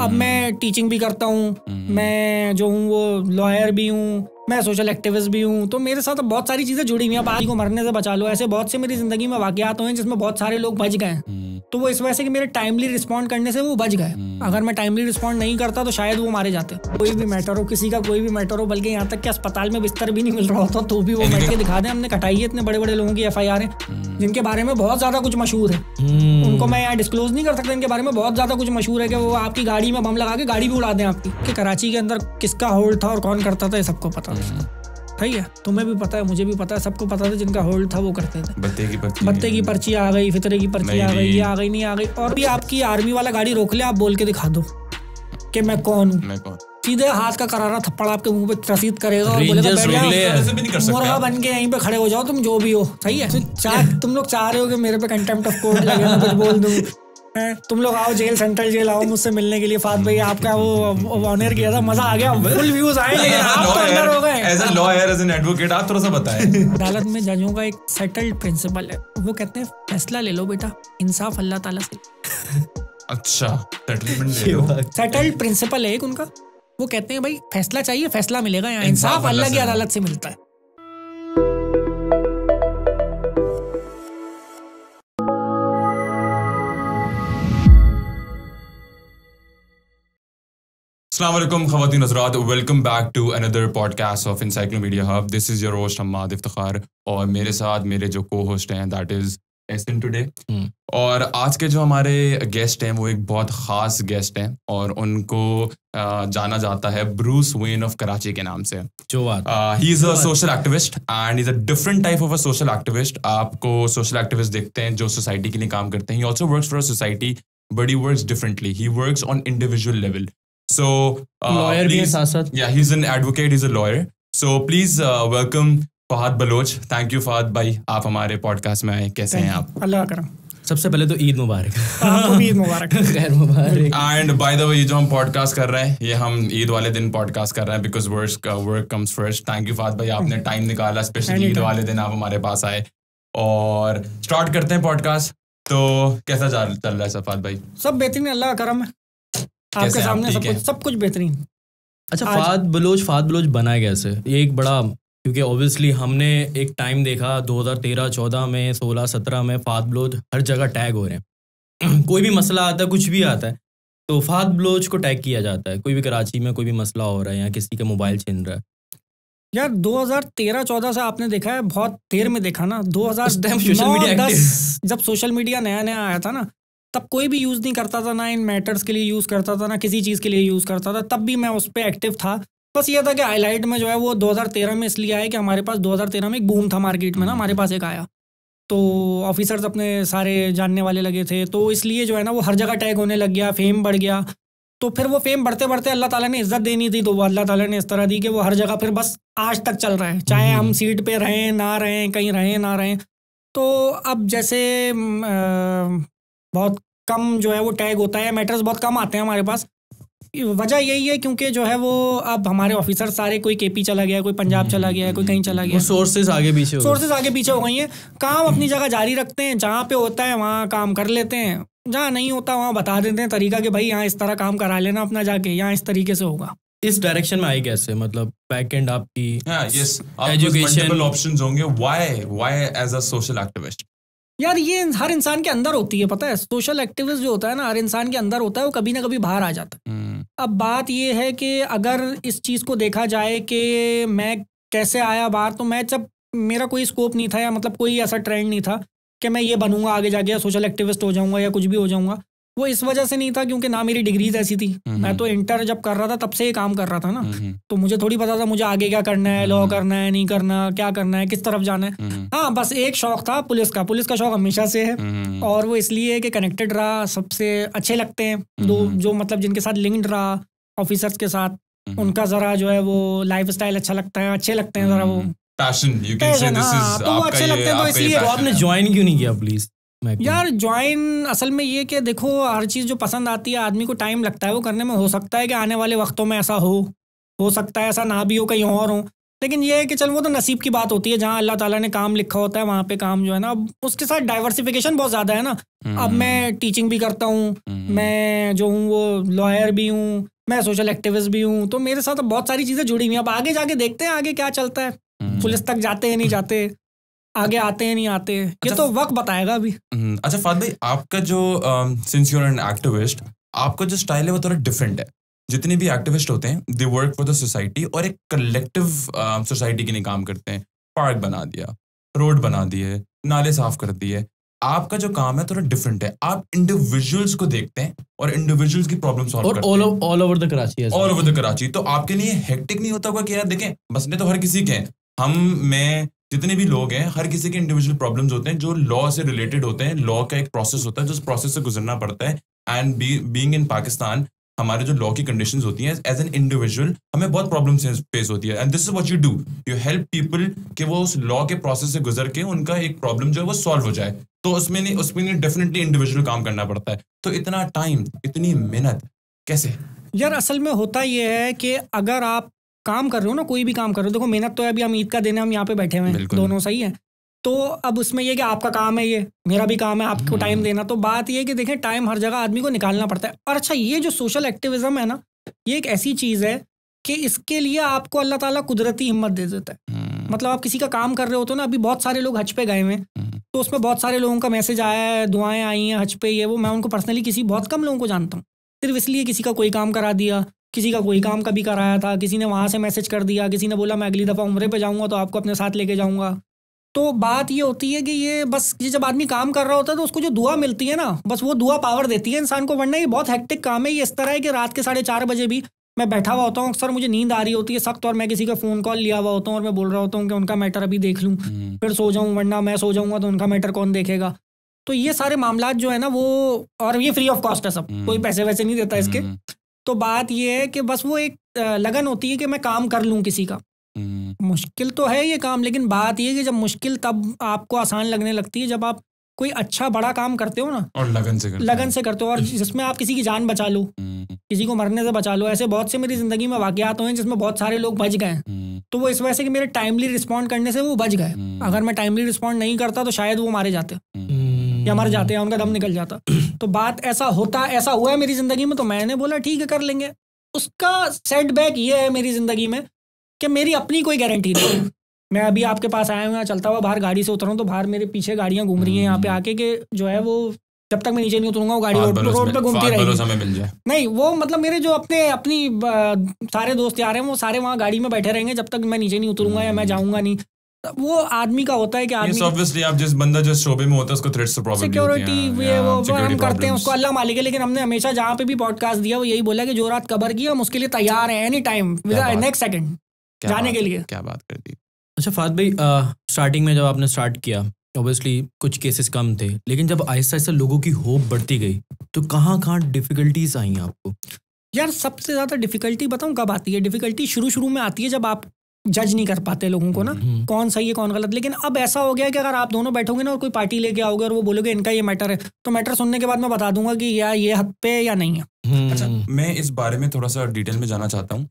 अब मैं टीचिंग भी करता हूँ, मैं जो हूँ वो लॉयर भी हूँ, मैं सोशल एक्टिविस्ट भी हूँ, तो मेरे साथ बहुत सारी चीज़ें जुड़ी हुई हैं। पानी को मरने से बचा लो, ऐसे बहुत से मेरी ज़िंदगी में वाकयात हुए हैं जिसमें बहुत सारे लोग बच गए हैं। तो वो इस वजह से कि मेरे टाइमली रिस्पॉन्ड करने से वो बच गए। अगर मैं टाइमली रिस्पॉन्ड नहीं करता तो शायद वो मारे जाते। कोई भी मैटर हो, किसी का कोई भी मैटर हो, बल्कि यहाँ तक कि अस्पताल में बिस्तर भी नहीं मिल रहा होता तो भी वो बैठ के दिखा दें हमने कटाई है। इतने बड़े बड़े लोगों की FIR है जिनके बारे में बहुत ज़्यादा कुछ मशहूर है, उनको मैं यहाँ डिस्क्लोज नहीं कर सकता। इनके बारे में बहुत ज़्यादा कुछ मशहूर है कि वो आपकी गाड़ी में बम लगा के गाड़ी भी उड़ा दें आपकी। कि कराची के अंदर किसका होल्ड था और कौन करता था ये सबको पता था, ठीक है? तुम्हें भी पता है, मुझे भी पता है, सबको पता था जिनका होल्ड था वो करते थे। बत्ते की पर्ची आ गई, फितरे की पर्ची आ गई, ये आ गई, नहीं आ गई। और भी आपकी आर्मी वाला गाड़ी रोक ले, आप बोल के दिखा दो कि मैं कौन हूँ, सीधे हाथ का करारा थप्पड़ आपके मुंह पे त्रसित करेगा और बोलेगा मुर्गा बन के यहीं पे खड़े हो जाओ, तुम जो भी हो। सही है, तुम लोग चाह रहे हो कि मेरे पे कंटेम्प्ट ऑफ कोर्ट लगे, मैं कुछ बोल दूँ, तुम लोग आओ जेल, सेंट्रल जेल आओ मुझसे मिलने के लिए। फहद भाई आपका वो ऑनर किया था, मजा आ गया, फुल व्यूज आए, लेकिन आप तो अंदर हो गए। As a lawyer, as an advocate आप थोड़ा सा बताएं। अदालत में जजों का एक सेटल्ड प्रिंसिपल है, वो कहते हैं फैसला ले लो बेटा, इंसाफ अल्लाह ताला से। अच्छा, सेटलमेंट ले लो, सेटल्ड प्रिंसिपल है एक उनका। वो कहते हैं भाई फैसला चाहिए, फैसला मिलेगा, यहाँ इंसाफ अल्लाह की अदालत से मिलता है। Assalamualaikum ख़वातीन हज़रात, welcome back to another podcast of Encyclomedia Hub. This is your host Hammad Iftikhar और मेरे साथ मेरे जो को होस्ट हैं दैट इज़ एसन टुडे। और आज के जो हमारे गेस्ट हैं वो एक बहुत ख़ास गेस्ट हैं और उनको जाना जाता है ब्रूस वेन ऑफ कराची के नाम से। He is a social activist and is a different type of a social activist. आपको सोशल एक्टिविस्ट देखते हैं जो सोसाइटी के लिए काम करते हैं। He also works for a society but he works differently, he works on individual level. So, lawyer please, bhi hai saath. Yeah, he's an advocate, he's a lawyer. So please welcome Fahad Baloch. Thank you Fahad bhai, आप हमारे podcast में आए। कैसे हैं आप? अल्लाह करम। सबसे पहले तो ईद मुबारक। आपको भी ईद मुबारक। खैर मुबारक। And by the way, ये जो हम podcast कर रहे हैं, ये हम ईद वाले दिन podcast कर रहे हैं because work comes first. Thank you Fahad bhai, आपने time निकाला, specially ईद वाले दिन आप हमारे पास आए और start करते हैं podcast। तो कैसा चल रहा है सब Fahad bhai? सब बेहतरीन, अल्लाह करम है आपके सामने। आप सब कुछ बेहतरीन। अच्छा, फहद बलोच बना कैसे? ये एक बड़ा, क्योंकि ऑब्वियसली हमने एक टाइम देखा 2013-14 में, 16-17 में फहद बलोच हर जगह टैग हो रहे हैं। कोई भी मसला आता है, कुछ भी आता है तो फहद बलोच को टैग किया जाता है। कोई भी कराची में कोई भी मसला हो रहा है या किसी का मोबाइल छीन रहा है। यार 2013-14 से आपने देखा है, बहुत देर में देखा ना। 2010 जब सोशल मीडिया नया नया आया था ना, तब कोई भी यूज़ नहीं करता था, ना इन मैटर्स के लिए यूज़ करता था, ना किसी चीज़ के लिए यूज़ करता था। तब भी मैं उस पर एक्टिव था। बस ये था कि हाईलाइट में जो है वो 2013 में इसलिए आया कि हमारे पास 2013 में एक बूम था मार्केट में ना, हमारे पास एक आया तो ऑफिसर्स अपने सारे जानने वाले लगे थे, तो इसलिए जो है ना वो हर जगह टैग होने लग गया, फेम बढ़ गया। तो फिर वो फेम बढ़ते बढ़ते अल्लाह ताला ने इज़्ज़त देनी थी, तो वो अल्लाह ताला ने इस तरह दी कि वो हर जगह फिर बस आज तक चल रहा है, चाहे हम सीट पर रहें ना रहें, कहीं रहें ना रहें। तो अब जैसे बहुत कम जो है वो टैग होता है, मैटर्स बहुत कम आते हैं हमारे पास। वजह यही है क्योंकि जो है वो अब हमारे ऑफिसर सारे, कोई KP चला गया, कोई पंजाब चला गया, कोई कहीं चला गया, सोर्सेज आगे पीछे हो गई हैं। काम अपनी जगह जारी रखते हैं, जहाँ पे होता है वहाँ काम कर लेते हैं, जहाँ नहीं होता वहाँ बता देते हैं तरीका कि भाई यहाँ इस तरह काम करा लेना अपना, जाके यहाँ इस तरीके से होगा। इस डायरेक्शन में आई कैसे? मतलब बैकएंड आपकी एजुकेशन ऑप्शंस होंगे। Why as a social activist? यार ये हर इंसान के अंदर होती है, पता है। सोशल एक्टिविस्ट जो होता है ना, हर इंसान के अंदर होता है, वो कभी ना कभी बाहर आ जाता है। अब बात ये है कि अगर इस चीज़ को देखा जाए कि मैं कैसे आया बाहर, तो मैं जब मेरा कोई स्कोप नहीं था या मतलब कोई ऐसा ट्रेंड नहीं था कि मैं ये बनूंगा आगे जाके या सोशल एक्टिविस्ट हो जाऊँगा या कुछ भी हो जाऊँगा, वो इस वजह से नहीं था क्योंकि ना मेरी डिग्रीज ऐसी थी। मैं तो इंटर जब कर रहा था तब से ये काम कर रहा था ना, तो मुझे थोड़ी पता था मुझे आगे क्या करना है, लॉ करना है नहीं करना, क्या करना है, किस तरफ जाना है। हाँ, बस एक शौक था पुलिस का शौक हमेशा से है, और वो इसलिए कि कनेक्टेड रहा, सबसे अच्छे लगते हैं दो जो मतलब जिनके साथ लिंक्ड रहा ऑफिसर्स के साथ, उनका जरा जो है वो लाइफ स्टाइल अच्छा लगता है, अच्छे लगते हैं जरा, वो passion you can say this is आपका, अच्छे लगते हैं। तो इसलिए आपने ज्वाइन क्यों नहीं किया प्लीज? यार ज्वाइन असल में ये कि देखो हर चीज़ जो पसंद आती है आदमी को टाइम लगता है वो करने में। हो सकता है कि आने वाले वक्तों में ऐसा हो सकता है ऐसा ना भी हो, कहीं और हो, लेकिन ये है कि चल वो तो नसीब की बात होती है, जहाँ अल्लाह ताला ने काम लिखा होता है वहाँ पे काम जो है ना, अब उसके साथ डाइवर्सिफिकेशन बहुत ज़्यादा है ना। अब मैं टीचिंग भी करता हूँ, मैं जो हूँ वो लॉयर भी हूँ, मैं सोशल एक्टिविस्ट भी हूँ, तो मेरे साथ बहुत सारी चीज़ें जुड़ी हुई हैं। अब आगे जाके देखते हैं आगे क्या चलता है, पुलिस तक जाते हैं नहीं जाते, आगे आते हैं नहीं आते, ये तो वक्त बताएगा अभी। अच्छा फहद भाई, आपका जो since you are an activist, आपका जो स्टाइल है वो थोड़ा डिफरेंट है। जितने भी एक्टिविस्ट होते हैं they work for the society और एक कलेक्टिव सोसाइटी के लिए काम करते हैं। पार्क बना दिया, रोड बना दिए, नाले साफ कर दिए, आपका जो काम है थोड़ा डिफरेंट है। आप इंडिविजुअल्स को देखते हैं और इंडिविजुअल्स की प्रॉब्लम सॉल्व करते हैं। और all over the Karachi, all over the Karachi. तो आपके लिए हेक्टिक नहीं होता होगा कि यार देखें मसले तो हर किसी के हैं, हम में जितने भी लोग हैं हर किसी के इंडिविजुअल प्रॉब्लम्स होते हैं जो लॉ से रिलेटेड होते हैं। लॉ का एक प्रोसेस होता है जो उस प्रोसेस से गुजरना पड़ता है। एंड बीइंग इन पाकिस्तान हमारे जो लॉ की कंडीशंस होती हैं एज एन इंडिविजुअल हमें बहुत प्रॉब्लम्स फेस होती है। And this is what you do, you help people कि वो उस लॉ के प्रोसेस से गुजर के उनका एक प्रॉब्लम जो है वो सॉल्व हो जाए। तो उसमें डेफिनेटली इंडिविजुअल काम करना पड़ता है। तो इतना टाइम, इतनी मेहनत कैसे? यार असल में होता यह है कि अगर आप काम कर रहे हो ना, कोई भी काम कर रहे हो, देखो मेहनत तो है, अभी हम ईद का दिन है, हम यहाँ पे बैठे हुए हैं दोनों, सही है। तो अब उसमें ये कि आपका काम है, ये मेरा भी काम है, आपको टाइम देना। तो बात ये है कि देखें टाइम हर जगह आदमी को निकालना पड़ता है। और अच्छा ये जो सोशल एक्टिविज्म है ना, ये एक ऐसी चीज़ है कि इसके लिए आपको अल्लाह ताला कुदरती हिम्मत दे देता है। मतलब आप किसी का काम कर रहे हो तो ना, अभी बहुत सारे लोग हज पे गए हुए हैं तो उसमें बहुत सारे लोगों का मैसेज आया है, दुआएं आई हैं हज पे, ये वो। मैं उनको पर्सनली किसी बहुत कम लोगों को जानता हूँ, सिर्फ इसलिए किसी का कोई काम करा दिया, किसी का कोई काम कभी कराया था, किसी ने वहाँ से मैसेज कर दिया, किसी ने बोला मैं अगली दफ़ा उम्रे पे जाऊँगा तो आपको अपने साथ लेके जाऊँगा। तो बात ये होती है कि ये बस ये जब आदमी काम कर रहा होता है तो उसको जो दुआ मिलती है ना, बस वो दुआ पावर देती है इंसान को, वरना ये बहुत हेक्टिक काम है। ये इस तरह है कि रात के 4:30 बजे भी मैं बैठा हुआ होता हूँ, अक्सर मुझे नींद आ रही होती है सख्त, और मैं किसी का फ़ोन कॉल लिया हुआ होता हूँ और मैं बोल रहा होता हूँ कि उनका मैटर अभी देख लूँ फिर सो जाऊँ, वरना मैं सो जाऊँगा तो उनका मैटर कौन देखेगा। तो ये सारे मामला जो है ना वो, और ये फ्री ऑफ कॉस्ट है सब, कोई पैसे वैसे नहीं देता इसके। तो बात ये है कि बस वो एक लगन होती है कि मैं काम कर लूँ किसी का। मुश्किल तो है ये काम, लेकिन बात ये है कि जब मुश्किल तब आपको आसान लगने लगती है जब आप कोई अच्छा बड़ा काम करते हो ना, और लगन से करते हो और जिसमें आप किसी की जान बचा लो, किसी को मरने से बचा लो। ऐसे बहुत से मेरी ज़िंदगी में वाक़यात हुए हैं जिसमें बहुत सारे लोग बच गए, तो वो इस वजह से कि मेरे टाइमली रिस्पॉन्ड करने से वो बच गए। अगर मैं टाइमली रिस्पॉन्ड नहीं करता तो शायद वो मारे जाते या मर जाते हैं, उनका दम निकल जाता। तो बात ऐसा हुआ है मेरी ज़िंदगी में, तो मैंने बोला ठीक है कर लेंगे। उसका सेटबैक ये है मेरी ज़िंदगी में कि मेरी अपनी कोई गारंटी नहीं है। मैं अभी आपके पास आया हूँ, चलता हुआ बाहर गाड़ी से उतरूँ तो बाहर मेरे पीछे गाड़ियाँ घूम रही हैं यहाँ पे आके, कि जो है वो जब तक मैं नीचे नहीं उतरूंगा वो गाड़ी रोड पे घूमती रहेगी। नहीं वो मतलब मेरे जो अपनी सारे दोस्त यार हैं वो सारे वहाँ गाड़ी में बैठे रहेंगे जब तक मैं नीचे नहीं उतरूंगा या मैं जाऊँगा नहीं। वो आदमी का होता है कि आदमी ऑब्वियसली आप जिस बंदा जिस शोबे में होता है उसको थ्रेट्स से प्रॉब्लम सिक्योरिटी ये वो हम करते हैं उसको अल्लाह मालिक है। लेकिन हमने हमेशा जहाँ पे भी पॉडकास्ट दिया वो यही बोला कि जो रात कबर की हम उसके लिए तैयार हैं, एनी टाइम नेक्स्ट सेकंड जाने के लिए। क्या बात कर दी। अच्छा फहद भाई, स्टार्टिंग में जब आपने स्टार्ट किया ऑब्वियसली कुछ केसेस कम थे, लेकिन जब आहिस्ता आहिस्ता लोगों की होप बढ़ती गई तो कहाँ कहाँ डिफिकल्टीज आई आपको? यार सबसे ज़्यादा डिफिकल्टी बताऊँ कब आती है? डिफिकल्टी शुरू में आती है जब आप जज नहीं कर पाते लोगों को ना, कौन सही है कौन गलत। लेकिन अब ऐसा हो गया कि अगर आप दोनों बैठोगे ना और कोई पार्टी लेके आओगे और वो बोलोगे इनका ये मैटर है, तो मैटर सुनने के बाद मैं बता दूंगा कि यार ये हक पे या नहीं है। अच्छा मैं इस बारे में थोड़ा सा डिटेल में जाना चाहता हूँ,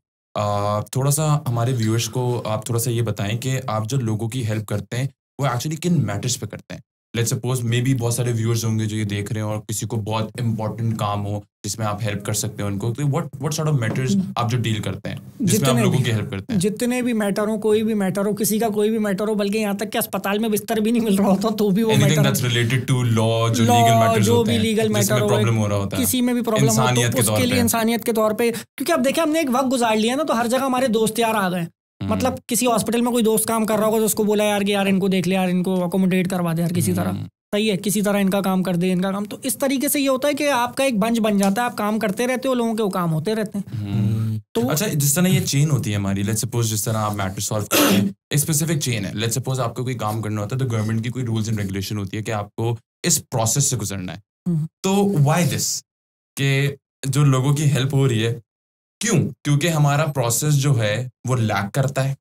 थोड़ा सा हमारे व्यूअर्स को आप थोड़ा सा ये बताएं कि आप जो लोगों की हेल्प करते हैं वो एक्चुअली किन मैटर्स पे करते हैं? लेट्स सपोज मे बी बहुत सारे व्यूअर्स होंगे जो ये देख रहे हैं और किसी को बहुत इंपॉर्टेंट काम हो जिसमें आप हेल्प कर सकते हो उनको, तो व्हाट सॉर्ट ऑफ मैटर्स आप जो डील करते हैं जिसमें आप लोगों की हेल्प करते हैं? जितने भी मैटर हो, कोई भी मैटर हो, किसी का कोई भी मैटर हो, बल्कि यहाँ तक कि अस्पताल में बिस्तर भी नहीं मिल रहा होता तो भी वो matter that's related to law, जो लीगल मैटर्स होते हैं, किसी में भी प्रॉब्लम हो तो उसके लिए इंसानियत के तौर पर, क्योंकि अब देखिए हमने एक वक्त गुजार लिया ना तो हर जगह हमारे दोस्त यार आ गए। मतलब किसी हॉस्पिटल में कोई दोस्त काम कर रहा होगा तो उसको बोला यार कि यार इनको देख ले यार, इनको अकोमोडेट करवा दे यार किसी तरह, सही है, किसी तरह इनका काम कर दे इनका काम। तो इस तरीके से ये होता है कि आपका एक बंच बन जाता है, आप काम करते रहते हो, लोगों के वो काम होते रहते हैं। तो अच्छा जिस तरह ये चेन होती है हमारी, लेट्स सपोज जिस तरह आप मैटर सॉल्व करते हैं स्पेसिफिक चेन है, लेट्स सपोज आपको कोई काम करना होता है तो गवर्नमेंट की कोई रूल्स एंड रेगुलेशन होती है कि आपको इस प्रोसेस से गुजरना है। तो व्हाई दिस के जो लोगों की हेल्प हो रही है क्यों? क्योंकि हमारा प्रोसेस जो है वो लैक करता है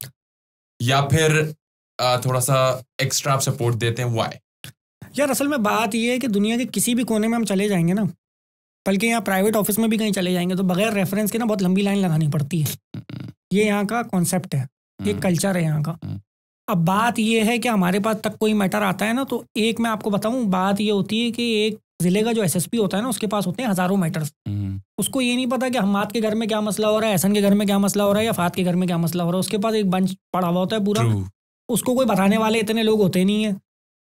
या फिर थोड़ा सा एक्स्ट्रा आप सपोर्ट देते हैं? वाई यार असल में बात ये है कि दुनिया के किसी भी कोने में हम चले जाएंगे ना, बल्कि यहाँ प्राइवेट ऑफिस में भी कहीं चले जाएंगे तो बगैर रेफरेंस के ना बहुत लंबी लाइन लगानी पड़ती है। ये यहाँ का कॉन्सेप्ट है। ये कल्चर है यहाँ का। अब बात ये है कि हमारे पास तक कोई मैटर आता है ना, तो एक मैं आपको बताऊं, बात ये होती है कि एक जिले का जो एसएसपी होता है ना, उसके पास होते हैं हजारों मैटर्स। उसको ये नहीं पता कि हमाद के घर में क्या मसला हो रहा है, एहसन के घर में क्या मसला हो रहा है, या फात के घर में क्या मसला हो रहा है। उसके पास एक बंच पड़ा हुआ होता है पूरा, उसको कोई बताने वाले इतने लोग होते नहीं है।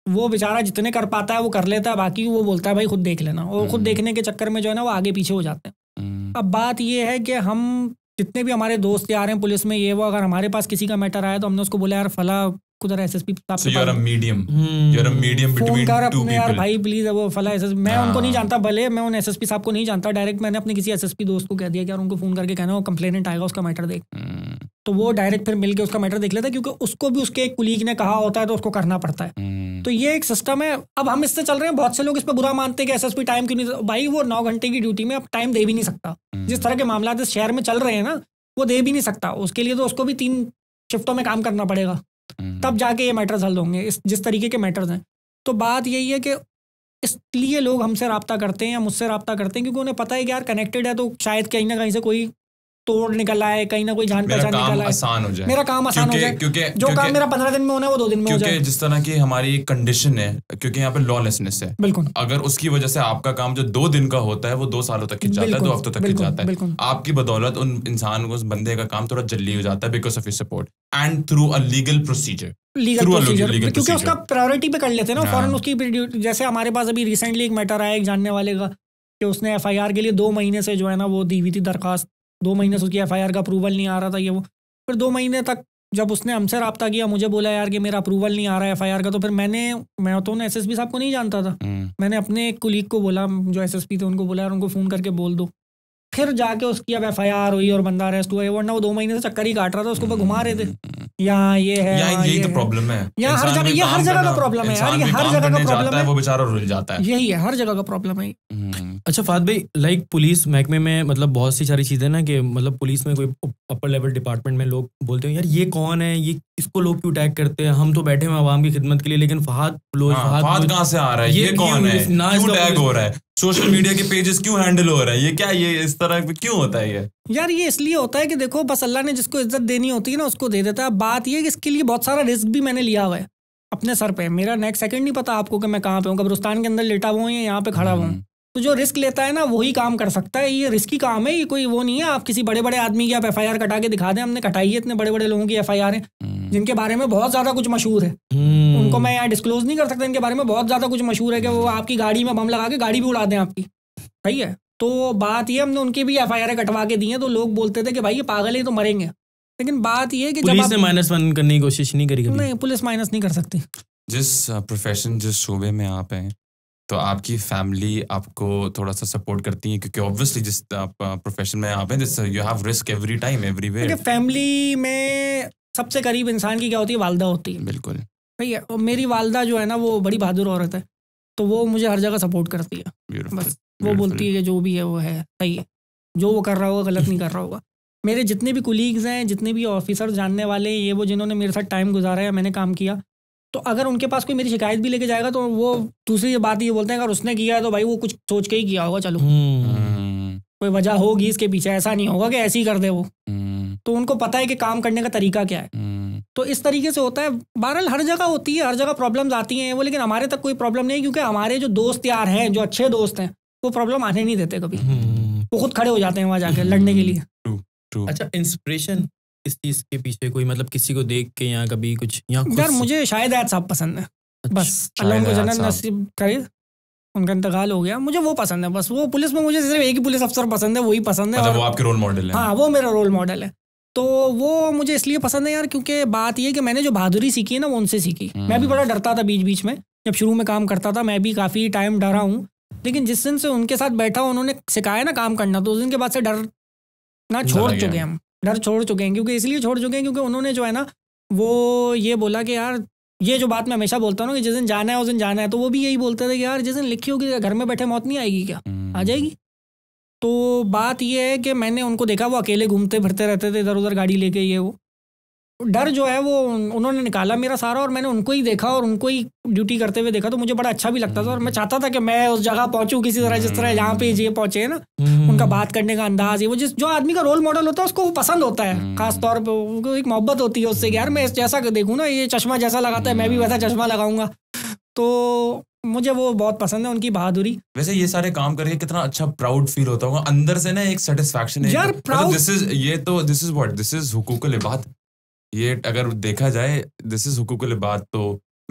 वो बेचारा जितने कर पाता है वो कर लेता है, बाकी वो बोलता है भाई खुद देख लेना, और खुद देखने के चक्कर में जो है ना वो आगे पीछे हो जाते हैं। अब बात ये है कि हम जितने भी हमारे दोस्त आ रहे हैं पुलिस में, ये वो, अगर हमारे पास किसी का मैटर आया तो हमने उसको बोला यार फला कुदर एसएसपी साहब, मीडियम फोन कर अपने यार भाई प्लीज, अब फला एसएसपी, मैं उनको नहीं जानता, भले मैं उन एसएसपी साहब को नहीं जानता, डायरेक्ट मैंने अपने किसी एसएसपी दोस्त को कह दिया कि यार उनको फोन करके कहना वो कंप्लेनेंट आएगा उसका मैटर देख, तो वो डायरेक्ट फिर मिलके उसका मैटर देख लेता है, क्योंकि उसको भी उसके एक कुलीग ने कहा होता है तो उसको करना पड़ता है। तो ये एक सिस्टम है। अब हम इससे चल रहे हैं, बहुत से लोग इस पर बुरा मानते हैं कि एसएसपी टाइम क्यों नहीं, भाई वो 9 घंटे की ड्यूटी में अब टाइम दे भी नहीं सकता, जिस तरह के मामला इस शहर में चल रहे हैं ना वो दे भी नहीं सकता, उसके लिए तो उसको भी 3 शिफ्टों में काम करना पड़ेगा, तब जाके ये मैटर्स हल होंगे जिस तरीके के मैटर्स हैं। तो बात यही है कि इसलिए लोग हमसे रब्ता करते हैं या मुझसे रब्ता करते हैं क्योंकि उन्हें पता है कि यार कनेक्टेड है तो शायद कहीं ना कहीं से कोई तोड़ निकल आए, कहीं ना कोई जान पहचान निकल आए, मेरा काम आसान हो जाए, जो काम मेरा 15 दिन में होना है वो 2 दिन में हो जाए। जिस तरह की हमारी एक कंडीशन है, क्योंकि यहाँ पे लॉलेसनेस है, बिल्कुल, अगर उसकी वजह से आपका काम जो 2 दिन का होता है वो 2 सालों तक खिंच जाता है, 2 हफ्तों तक खिंच जाता है, आपकी बदौलत उन इंसान को, उस बंदे का काम थोड़ा जल्दी हो जाता है because of your support and through a legal procedure, क्योंकि उसका प्रायोरिटी पे कर लेते हैं ना फॉरन उसकी। जैसे हमारे पास अभी रिसेंटली एक मैटर आया एक जानने वाले का, कि उसने एफआईआर के लिए 2 महीने से जो है ना वो दी हुई थी दरखास्त, 2 महीने से उसकी एफआईआर का अप्रूवल नहीं आ रहा था ये वो, फिर 2 महीने तक जब उसने हमसे रब्ता किया, मुझे बोला यार कि मेरा अप्रूवल नहीं आ रहा है एफआईआर का, तो फिर मैं तो एसएसपी साहब को नहीं जानता था, मैंने अपने एक कुलीग को बोला जो एसएसपी थे, उनको बोला यार उनको फ़ोन करके बोल दो, फिर जाके उसकी अब एफआईआर हुई और बंदा अरेस्ट हुआ, वरना वो 2 महीने से चक्कर ही काट रहा था, उसको घुमा रहे थे। यहाँ ये है, यही तो प्रॉब्लम है, यहाँ हर जगह का प्रॉब्लम है, हर जगह का प्रॉब्लम है, वो बेचारा रुल जाता है, यही है हर जगह का प्रॉब्लम है। अच्छा फहद भाई, लाइक पुलिस महकमे में मतलब बहुत सी सारी चीज़ें ना, कि मतलब पुलिस में कोई अपर लेवल डिपार्टमेंट में लोग बोलते हैं यार ये कौन है, ये इसको लोग क्यों टैग करते हैं, हम तो बैठे हैं आवाम की खिदमत के लिए, लेकिन फहद बलोच कहाँ से आ रहा है, ये कौन है, क्यों टैग हो रहा है, सोशल मीडिया के पेजेस क्यों हैंडल हो रहा है, ये क्या, ये इस तरह क्यों होता है ये? यार ये इसलिए होता है कि देखो बस अल्लाह ने जिसको इज्जत देनी होती है ना उसको दे देता है। बात ये है कि इसके लिए बहुत सारा रिस्क भी मैंने लिया हुआ है अपने सर पे, मेरा नेक्स्ट सेकंड नहीं पता आपको कि मैं कहाँ पे हूँ, कब्रिस्तान के अंदर लेटा हुआ हूँ या यहाँ पे खड़ा हुआ हूँ। तो जो रिस्क लेता है ना वही काम कर सकता है, ये रिस्की काम है, ये कोई वो नहीं है। आप किसी बड़े बड़े आदमी की आप एफआईआर कटा के दिखा दें, हमने कटाई है इतने बड़े बड़े लोगों की एफआईआर है जिनके बारे में बहुत ज्यादा कुछ मशहूर है, उनको मैं यहाँ डिस्क्लोज नहीं कर सकता, इनके बारे में बहुत ज्यादा कुछ मशहूर है कि वो आपकी गाड़ी में बम लगा के गाड़ी भी उड़ा दें आपकी, सही है। तो बात ये हमने उनकी भी एफआईआर कटवा के दी है, तो लोग बोलते थे कि भाई ये पागल है तो मरेंगे, लेकिन बात ये है कि पुलिस ने -1 करने की कोशिश नहीं करी, नहीं पुलिस माइनस नहीं कर सकती। जिस प्रोफेशन जिस शोबे में आप हैं तो आपकी फैमिली आपको थोड़ा सा सपोर्ट करती है, क्योंकि ऑब्वियसली जिस प्रोफेशन में आप हैं this you have risk every time everywhere. Family में सबसे करीब इंसान की क्या होती है, वालदा होती है, बिल्कुल सही है। और मेरी वालदा जो है ना वो बड़ी बहादुर औरत है, तो वो मुझे हर जगह सपोर्ट करती है, बस वो बोलती है कि जो भी है वो है सही है, जो वो कर रहा होगा गलत नहीं कर रहा होगा। मेरे जितने भी कुलीग्स हैं, जितने भी ऑफिसर जानने वाले ये वो, जिन्होंने मेरे साथ टाइम गुजारा है, मैंने काम किया, तो अगर उनके पास कोई मेरी शिकायत भी लेके जाएगा तो वो दूसरी बात ये बोलते हैं अगर उसने किया है तो भाई वो कुछ सोच के ही किया होगा, चलो कोई वजह होगी इसके पीछे, ऐसा नहीं होगा कि ऐसे ही कर दे वो, तो उनको पता है कि काम करने का तरीका क्या है। तो इस तरीके से होता है, बहरहाल हर जगह होती है, हर जगह प्रॉब्लम्स आती हैं वो, लेकिन हमारे तक कोई प्रॉब्लम नहीं है क्योंकि हमारे जो दोस्त यार हैं, जो अच्छे दोस्त हैं, वो प्रॉब्लम आने नहीं देते कभी, वो खुद खड़े हो जाते हैं वहाँ जाके लड़ने के लिए। अच्छा इंस्पिरेशन इस चीज के पीछे कोई, मतलब किसी को देख के या कभी कुछ? यार मुझे शायद आयत साहब पसंद है, बस अल्लाह उनको जन्नत नसीब करे, उनका इंतकाल हो गया, मुझे वो पसंद है बस। वो पुलिस में मुझे सिर्फ एक ही पुलिस अफसर पसंद है, वही पसंद है। वो आपके रोल मॉडल है? हाँ वो मेरा रोल मॉडल है, तो वो मुझे इसलिए पसंद है यार क्योंकि बात यह कि मैंने जो बहादुरी सीखी है ना वो उनसे सीखी। मैं भी बड़ा डरता था बीच बीच में, जब शुरू में काम करता था मैं भी काफ़ी टाइम डरा हूँ, लेकिन जिस दिन से उनके साथ बैठा उन्होंने सिखाया ना काम करना, तो उस दिन के बाद से डर ना छोड़ चुके हैं हम, डर छोड़ चुके हैं। क्योंकि इसलिए छोड़ चुके हैं क्योंकि उन्होंने जो है ना वो ये बोला कि यार ये जो बात मैं हमेशा बोलता हूँ ना कि जिस दिन जाना है उस दिन जाना है, तो वो भी यही बोलते थे कि यार जिस दिन लिखी होगी घर में बैठे मौत नहीं आएगी, क्या आ जाएगी। तो बात ये है कि मैंने उनको देखा वो अकेले घूमते फिरते रहते थे इधर उधर गाड़ी लेके, ये वो डर जो है वो उन्होंने निकाला मेरा सारा, और मैंने उनको ही देखा और उनको ही ड्यूटी करते हुए देखा, तो मुझे बड़ा अच्छा भी लगता था। और मैं चाहता था कि मैं उस जगह पहुंचूं किसी तरह, जिस तरह यहाँ पे ये पहुंचे हैं ना, उसका बात करने का अंदाज, वो जिस जो आदमी का रोल मॉडल होता है उसको वो पसंद होता है, खास तौर पे उनको एक मोहब्बत होती है उससे, यार मैं जैसा देखूँ ना, ये चश्मा जैसा लगाता है मैं भी वैसा चश्मा लगाऊंगा, तो मुझे वो बहुत पसंद है उनकी बहादुरी। वैसे ये सारे काम करके कितना अच्छा प्राउड फील होता होगा अंदर से ना, एक सेटिस्फैक्शन है यार, प्राउड। दिस इज ये तो this is what this is हुकूकुल इबाद, ये अगर देखा जाए दिस इज हुकूकुल इबाद, तो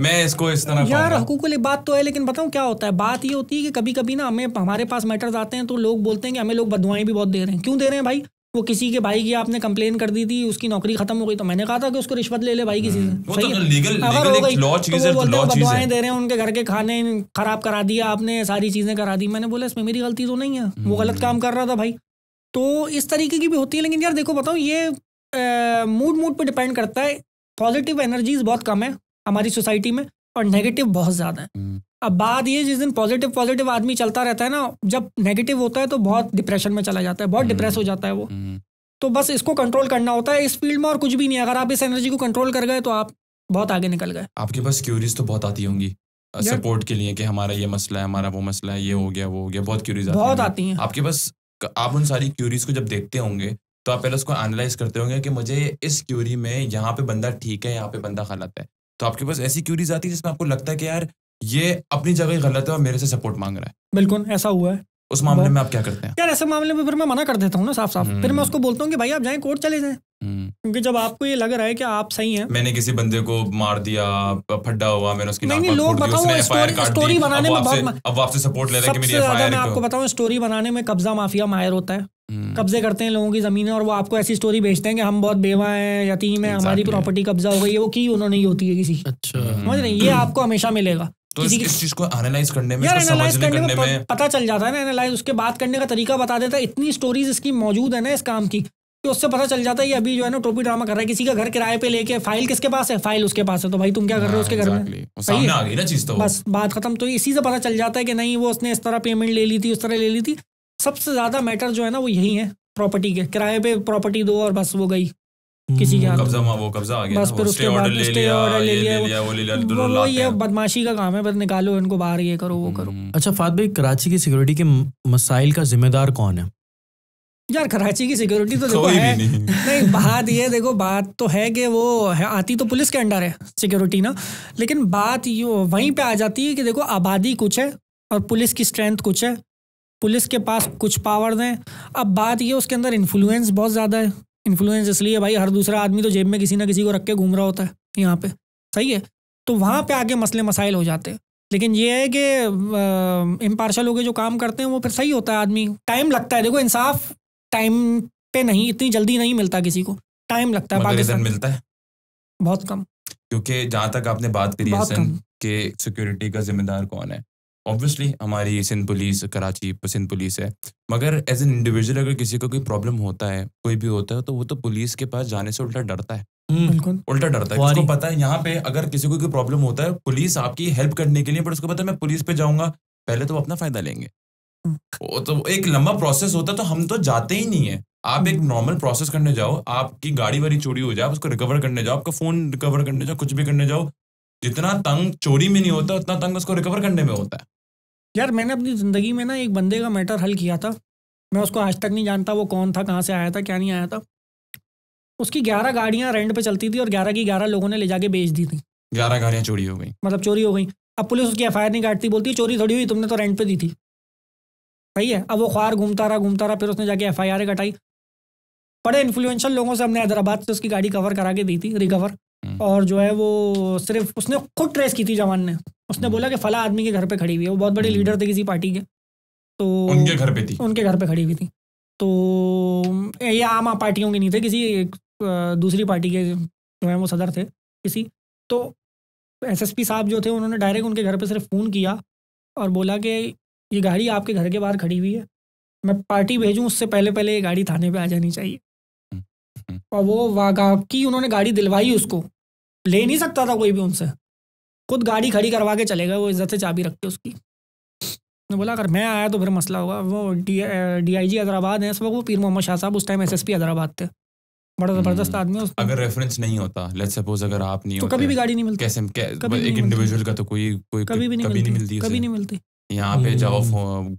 मैं इसको इस तरह यार हुकूकुल इबाद तो है, लेकिन बताऊं क्या होता है, बात ये होती है कि कभी कभी ना हमें हमारे पास मैटर्स आते हैं तो लोग बोलते हैं कि हमें लोग बददुआएं भी बहुत दे रहे हैं। क्यों दे रहे हैं भाई? वो किसी के भाई की आपने कंप्लेन कर दी थी, उसकी नौकरी खत्म हो गई, तो मैंने कहा था कि उसको रिश्वत ले ले भाई किसी से, अगर हो गई तो वो बदवाएं दे रहे हैं, उनके घर के खाने खराब करा दिया आपने, सारी चीजें करा दी। मैंने बोला इसमें मेरी गलती तो नहीं है, वो गलत काम कर रहा था भाई, तो इस तरीके की भी होती है। लेकिन यार देखो बताओ, ये मूड पे डिपेंड करता है। पॉजिटिव एनर्जीज बहुत कम है हमारी सोसाइटी में और नेगेटिव बहुत ज़्यादा है। अब बात ये, जिस दिन पॉजिटिव आदमी चलता रहता है ना, जब नेगेटिव होता है तो बहुत डिप्रेशन में चला जाता है, बहुत डिप्रेस हो जाता है वो। तो बस इसको कंट्रोल करना होता है इस फील्ड में, और कुछ भी नहीं। अगर आप इस एनर्जी को कंट्रोल कर गए तो आप बहुत आगे निकल गए। आपके पास क्यूरीज तो बहुत आती होंगी सपोर्ट के लिए कि हमारा ये मसला है, हमारा वो मसला है, ये हो गया वो हो गया, बहुत क्यूरीज बहुत आती हैं आपके पास। आप उन सारी क्यूरीज को जब देखते होंगे तो आप पहले उसको एनालाइज करते होंगे कि मुझे इस क्यूरी में यहाँ पे बंदा ठीक है, यहाँ पे बंदा गलत है। तो आपके पास ऐसी क्यूरीज आती है जिसमें आपको लगता है कि यार ये अपनी जगह गलत है और मेरे से सपोर्ट मांग रहा है? बिल्कुल ऐसा हुआ है। उस मामले में आप क्या करते हैं? यार ऐसे मामले में फिर मैं मना कर देता हूँ ना साफ साफ। फिर मैं उसको बोलता हूँ कि भाई आप जाएं कोर्ट चले जाएं, क्योंकि जब आपको ये लग रहा है कि आप सही हैं। मैंने किसी बंदे को मार दिया, फड्डा हुआ, मैंने उसकी नहीं लोग बताओ स्टोरी बनाने में बहुत, अब आपसे सपोर्ट ले रहे हैं कि मेरी एफआईआर। मैं आपको बताऊँ, स्टोरी बनाने में कब्जा माफिया माहिर होता है, कब्जे करते हैं लोगों की जमीनें और वो आपको ऐसी स्टोरी बेचते हैं कि हम बहुत बेवा हैं, यतीम हैं, हमारी प्रॉपर्टी कब्जा हो गई है, वो की उन्होंने नहीं होती है किसी। अच्छा समझ रहे, ये आपको हमेशा मिलेगा। तो इस चीज को एनालाइज करने में, समझने में पता चल जाता है ना, एनालाइज उसके बात करने का तरीका बता देता है। इतनी स्टोरीज इसकी मौजूद है ना इस काम की, कि उससे पता चल जाता है ये अभी जो है ना टोपी ड्रामा कर रहा है। किसी का घर किराए पे लेके, फाइल किसके पास है? फाइल उसके पास है, तो भाई तुम क्या कर रहे हो उसके घर में? सही है, आ गई ना चीज, तो बस बात खत्म। तो इसी से पता चल जाता है कि नहीं वो उसने इस तरह पेमेंट ले ली थी, उस तरह ले ली थी। सबसे ज्यादा मैटर जो है ना वो यही है, प्रॉपर्टी के किराए पे प्रॉपर्टी दो और बस वो गई किसी के वो ये बदमाशी का काम है, बस निकालो इनको बाहर, ये करो वो करो। अच्छा फहद भाई, कराची की सिक्योरिटी के मसाइल का जिम्मेदार कौन है? यार कराची की सिक्योरिटी तो देखो है नहीं, बात ये देखो बात तो है कि वो है, आती तो पुलिस के अंडर है सिक्योरिटी ना, लेकिन बात वहीं पे आ जाती है कि देखो आबादी कुछ है और पुलिस की स्ट्रेंथ कुछ है, पुलिस के पास कुछ पावर्स हैं। अब बात ये उसके अंदर इन्फ्लुएंस बहुत ज़्यादा है। इन्फ्लुएंस इसलिए भाई हर दूसरा आदमी तो जेब में किसी ना किसी को रख के घूम रहा होता है यहाँ पे, सही है, तो वहाँ पे आगे मसले मसाइल हो जाते हैं। लेकिन ये है कि इम्पार्शल होकर जो काम करते हैं वो फिर सही होता है। आदमी टाइम लगता है, देखो इंसाफ टाइम पे नहीं, इतनी जल्दी नहीं मिलता किसी को, टाइम लगता है। पाकिस्तान मिलता है बहुत कम, क्योंकि जहाँ तक आपने बात करी कि सिक्योरिटी का जिम्मेदार कौन है, ऑब्वियसली हमारी सिंध पुलिस, कराची सिंध पुलिस है, मगर एज एन इंडिविजुअल अगर किसी को कोई प्रॉब्लम होता है, कोई भी होता है, तो वो तो पुलिस के पास जाने से उल्टा डरता है। उल्टा डरता है, उसको पता है यहाँ पे अगर किसी को कोई प्रॉब्लम होता है, पुलिस आपकी हेल्प करने के लिए, पर उसको पता है मैं पुलिस पे जाऊंगा पहले तो वो अपना फायदा लेंगे। वो तो एक लंबा प्रोसेस होता है, तो हम तो जाते ही नहीं है। आप एक नॉर्मल प्रोसेस करने जाओ, आपकी गाड़ी वाड़ी चोरी हो जाए, आप उसको रिकवर करने जाओ, आपका फोन रिकवर करने जाओ, कुछ भी करने जाओ, जितना तंग चोरी में नहीं होता उतना तंग उसको रिकवर करने में होता है। यार मैंने अपनी ज़िंदगी में ना एक बंदे का मैटर हल किया था, मैं उसको आज तक नहीं जानता वो कौन था, कहाँ से आया था, क्या नहीं आया था। उसकी 11 गाड़ियाँ रेंट पे चलती थी और 11 की 11 लोगों ने ले जाके बेच दी थी। 11 गाड़ियाँ चोरी हो गई, मतलब चोरी हो गई। अब पुलिस उसकी एफआईआर नहीं काटती, बोलती चोरी थोड़ी हुई, तुमने तो रेंट पर दी थी, सही है। अब वो ख्वार घूमता रहा, फिर उसने जाके एफआईआर कटाई। बड़े इन्फ्लुएंशियल लोगों से हमने हैदराबाद से उसकी गाड़ी कवर करा के दी थी, रिकवर, और जो है वो सिर्फ उसने खुद ट्रेस की थी जवान ने। उसने बोला कि फला आदमी के घर पे खड़ी हुई है, वो बहुत बड़े लीडर थे किसी पार्टी के, तो उनके घर पे खड़ी हुई थी। तो ये आम पार्टियों के नहीं थे, किसी दूसरी पार्टी के जो है वो सदर थे किसी। तो एसएसपी साहब जो थे उन्होंने डायरेक्ट उनके घर पे सिर्फ फ़ोन किया और बोला कि ये गाड़ी आपके घर के बाहर खड़ी हुई है, मैं पार्टी भेजूँ उससे पहले ये गाड़ी थाने पर आ जानी चाहिए। और वो वाकई उन्होंने गाड़ी दिलवाई, उसको ले नहीं सकता था कोई भी उनसे, खुद गाड़ी खड़ी करवा के चले गए वो, इज्जत से चाबी रख के उसकी। ने बोला अगर मैं आया तो फिर मसला होगा। वो डीआईजी हैदराबाद हैं इस वक्त, वो पीर मोहम्मद शाह साहब उस टाइम एसएसपी हैदराबाद थे, बड़ा ज़बरदस्त आदमी है। अगर रेफरेंस नहीं होता, लेट्स सपोज अगर आप नहीं हो तो कभी भी गाड़ी नहीं मिलती, कैसे एक इंडिविजुअल का तो कोई कभी नहीं मिलती। यहाँ पे जाओ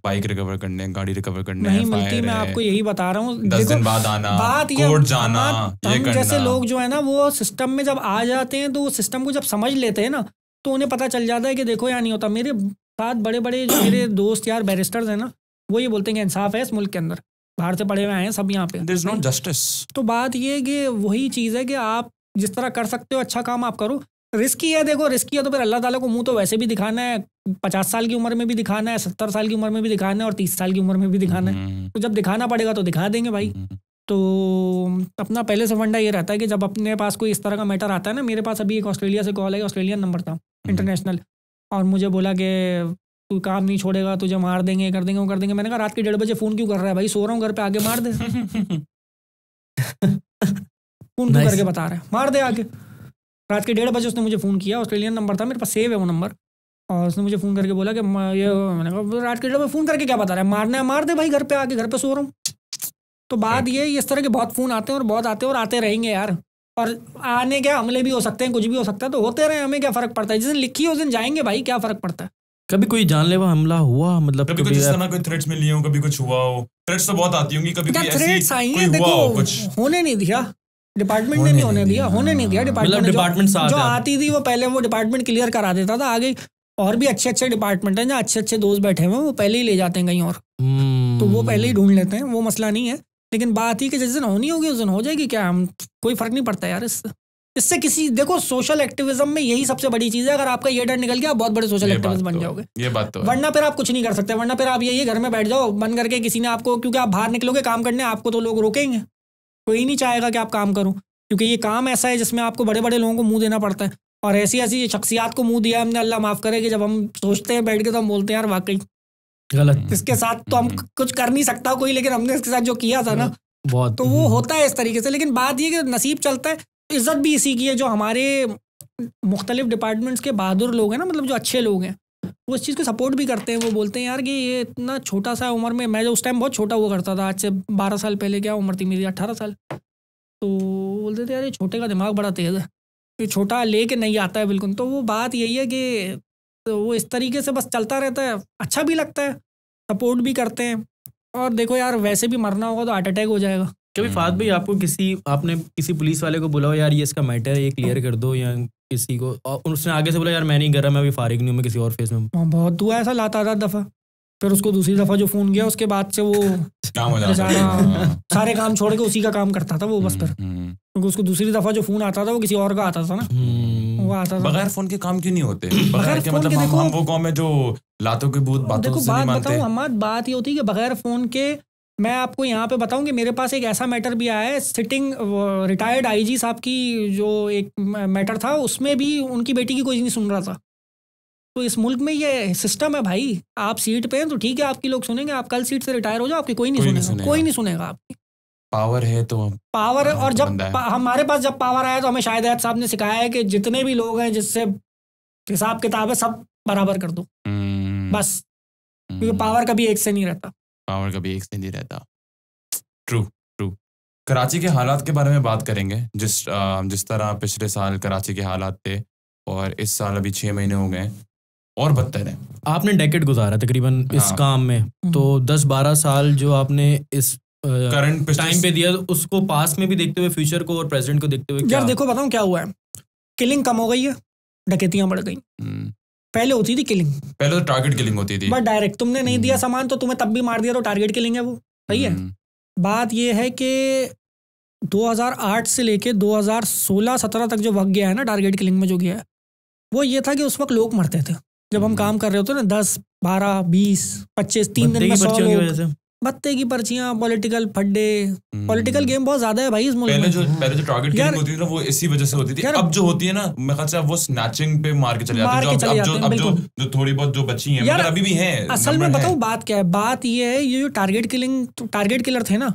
बाइक रिकवर करने, गाड़ी रिकवर करने नहीं मिलती। मैं आपको यही बता रहा हूँ, 10 दिन बाद आना, कोर्ट जाना, ये करना। जैसे लोग जो है ना वो सिस्टम में जब आ जाते हैं तो सिस्टम को जब समझ लेते हैं ना तो उन्हें पता चल जाता है कि देखो यहाँ नहीं होता। मेरे साथ बड़े बड़े जो मेरे दोस्त यार बैरिस्टर्स हैं ना वो ये बोलते हैं कि इंसाफ है इस मुल्क के अंदर, बाहर से पड़े हुए हैं सब यहाँ पे, देयर इज नो जस्टिस। तो बात ये कि वही चीज़ है कि आप जिस तरह कर सकते हो अच्छा काम आप करो। रिस्की है, देखो रिस्की है तो फिर अल्लाह ताला को मुंह तो वैसे भी दिखाना है, 50 साल की उम्र में भी दिखाना है, 70 साल की उम्र में भी दिखाना है और 30 साल की उम्र में भी दिखाना है। तो जब दिखाना पड़ेगा तो दिखा देंगे भाई। तो अपना पहले से फंडा ये रहता है कि जब अपने पास कोई इस तरह का मैटर आता है ना, मेरे पास अभी एक ऑस्ट्रेलिया से कॉल आई, ऑस्ट्रेलियन नंबर था इंटरनेशनल, और मुझे बोला कि तू काम नहीं छोड़ेगा तुझे मार देंगे, कर देंगे, वो कर देंगे। मैंने कहा रात के 1:30 बजे फ़ोन क्यों कर रहा है भाई, सो रहा हूँ घर पे, आगे मार दे फ़ोन क्यों करके बता रहा है, मार दे आगे। रात के 1:30 बजे उसने मुझे फ़ोन किया, ऑस्ट्रेलियन नंबर था, मेरे पास सेव है वो नंबर, और उसने मुझे फ़ोन करके बोला कि मैंने कहा रात के 1:30 बजे फ़ोन करके क्या बता रहा है, मारना है मार दे भाई घर पे आके, घर पे सो रहा हूँ। तो बात ये इस तरह के बहुत फ़ोन आते हैं और बहुत आते हैं और आते रहेंगे यार, और आने क्या हमले भी हो सकते हैं, कुछ भी हो सकता है, तो होते रहे, हमें क्या फ़र्क पड़ता है। जिस दिन लिखी है उस दिन जाएंगे भाई, क्या फ़र्क पड़ता है। कभी कोई जानलेवा हमला हुआ, मतलब कभी कुछ इस तरह कोई थ्रेट्स में लिए हो, कभी कुछ हुआ हो, थ्रेट्स तो बहुत आती होंगी, कभी थ्रेट्स आई हैं, देखो होने नहीं दिया डिपार्टमेंट ने, नहीं होने दिया, होने नहीं दिया डिपार्टमेंट। जो आती थी वो पहले वो डिपार्टमेंट क्लियर करा देता था, आगे और भी अच्छे अच्छे डिपार्टमेंट हैं जहाँ अच्छे अच्छे दोस्त बैठे हुए हैं, वो पहले ही ले जाते हैं कहीं और, तो वो पहले ही ढूंढ लेते हैं, वो मसला नहीं है। लेकिन बात ही कि जिस दिन होनी होगी उस दिन हो जाएगी, क्या हम कोई फर्क नहीं पड़ता यार इससे किसी। देखो सोशल एक्टिविज्म में यही सबसे बड़ी चीज़ है, अगर आपका ये डर निकल गया आप बहुत बड़े सोशल एक्टिविस्ट बन जाओगे, ये बात तो, वरना फिर आप कुछ नहीं कर सकते, वरना फिर आप यही घर में बैठ जाओ बंद करके, किसी ने आपको, क्योंकि आप बाहर निकलोगे काम करने आपको तो लोग रोकेंगे, कोई नहीं चाहेगा कि आप काम करो, क्योंकि ये काम ऐसा है जिसमें आपको बड़े बड़े लोगों को मुंह देना पड़ता है, और ऐसी ऐसी शख्सियात को मुंह दिया हमने, अल्लाह माफ़ करे कि जब हम सोचते हैं बैठ के तो हम बोलते हैं यार वाकई गलत, इसके साथ तो हम कुछ कर नहीं सकता कोई, लेकिन हमने इसके साथ जो किया था ना बहुत, तो वो होता है इस तरीके से। लेकिन बात ये कि नसीब चलता है, इज़्ज़त भी इसी की है। जो हमारे मुख्तलिफ डिपार्टमेंट्स के बहादुर लोग हैं ना, मतलब जो अच्छे लोग हैं, वो इस चीज़ को सपोर्ट भी करते हैं। वो बोलते हैं यार कि ये इतना छोटा सा उम्र में, मैं जो उस टाइम बहुत छोटा हुआ करता था, आज से 12 साल पहले क्या उम्र थी मेरी, 18 साल, तो बोलते थे यार ये छोटे का दिमाग बड़ा तेज़ है, ये छोटा ले के नहीं आता है बिल्कुल। तो वो बात यही है कि तो वो इस तरीके से बस चलता रहता है, अच्छा भी लगता है, सपोर्ट भी करते हैं। और देखो यार वैसे भी मरना होगा तो हार्ट अटैक हो जाएगा। कभी फहद भाई आपको आपने किसी पुलिस वाले को बुलाओ यार ये इसका मैटर है ये क्लियर कर दो, या किसी को और उसने आगे से बोला यार मैं नहीं कर रहा, मैं अभी फारिग नहीं हूँ, मैं किसी और फेस में हूँ। बहुत हुआ ऐसा लातादार दफ़ा। फिर उसको दूसरी दफ़ा जो फ़ोन गया उसके बाद से वो सारे काम छोड़ के उसी का काम करता था वो बस। फिर क्योंकि उसको दूसरी दफ़ा जो फ़ोन आता था वो किसी और का आता था ना, वो आता था। बगैर फ़ोन के काम क्यों नहीं होते? बगैर के मतलब हम वो कौम है जो लातों के भूत बातों से नहीं मानते। देखो हमारी बात ये होती है कि बगैर फ़ोन के, मैं आपको यहाँ पे बताऊँ कि मेरे पास एक ऐसा मैटर भी आया है, सिटिंग रिटायर्ड आईजी साहब की जो एक मैटर था उसमें भी उनकी बेटी की कोई नहीं सुन रहा था। तो इस मुल्क में ये सिस्टम है भाई, आप सीट पे हैं तो ठीक है आपकी लोग सुनेंगे, आप कल सीट से रिटायर हो जाओ आपकी कोई नहीं सुनेगा आपकी। पावर है तो पावर है। और जब हमारे पास जब पावर आया तो हमें शाहिद अहमद साहब ने सिखाया है कि जितने भी लोग हैं जिससे हिसाब किताब है सब बराबर कर दो बस, क्योंकि पावर कभी एक से नहीं रहता। पावर कभी एक से नहीं रहता। True true. कराची के हालात के बारे में बात करेंगे। जिस तरह पिछले साल कराची के हालात थे और इस साल अभी 6 महीने हो गए और बदतर है। आपने डेकेड गुजारा तकरीबन इस काम में, तो 10-12 साल जो आपने इस करंट टाइम पे दिया उसको पास में भी देखते हुए, फ्यूचर को और प्रेजेंट को देखते हुए। यार देखो बताऊँ क्या हुआ है, किलिंग कम हो गई है, डकैतियाँ बढ़ गई। पहले होती थी किलिंग, पहले तो टारगेट किलिंग होती थी, बट डायरेक्ट तुमने नहीं दिया सामान तो तुम्हें तब भी मार दिया, तो टारगेट किलिंग है वो, सही है। बात ये है कि 2008 से लेके 2016-17 तक जो वक्त गया है ना टारगेट किलिंग में जो गया है, वो ये था कि उस वक्त लोग मरते थे जब हम काम कर रहे होते ना, 10, 12, 20, 25 3 दिन में 100 लोग। बत्ते की पर्चियाँ, पॉलिटिकल फड्डे, पॉलिटिकल गेम बहुत ज्यादा है भाई इस मुल्क में। पहले जो टारगेट किलिंग होती थी ना वो इसी वजह से होती थी। अब जो होती है ना मेरे ख्याल से वो स्नैचिंग पे मार के चले जाते हैं। अब जो थोड़ी बहुत जो बची हैं यार अभी भी हैं। असल में बताऊँ बात क्या है, बात ये है ये जो टारगेट किलर थे ना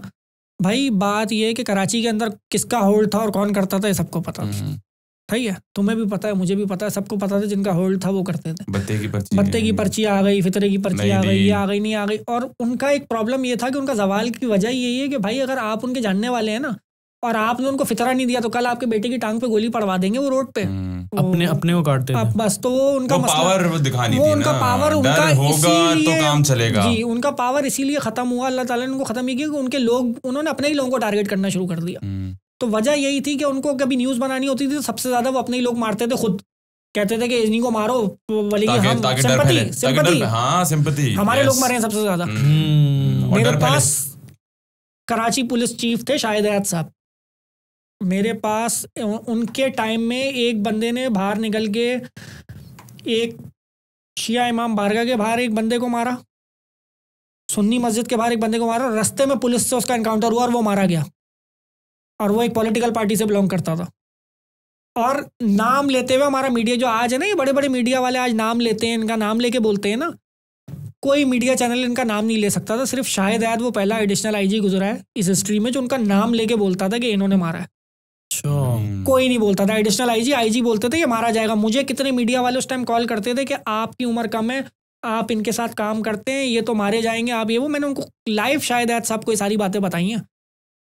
भाई, बात ये है कि कराची के अंदर किसका होल्ड था और कौन करता था ये सबको पता था, सही है, तुम्हें भी पता है मुझे भी पता है, सबको पता था। जिनका होल्ड था वो करते थे। बत्ते की पर्ची आ गई, फितरे की पर्ची आ गई, ये आ गई नहीं आ गई। और उनका एक प्रॉब्लम ये था कि उनका जवाल की वजह यही है कि भाई अगर आप उनके जानने वाले हैं ना और आपने उनको फितरा नहीं दिया तो कल आपके बेटे की टांग पे गोली पड़वा देंगे वो रोड पे। अपने अपने को काटते थे बस। तो उनका पावर दिखानी थी, उनका पावर उनका होगा तो काम चलेगा जी, उनका पावर इसीलिए खत्म हुआ, अल्लाह ताला ने उनको खत्म ही किया कि उनके लोग, उन्होंने अपने ही लोगों को टारगेट करना शुरू कर दिया। तो वजह यही थी कि उनको कभी न्यूज़ बनानी होती थी तो सबसे ज्यादा वो अपने ही लोग मारते थे, खुद कहते थे कि इन्हीं को मारो वली की हम सिंपैथी, हाँ सिंपैथी हमारे लोग मारे हैं सबसे ज्यादा। मेरे पास कराची पुलिस चीफ थे शाहिद हयात साहब, मेरे पास उनके टाइम में एक बंदे ने बाहर निकल के एक शिया इमाम बारगाह के बाहर एक बंदे को मारा, सुन्नी मस्जिद के बाहर एक बंदे को मारा, रास्ते में पुलिस से उसका एनकाउंटर हुआ और वो मारा गया, और वो एक पॉलिटिकल पार्टी से बिलोंग करता था। और नाम लेते हुए हमारा मीडिया जो आज है ना, ये बड़े बड़े मीडिया वाले आज नाम लेते हैं, इनका नाम लेके बोलते हैं ना, कोई मीडिया चैनल इनका नाम नहीं ले सकता था, सिर्फ शाहिद हयात वो पहला एडिशनल आईजी गुजरा है इस हिस्ट्री में जो उनका नाम लेके बोलता था कि इन्होंने मारा है। कोई नहीं बोलता था एडिशनल आईजी बोलते थे ये मारा जाएगा। मुझे कितने मीडिया वाले उस टाइम कॉल करते थे कि आपकी उम्र कम है, आप इनके साथ काम करते हैं, ये तो मारे जाएंगे, आप ये वो। मैंने उनको लाइव शाहिद हयात साहब को ये सारी बातें बताई हैं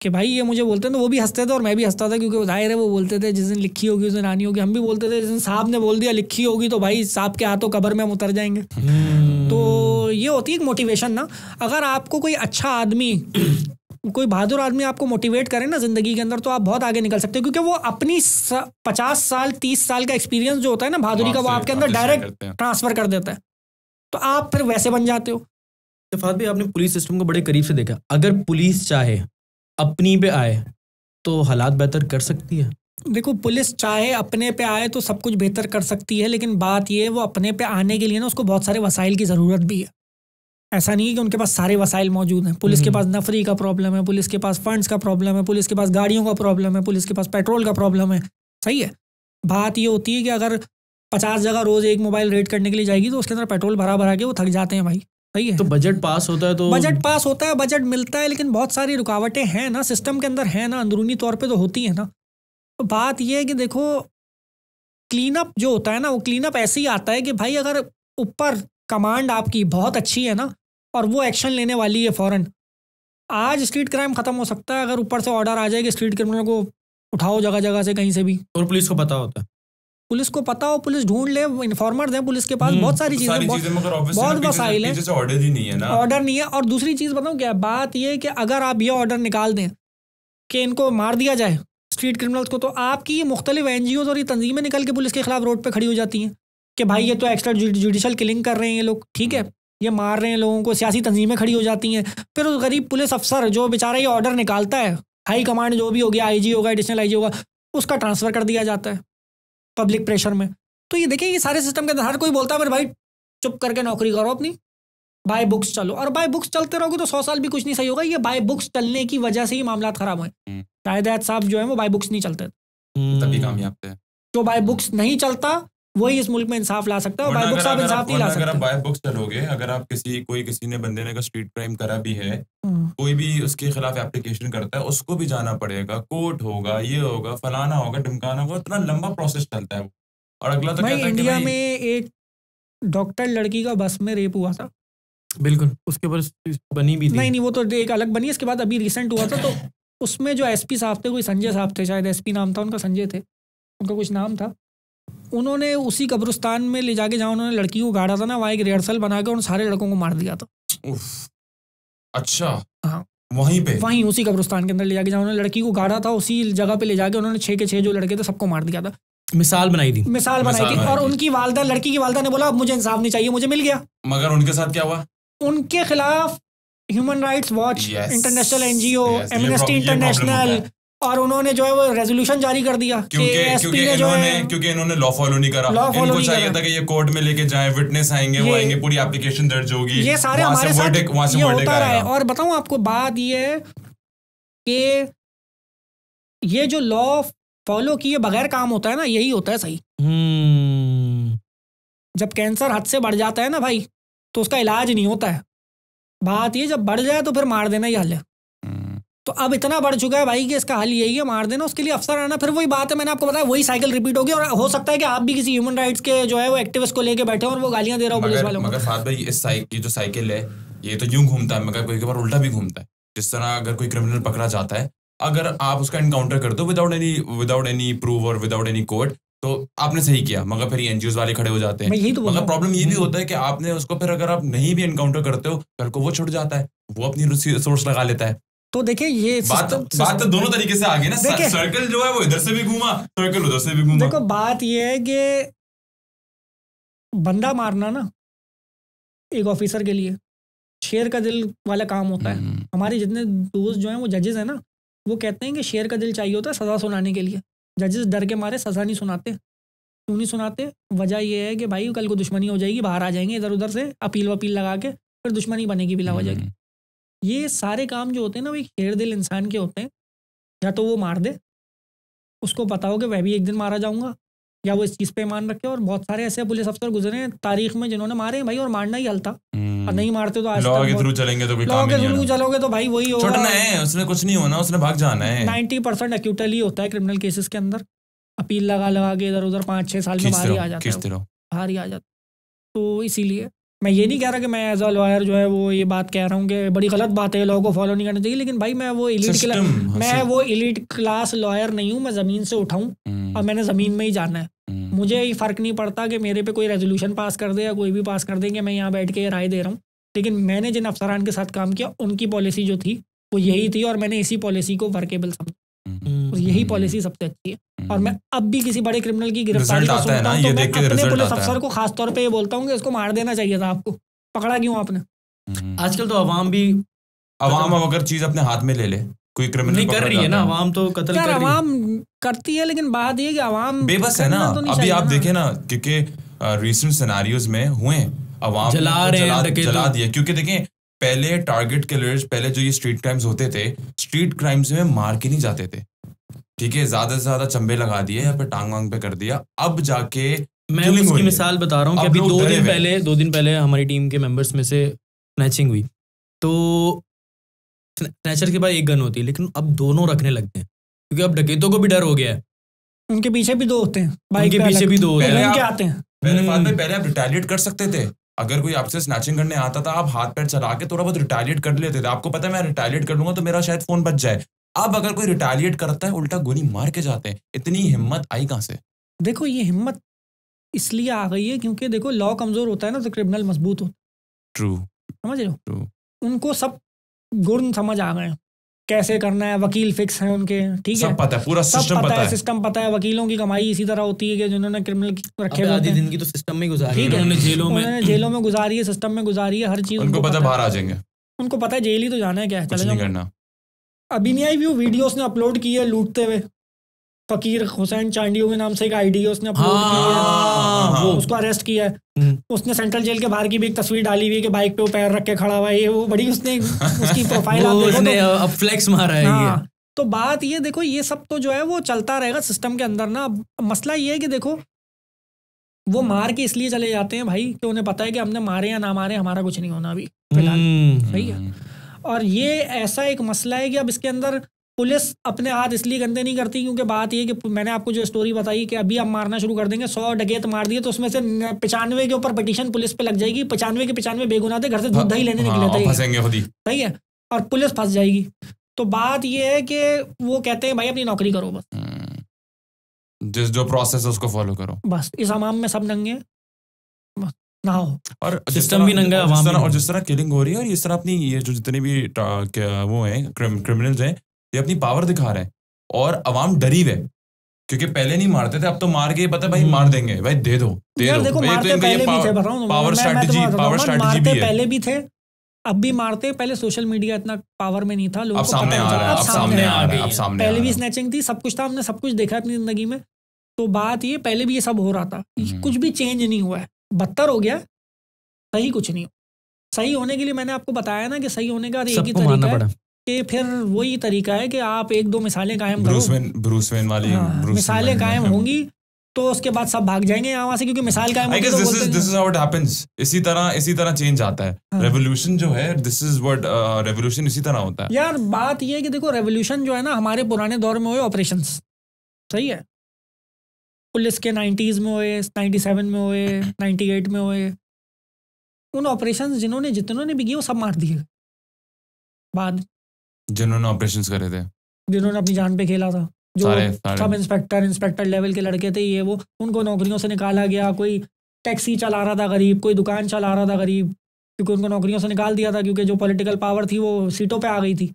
कि भाई ये मुझे बोलते हैं, तो वो भी हंसते थे और मैं भी हंसता था, क्योंकि जाहिर है वो बोलते थे जिस दिन लिखी होगी उस दिन आनी होगी, हम भी बोलते थे जिस दिन साहब ने बोल दिया लिखी होगी तो भाई साहब के हाथों कब्र में हम उतर जाएंगे। तो ये होती है एक मोटिवेशन ना, अगर आपको कोई अच्छा आदमी कोई बहादुर आदमी आपको मोटिवेट करे ना ज़िंदगी के अंदर, तो आप बहुत आगे निकल सकते हो, क्योंकि वो अपनी 50 साल 30 साल का एक्सपीरियंस जो होता है ना बहादुरी का, वो आपके अंदर डायरेक्ट ट्रांसफ़र कर देता है, तो आप फिर वैसे बन जाते हो। सिफात भाई, आपने पुलिस सिस्टम को बड़े करीब से देखा, अगर पुलिस चाहे अपनी पे आए तो हालात बेहतर कर सकती है। देखो, पुलिस चाहे अपने पे आए तो सब कुछ बेहतर कर सकती है, लेकिन बात ये है वो अपने पे आने के लिए ना उसको बहुत सारे वसाइल की ज़रूरत भी है। ऐसा नहीं है कि उनके पास सारे वसाइल मौजूद हैं। पुलिस के पास नफरी का प्रॉब्लम है, पुलिस के पास फंड्स का प्रॉब्लम है, पुलिस के पास गाड़ियों का प्रॉब्लम है, पुलिस के पास पेट्रोल का प्रॉब्लम है। सही है, बात ये होती है कि अगर 50 जगह रोज़ एक मोबाइल रेड करने के लिए जाएगी तो उसके अंदर पेट्रोल भरा भरा के वो थक जाते हैं भाई। सही है, तो बजट पास होता है, तो बजट पास होता है, बजट मिलता है, लेकिन बहुत सारी रुकावटें हैं ना सिस्टम के अंदर, है ना, अंदरूनी तौर पर तो होती है ना। तो बात यह है कि देखो, क्लीन अप जो होता है ना, वो क्लीन अप ऐसे ही आता है कि भाई अगर ऊपर कमांड आपकी बहुत अच्छी है ना और वो एक्शन लेने वाली है फ़ौरन, आज स्ट्रीट क्राइम ख़त्म हो सकता है अगर ऊपर से ऑर्डर आ जाए कि स्ट्रीट क्रिमिनल को उठाओ जगह जगह से कहीं से भी। और पुलिस को पता होता है, पुलिस को पता हो, पुलिस ढूंढ ले, इन्फॉर्मर्स हैं पुलिस के पास, बहुत सारी चीज़ें, बहुत वसाइल हैं, ऑर्डर ही नहीं है ना, ऑर्डर नहीं है। और दूसरी चीज़ बताऊँ क्या, बात यह है कि अगर आप ये ऑर्डर निकाल दें कि इनको मार दिया जाए स्ट्रीट क्रिमिनल्स को, तो आपकी ये मुख्तलिफ NGOs और ये तंजीमें निकल के पुलिस के खिलाफ रोड पर खड़ी हो जाती हैं कि भाई ये तो एक्स्ट्रा जुडिशल किलिंग कर रहे हैं ये लोग, ठीक है, ये मार रहे हैं लोगों को, सियासी तंजीमें खड़ी हो जाती हैं। फिर उस गरीब पुलिस अफसर जो बेचारा ये ऑर्डर निकालता है, हाई कमांड जो भी हो गया, IG होगा, एडिशनल IG होगा, उसका ट्रांसफ़र कर दिया जाता है पब्लिक प्रेशर में। तो ये देखिए, ये सारे सिस्टम के अंदर हर कोई बोलता है फिर भाई चुप करके नौकरी करो अपनी, बाय बुक्स चलो, और बाय बुक्स चलते रहोगे तो 100 साल भी कुछ नहीं सही होगा। ये बाय बुक्स चलने की वजह से ही मामला ख़राब हुए। शाहिद हयात साहब जो है वो बाय बुक्स नहीं चलते, तभी कामयाब थे। जो बाय बुक्स नहीं चलता वही इस मुल्क में इंसाफ ला सकता है, और बाय बुक्स आप इंसाफ नहीं ला सकते। अगर आप बाय बुक्स चलोगे, अगर आप किसी ने बंदे ने अगर स्ट्रीट क्राइम करा भी है, कोई भी उसके खिलाफ एप्लीकेशन करता है, उसको भी जाना पड़ेगा, कोर्ट होगा, ये होगा, फलाना होगा, ढिमकाना होगा, इतना लंबा प्रोसेस चलता है वो। और अगला तो कहता है इंडिया में एक डॉक्टर लड़की का बस में रेप हुआ था, बिल्कुल, उसके ऊपर बनी भी नहीं, वो तो एक अलग बनी, इसके बाद अभी रिसेंट हुआ था। तो उसमें जो SP साहब थे, कोई संजय साहब थे, शायद SP नाम था उनका, संजय थे उनका कुछ नाम था, उन्होंने उसी कब्रिस्तान में ले जाके जहाँ उन्होंने लड़की को गाड़ा था ना, वहाँ एक रिहर्सल बना के उन सारे लड़कों को मार दिया था। अच्छा, हाँ, वहीं उसी कब्रिस्तान के अंदर ले जाके जहाँ उन्होंने लड़की को गाड़ा था, उसी जगह पे ले जाके उन्होंने 6 के 6 जो लड़के थे सबको मार दिया था। मिसाल बनाई थी। और उनकी वालदा, लड़की की वालदा ने बोला अब मुझे इंसाफ नहीं चाहिए, मुझे मिल गया। मगर उनके साथ क्या हुआ, उनके खिलाफ human rights watch, international NGO, Amnesty international, और उन्होंने जो है वो रेजोल्यूशन जारी कर दिया क्योंकि इन्होंने लॉ फॉलो नहीं करा। इनको चाहिए था कि ये कोर्ट में लेके जाएं, विटनेस आएंगे, वो आएंगे, पूरी एप्लीकेशन दर्ज होगी, ये सारे हमारे साथ ये होता रहा है। और बताऊं आपको, बात ये है कि ये जो लॉ फॉलो किए बगैर काम होता है ना, यही होता है सही। जब कैंसर हद से बढ़ जाता है ना भाई, तो उसका इलाज नहीं होता है। बात ये, जब बढ़ जाए तो फिर मार देना ही हल है। तो अब इतना बढ़ चुका है भाई कि इसका हल यही है, मार देना। उसके लिए अफसर आना, फिर वही बात है, मैंने आपको बताया, वही साइकिल रिपीट होगी। और हो सकता है कि आप भी किसी ह्यूमन राइट्स के जो है वो एक्टिविस्ट को लेके बैठे हो और वो गालियां दे रहा हो पुलिस वालों को। मगर फहद भाई, इस जो साइकिल है ये तो यूं घूमता है, मगर कोई के बार उल्टा भी घूमता है। जिस तरह अगर कोई क्रिमिनल पकड़ा जाता है, अगर आप उसका एनकाउंटर कर दो विदाउट एनी प्रूफ और विदाउट एनी कोर्ट, तो आपने सही किया, मगर फिर एनजीओ वाले खड़े हो जाते हैं। मैं यही तो मगर प्रॉब्लम ये भी होता है कि आपने उसको फिर अगर आप नहीं भी एनकाउंटर करते हो कल को वो छुट जाता है, वो अपनी रिसोर्स लगा लेता है। तो देखिए ये बात तो दोनों तरीके से आ गई ना, सर्कल जो है वो इधर से भी घूमा, सर्कल उधर से भी घूमा। देखो बात ये है कि बंदा मारना ना एक ऑफिसर के लिए शेर का दिल वाला काम होता है। हमारे जितने दोस्त जो हैं वो जजेस हैं ना, वो कहते हैं कि शेर का दिल चाहिए होता है सज़ा सुनाने के लिए। जजेस डर के मारे सज़ा नहीं सुनाते। क्यों नहीं सुनाते? वजह ये है कि भाई कल को दुश्मनी हो जाएगी, बाहर आ जाएंगे इधर उधर से अपील वपील लगा के, फिर दुश्मनी बनेगी बिला वजह की। ये सारे काम जो होते हैं ना वो एक शेर दिल इंसान के होते हैं। या तो वो मार दे, उसको बताओ कि वह भी एक दिन मारा जाऊँगा, या वो इस चीज़ पे ईमान रखे। और बहुत सारे ऐसे पुलिस अफसर गुजरे हैं तारीख में जिन्होंने मारे भाई, और मारना ही हलता। और नहीं मारते तो आज लॉ के थ्रू चलेंगे तो भी काम नहीं है। लॉ के थ्रू चलोगे तो भाई वही होगा, छोड़ना है उसने, कुछ नहीं होना, उसने भाग जाना है। 90% एक्यूटल ही होता है क्रिमिनल केसेस के अंदर, अपील लगा लगा के इधर उधर 5-6 साल में बाहर ही आ जाता है, बाहर ही आ जाता। तो इसीलिए मैं ये नहीं कह रहा कि मैं एज अ लॉयर जो है वो ये बात कह रहा हूँ कि बड़ी गलत बात है, लॉ को फॉलो नहीं करना चाहिए, लेकिन भाई मैं वो एलीट क्लास लॉयर नहीं हूँ। मैं ज़मीन से उठाऊँ और मैंने ज़मीन में ही जाना है। मुझे ये फ़र्क नहीं पड़ता कि मेरे पे कोई रेजोल्यूशन पास कर दे या कोई भी पास कर देंगे, मैं यहाँ बैठ के राय दे रहा हूँ। लेकिन मैंने जिन अफसरान के साथ काम किया उनकी पॉलिसी जो थी वो यही थी, और मैंने इसी पॉलिसी को वर्केबल समझा, और यही पॉलिसी सबसे अच्छी है। और मैं अब भी किसी बड़े क्रिमिनल की गिरफ्तारी का सुनता हूं तो मैं अपने पुलिस अफसर को खास तौर पे ये बोलता हूँ कि इसको मार देना चाहिए था, आपको पकड़ा क्यों आपने? आजकल तो अवाम अगर चीज अपने हाथ में ले ले, कोई क्रिमिनल कर रही है ना, अवाम तो कत्ल कर रही है, अवाम करती है, लेकिन बात ये कि अवाम बेबस है ना। अभी आप देखें ना, क्योंकि रीसेंट सिनेरियोज में हुए अवाम जला दिया, क्योंकि देखें पहले टारगेट किलर्स, पहले जो ये स्ट्रीट क्राइम्स होते थे, स्ट्रीट क्राइम्स में मार के नहीं जाते थे, ठीक है, ज्यादा से ज्यादा चंबे लगा दिए या फिर टांग वांग पे कर दिया। अब जाके मैं उसकी मिसाल बता रहा हूँ कि अभी दो दिन पहले हमारी टीम के मेंबर्स में से स्नैचिंग हुई, तो स्नैचर के पास एक गन होती है, लेकिन अब दोनों रखने लगते हैं, क्योंकि अब डकैतों को भी डर हो गया है, उनके पीछे भी दो होते हैं, बाइक के पीछे भी दो होते हैं। पहले आप रिटेलिएट कर सकते थे, अगर कोई आपसे स्नैचिंग करने आता था आप हाथ पैर चला के थोड़ा बहुत रिटेलिएट कर लेते थे, आपको पता है मैं रिटेलिएट कर लूंगा तो मेरा शायद फोन बच जाए। अब अगर कोई रिटेलिएट करता है उल्टा गोली मार के जाते हैं। इतनी हिम्मत आई कहाँ से? देखो ये हिम्मत इसलिए आ गई है क्योंकि देखो लॉ कमजोर होता है ना तो क्रिमिनल मजबूत होता है। ट्रू, समझ रहे हो? ट्रू। उनको सब गुण समझ आ गए, कैसे करना है, वकील फिक्स हैं उनके, ठीक है, पता है पूरा सिस्टम, पता है वकीलों की कमाई इसी तरह होती है कि जिन्होंने क्रिमिनल रखे हुए आधी जिंदगी तो सिस्टम में गुजारी है, उन्होंने जेलों में गुजारी है, सिस्टम में गुजारी है, हर चीज उनको पता है, बाहर आ जाएंगे, उनको पता है जेल ही तो जाना है, क्या है, चले जाना। अभी नहीं आई वीडियोस ने अपलोड की है लूटते हुए, फकीर हुसैन चांडियो के नाम से एक आईडी है, उसने अपलोड किया है, उसको अरेस्ट किया है। उसने सेंट्रल जेल के बाहर की भी एक तस्वीर डाली हुई है कि बाइक पे वो पैर रख के खड़ा हुआ है, ये वो बड़ी उसने उसकी प्रोफाइल आप देखो तो अब फ्लेक्स मारा है। हाँ, तो बात ये देखो ये सब तो जो है वो चलता रहेगा सिस्टम के अंदर ना। मसला ये है कि देखो वो मार के इसलिए चले जाते हैं भाई कि उन्हें पता है कि हमने मारे या ना मारे हमारा कुछ नहीं होना अभी फिलहाल, सही है। और ये ऐसा एक मसला है कि अब इसके अंदर पुलिस अपने हाथ इसलिए गंदे नहीं करती क्योंकि बात ये है कि मैंने आपको जो स्टोरी बताई कि अभी आप मारना शुरू कर देंगे, 100 डकैत मार दिए तो उसमें से 95 के ऊपर पिटीशन पुलिस पे लग जाएगी, 95 के 95 बेगुनाह थे, घर से दूध दही लेने निकले थे, सही है, और पुलिस फंस जाएगी। तो बात ये है कि वो कहते हैं भाई अपनी नौकरी करो, बस जिस जो प्रोसेस है उसको फॉलो करो, बस इस अमाम में सब नंगे बस ना हो, और सिस्टम भी नंगा है। और जिस तरह किलिंग हो रही है और इस तरह अपनी ये जो जितने भी वो हैं क्रिमिनल्स हैं ये अपनी पावर दिखा रहे हैं और अवाम डरी हुए, क्योंकि पहले नहीं मारते थे, अब तो मार के पता भाई मार देंगे, भाई दे दो देखो, मारते पहले भी थे, पहले भी थे, अब भी मारते। पहले सोशल मीडिया इतना पावर में नहीं था, लोगों को पता नहीं था, पहले भी स्नैचिंग थी, सब कुछ था, हमने सब कुछ देखा अपनी जिंदगी में। तो बात ये पहले भी ये सब हो रहा था, कुछ भी चेंज नहीं हुआ है, बदतर हो गया, सही कुछ नहीं। सही होने के लिए मैंने आपको बताया ना कि सही होने का एक ही तरीका है कि फिर वही तरीका है कि आप एक दो मिसालें कायम करो, ब्रूस वेन वाली मिसालें कायम होंगी तो उसके बाद सब भाग जाएंगे यहाँ वहाँ से, क्योंकि मिसाल कायम होगी तो this is how it happens. इसी तरह चेंज आता है, रेवोल्यूशन जो है दिस इज व्हाट रेवोल्यूशन इसी तरह होता है यार। बात ये है कि देखो रेवोल्यूशन जो है ना हमारे पुराने दौर में हुए ऑपरेशंस, सही है, पुलिस के 90s में हुए, 97 में हुए, 98 में हुए, उन ऑपरेशंस जिन्होंने जितनों ने भी किए वो सब मार दिए बाद, जिन्होंने ऑपरेशंस करे थे, जिन्होंने अपनी जान पे खेला था, जो सब इंस्पेक्टर इंस्पेक्टर लेवल के लड़के थे ये वो, उनको नौकरियों से निकाला गया। कोई टैक्सी चला रहा था गरीब, कोई दुकान चला रहा था गरीब, क्योंकि उनको नौकरियों से निकाल दिया था क्योंकि जो पॉलिटिकल पावर थी वो सीटों पे आ गई थी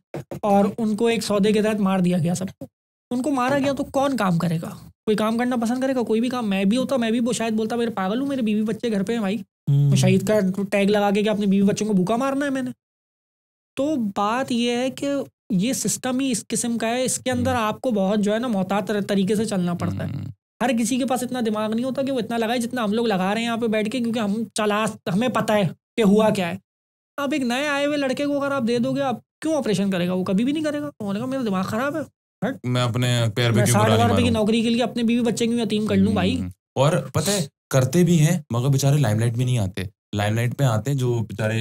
और उनको एक सौदे के तहत मार दिया गया सबको। उनको मारा गया तो कौन काम करेगा? कोई काम करना पसंद करेगा? कोई भी काम, मैं भी होता मैं भी वो शायद बोलता मेरे पागल हूँ, मेरे बीवी बच्चे घर पे हैं भाई, तो शहीद का टैग लगा के अपने बीवी बच्चों को भूखा मारना है मैंने। तो बात यह है कि ये सिस्टम ही इस किस्म का है, इसके अंदर आपको बहुत जो है ना मोहतात तरीके से चलना पड़ता है। हर किसी के पास इतना दिमाग नहीं होता कि वो इतना लगाए जितना हम लोग लगा रहे हैं यहाँ पे बैठ के, क्योंकि हम हमें पता है कि हुआ क्या है। अब एक नए आए हुए लड़के को अगर आप दे दोगे, आप क्यों ऑपरेशन करेगा? वो कभी भी नहीं करेगा, बोलेगा मेरा दिमाग खराब है, हट मैं अपने पैर पे 60,000 रुपए की नौकरी के लिए अपने बीवी बच्चे क्यों यतीम कर लूँ भाई। और पता है करते भी हैं मगर बेचारे लाइमलाइट में नहीं आते, लाइमलाइट पे आते हैं जो बेचारे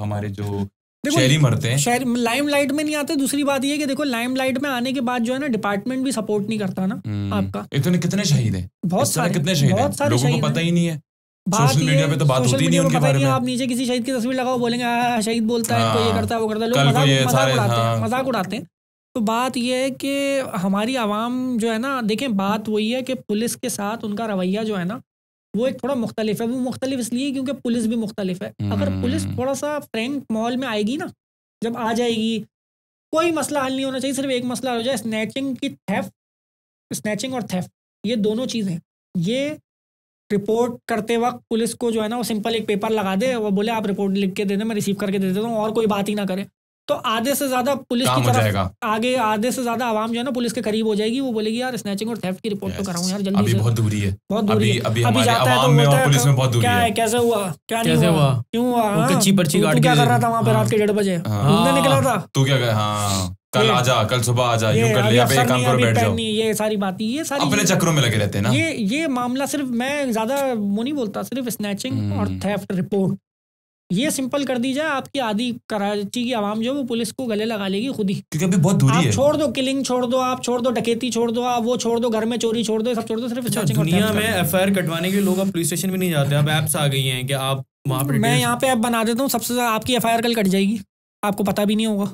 हमारे जो शहरी मरते हैं, लाइमलाइट में नहीं आते। दूसरी बात ये है कि देखो लाइमलाइट में आने के बाद जो है ना डिपार्टमेंट भी सपोर्ट नहीं करता ना आपका। इतने कितने शहीद हैं, बहुत सारे, कितने शहीद हैं लोगों को पता ही नहीं है, सोशल मीडिया पे तो बात होती नहीं उनके बारे में। आप नीचे किसी शहीद की तस्वीर लगाओ, बोलेंगे शहीद बोलता है, कोई ये करता है वो करता है, लोग मजाक उड़ाते हैं। तो बात यह है कि हमारी आवाम जो है ना, देखें बात वही है कि पुलिस के साथ उनका रवैया जो है ना वो एक थोड़ा मुख्तलिफ है। वो मुख्तलिफ इसलिए क्योंकि पुलिस भी मुख्तलिफ है। अगर पुलिस थोड़ा सा फ्रैंक माहौल में आएगी ना, जब आ जाएगी कोई मसला हल नहीं होना चाहिए, सिर्फ एक मसला हो जाए, स्नैचिंग और थेफ्ट, ये दोनों चीज़ें, ये रिपोर्ट करते वक्त पुलिस को जो है ना वो सिंपल एक पेपर लगा दे, वो बोले आप रिपोर्ट लिख के दे दें, मैं रिसीव करके दे देता हूँ, और कोई बात ही ना करे, तो आधे से ज़्यादा पुलिस की तरफ आगे, आधे से ज़्यादा आवाम जो है ना पुलिस के करीब हो जाएगी। वो बोलेगी यार स्नैचिंग और थेफ्ट की रिपोर्ट तो कराऊं यार जल्दी, अभी बहुत दूरी है, बहुत दूरी है, अभी जाता है तो बोलता है क्या है, कैसे हुआ, क्या नहीं हुआ, क्यों हुआ, कच्ची पर्ची काट के क्या कर रहा था वहाँ पे, रात के 1:30 बजे निकला था तू क्या कर, हाँ कल आ जा, कल सुबह आ जा, यूं कर लिया, पे काम करो, बैठ जाओ, ये सारी बातें, ये सारी अपने चक्रों में लगे रहते हैं ना। ये मामला सिर्फ, मैं ज़्यादा वो नहीं बोलता, सिर्फ स्नैचिंग और थेफ्ट रिपोर्ट ये सिंपल कर दी जाए, आपकी आधी कराची की आवाम जो है वो पुलिस को गले लगा लेगी खुद ही, क्योंकि अभी बहुत दूरी है। छोड़ दो किलिंग, छोड़ दो आप, छोड़ दो डकैती, छोड़ दो आप वो, छोड़ दो घर में चोरी, छोड़ दो सब, छोड़ दो, सिर्फ दुनिया में FIR कटवाने के लोग अब पुलिस स्टेशन भी नहीं जाते। अब ऐप्स आ गई हैं कि आप वहाँ पर, मैं यहाँ पे ऐप बना देता हूँ सबसे ज्यादा आपकी FIR कल कट जाएगी, आपको पता भी नहीं होगा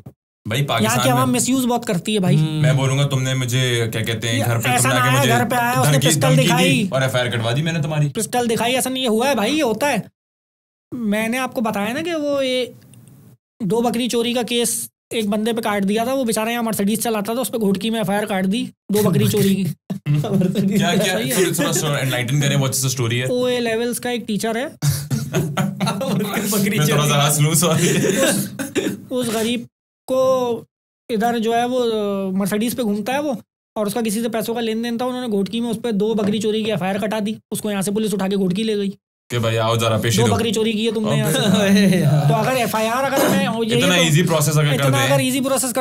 भाई। यहाँ की आवाम मिसयूज बहुत करती है भाई। मैं बोलूंगा तुमने मुझे क्या कहते हैं घर पे, तुमने आके मुझे घर पे आया, उसने पिस्टल दिखाई और FIR कटवा दी, मैंने तुम्हारी पिस्टल दिखाई, ऐसा नहीं हुआ है भाई, होता है। मैंने आपको बताया ना कि वो ये 2 बकरी चोरी का केस एक बंदे पे काट दिया था, वो बेचारा यहाँ मर्सिडीज चलाता था, उस पर घोटकी में FIR काट दी 2 बकरी चोरी की। क्या क्या एनलाइटन करें, व्हाट्स द स्टोरी है। OA लेवल्स का एक टीचर है, उस गरीब को इधर जो है वो मर्सिडीज पे घूमता है वो, और उसका किसी से पैसों का लेन देन था, उन्होंने घोटकी में उस पर 2 बकरी चोरी की FIR कटा दी, उसको यहाँ से पुलिस उठा के घोटकी ले गई कि भाई आओ जरा पेशी दो, 2 बकरी चोरी की है तुमने। तो अगर FIR अगर मैं इतना इजी प्रोसेस कर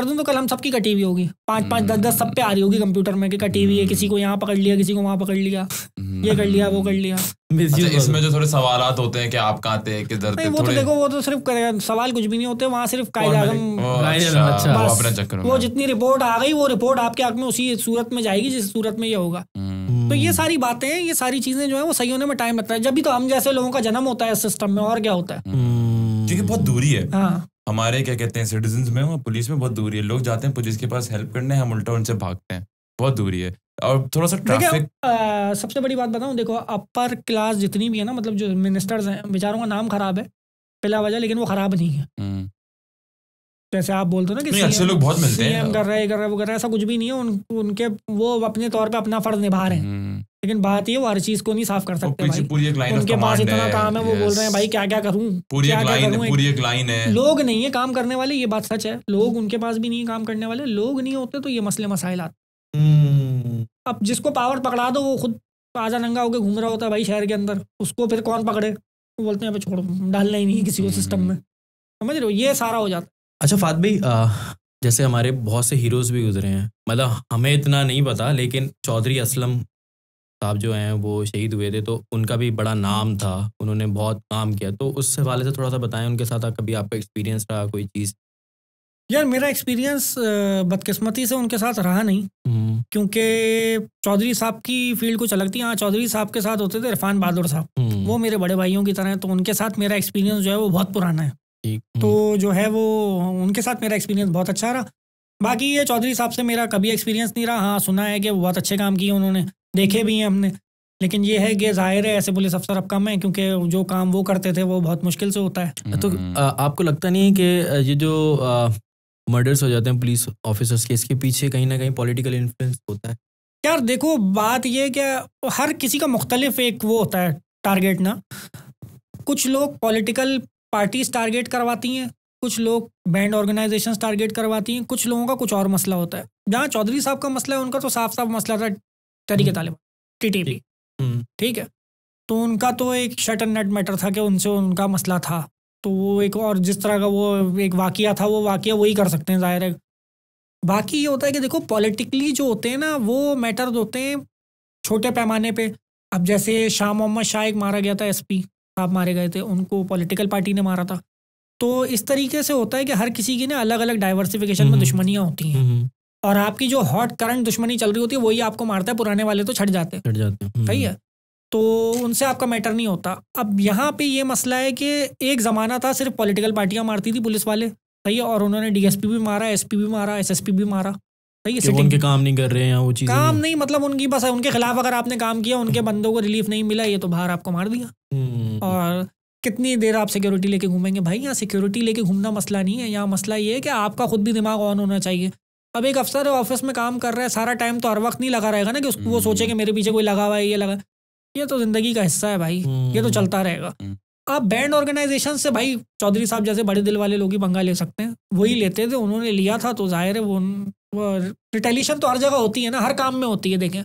दूं तो कल हम सबकी कटी हुई होगी, 5-5, 10-10 सब पे आ रही होगी कंप्यूटर में कि कटी हुई है, किसी को यहाँ पकड़ लिया, किसी को वहाँ पकड़ लिया, ये कर लिया, वो कर लिया। अच्छा, इसमें जो थोड़े सवालात होते हैं कि आप कहाँ थे, किधर थे, वो तो देखो वो तो सिर्फ सवाल कुछ भी नहीं होते वहाँ, सिर्फ कायदे आज़म, वो जितनी रिपोर्ट आ गई वो रिपोर्ट आपके आँख में उसी सूरत में जाएगी जिस सूरत में ये होगा। तो ये सारी बातें, ये सारी चीजें जो है वो सही होने में टाइम लगता है, जब भी तो हम जैसे लोगों का जन्म होता है इस सिस्टम में, और क्या होता है क्योंकि बहुत दूरी है। हाँ। हमारे क्या कहते हैं सिटीजन्स में और पुलिस में बहुत दूरी है, लोग जाते हैं पुलिस के पास हेल्प करने, हम उल्टा उनसे भागते हैं, बहुत दूरी है। और थोड़ा सा ट्रैफिक, सबसे बड़ी बात बताऊँ, देखो अपर क्लास जितनी भी है ना, मतलब जो मिनिस्टर्स हैं बेचारों का नाम खराब है बिला वजह, लेकिन वो खराब नहीं है जैसे आप बोलते हो ना कि अच्छे लोग बहुत मिलते हैं, कर रहे, ऐसा कुछ भी नहीं है। उनके वो अपने तौर पे अपना फर्ज निभा रहे हैं, लेकिन बात ये वो हर चीज को नहीं साफ कर सकते भाई। पूरी एक लाइन उनके पास इतना काम है, वो बोल रहे हैं भाई क्या क्या करूं, पूरी एक लाइन है, लोग नहीं है काम करने वाले। ये बात सच है, लोग उनके पास भी नहीं है काम करने वाले, लोग नहीं होते तो ये मसले मसाइल आते। अब जिसको पावर पकड़ा दो वो खुद आजा नंगा होकर घूम रहा होता है भाई शहर के अंदर, उसको फिर कौन पकड़े, वो बोलते हैं छोड़ो डालना ही नहीं है किसी को सिस्टम में, समझ रहे हो, ये सारा हो जाता। अच्छा फाद भाई, जैसे हमारे बहुत से हीरोज़ भी गुजरे हैं, मतलब हमें इतना नहीं पता, लेकिन चौधरी असलम साहब जो हैं वो शहीद हुए थे, तो उनका भी बड़ा नाम था, उन्होंने बहुत काम किया, तो उस हवाले से थोड़ा सा बताएं, उनके साथ कभी आपका एक्सपीरियंस रहा कोई चीज़। यार मेरा एक्सपीरियंस बदकिस्मती से उनके साथ रहा नहीं, क्योंकि चौधरी साहब की फील्ड कुछ अलग थी। हाँ, चौधरी साहब के साथ होते थे इरफान बहादुर साहब, वो मेरे बड़े भाइयों की तरह हैं, तो उनके साथ मेरा एक्सपीरियंस जो है वो बहुत पुराना है, तो जो है वो उनके साथ मेरा एक्सपीरियंस बहुत अच्छा रहा। बाकी ये चौधरी साहब से मेरा कभी एक्सपीरियंस नहीं रहा, हाँ सुना है कि बहुत अच्छे काम किए उन्होंने, देखे भी हैं हमने, लेकिन ये है कि जाहिर है ऐसे पुलिस अफसर अब कम है क्योंकि जो काम वो करते थे वो बहुत मुश्किल से होता है। तो आपको लगता नहीं है कि ये जो मर्डर्स हो जाते हैं पुलिस ऑफिसर्स के, इसके पीछे कहीं ना कहीं पॉलिटिकल इन्फ्लुएंस होता है? यार देखो बात ये कि हर किसी का मुख्तलिफ एक वो होता है टारगेट ना, कुछ लोग पॉलिटिकल पार्टीज टारगेट करवाती हैं, कुछ लोग बैंड ऑर्गेनाइजेशंस टारगेट करवाती हैं, कुछ लोगों का कुछ और मसला होता है। जहाँ चौधरी साहब का मसला है उनका तो साफ साफ मसला था तरीके तालिबान टीटीपी, ठीक है, तो उनका तो एक शट एंड नेट मैटर था कि उनसे उनका मसला था, तो वो एक और जिस तरह का वो एक वाक़िया था वो वाक़िया वही कर सकते हैं ज़ाहिर है। बाकी ये होता है कि देखो पॉलिटिकली जो होते हैं ना वो मैटर्स होते हैं छोटे पैमाने पे। अब जैसे शाह मोहम्मद शाह एक मारा गया था, एसपी साहब मारे गए थे, उनको पॉलिटिकल पार्टी ने मारा था। तो इस तरीके से होता है कि हर किसी की ना अलग अलग डाइवर्सिफिकेशन में दुश्मनियाँ होती हैं और आपकी जो हॉट करंट दुश्मनी चल रही होती है वही आपको मारता है, पुराने वाले तो छट जाते हैं, सही है, तो उनसे आपका मैटर नहीं होता। अब यहाँ पे ये मसला है कि एक ज़माना था सिर्फ पॉलिटिकल पार्टियाँ मारती थी पुलिस वाले, सही है, और उन्होंने डीएसपी भी मारा, एसपी भी मारा, एसएसपी भी मारा, सही है, उनके काम नहीं कर रहे हैं वो चीज़, काम नहीं मतलब उनकी बस है, उनके खिलाफ अगर आपने काम किया उनके बंदों को रिलीफ नहीं मिला ये तो बाहर आपको मार दिया। और कितनी देर आप सिक्योरिटी लेके घूमेंगे भाई, यहाँ सिक्योरिटी लेके घूमना मसला नहीं है, यहाँ मसला ये है कि आपका खुद भी दिमाग ऑन होना चाहिए। अब एक अफसर ऑफिस में काम कर रहा है, सारा टाइम तो हर वक्त नहीं लगा रहेगा ना कि उसको वो सोचे कि मेरे पीछे कोई लगा हुआ है, ये लगा, ये तो ज़िंदगी का हिस्सा है भाई, ये तो चलता रहेगा। आप बैंड ऑर्गेनाइजेशन से भाई चौधरी साहब जैसे बड़े दिल वाले लोग ही पंगा ले सकते हैं, वही लेते थे, उन्होंने लिया था, तो जाहिर है वो रिटेलिएशन तो हर जगह होती है ना, हर काम में होती है। देखें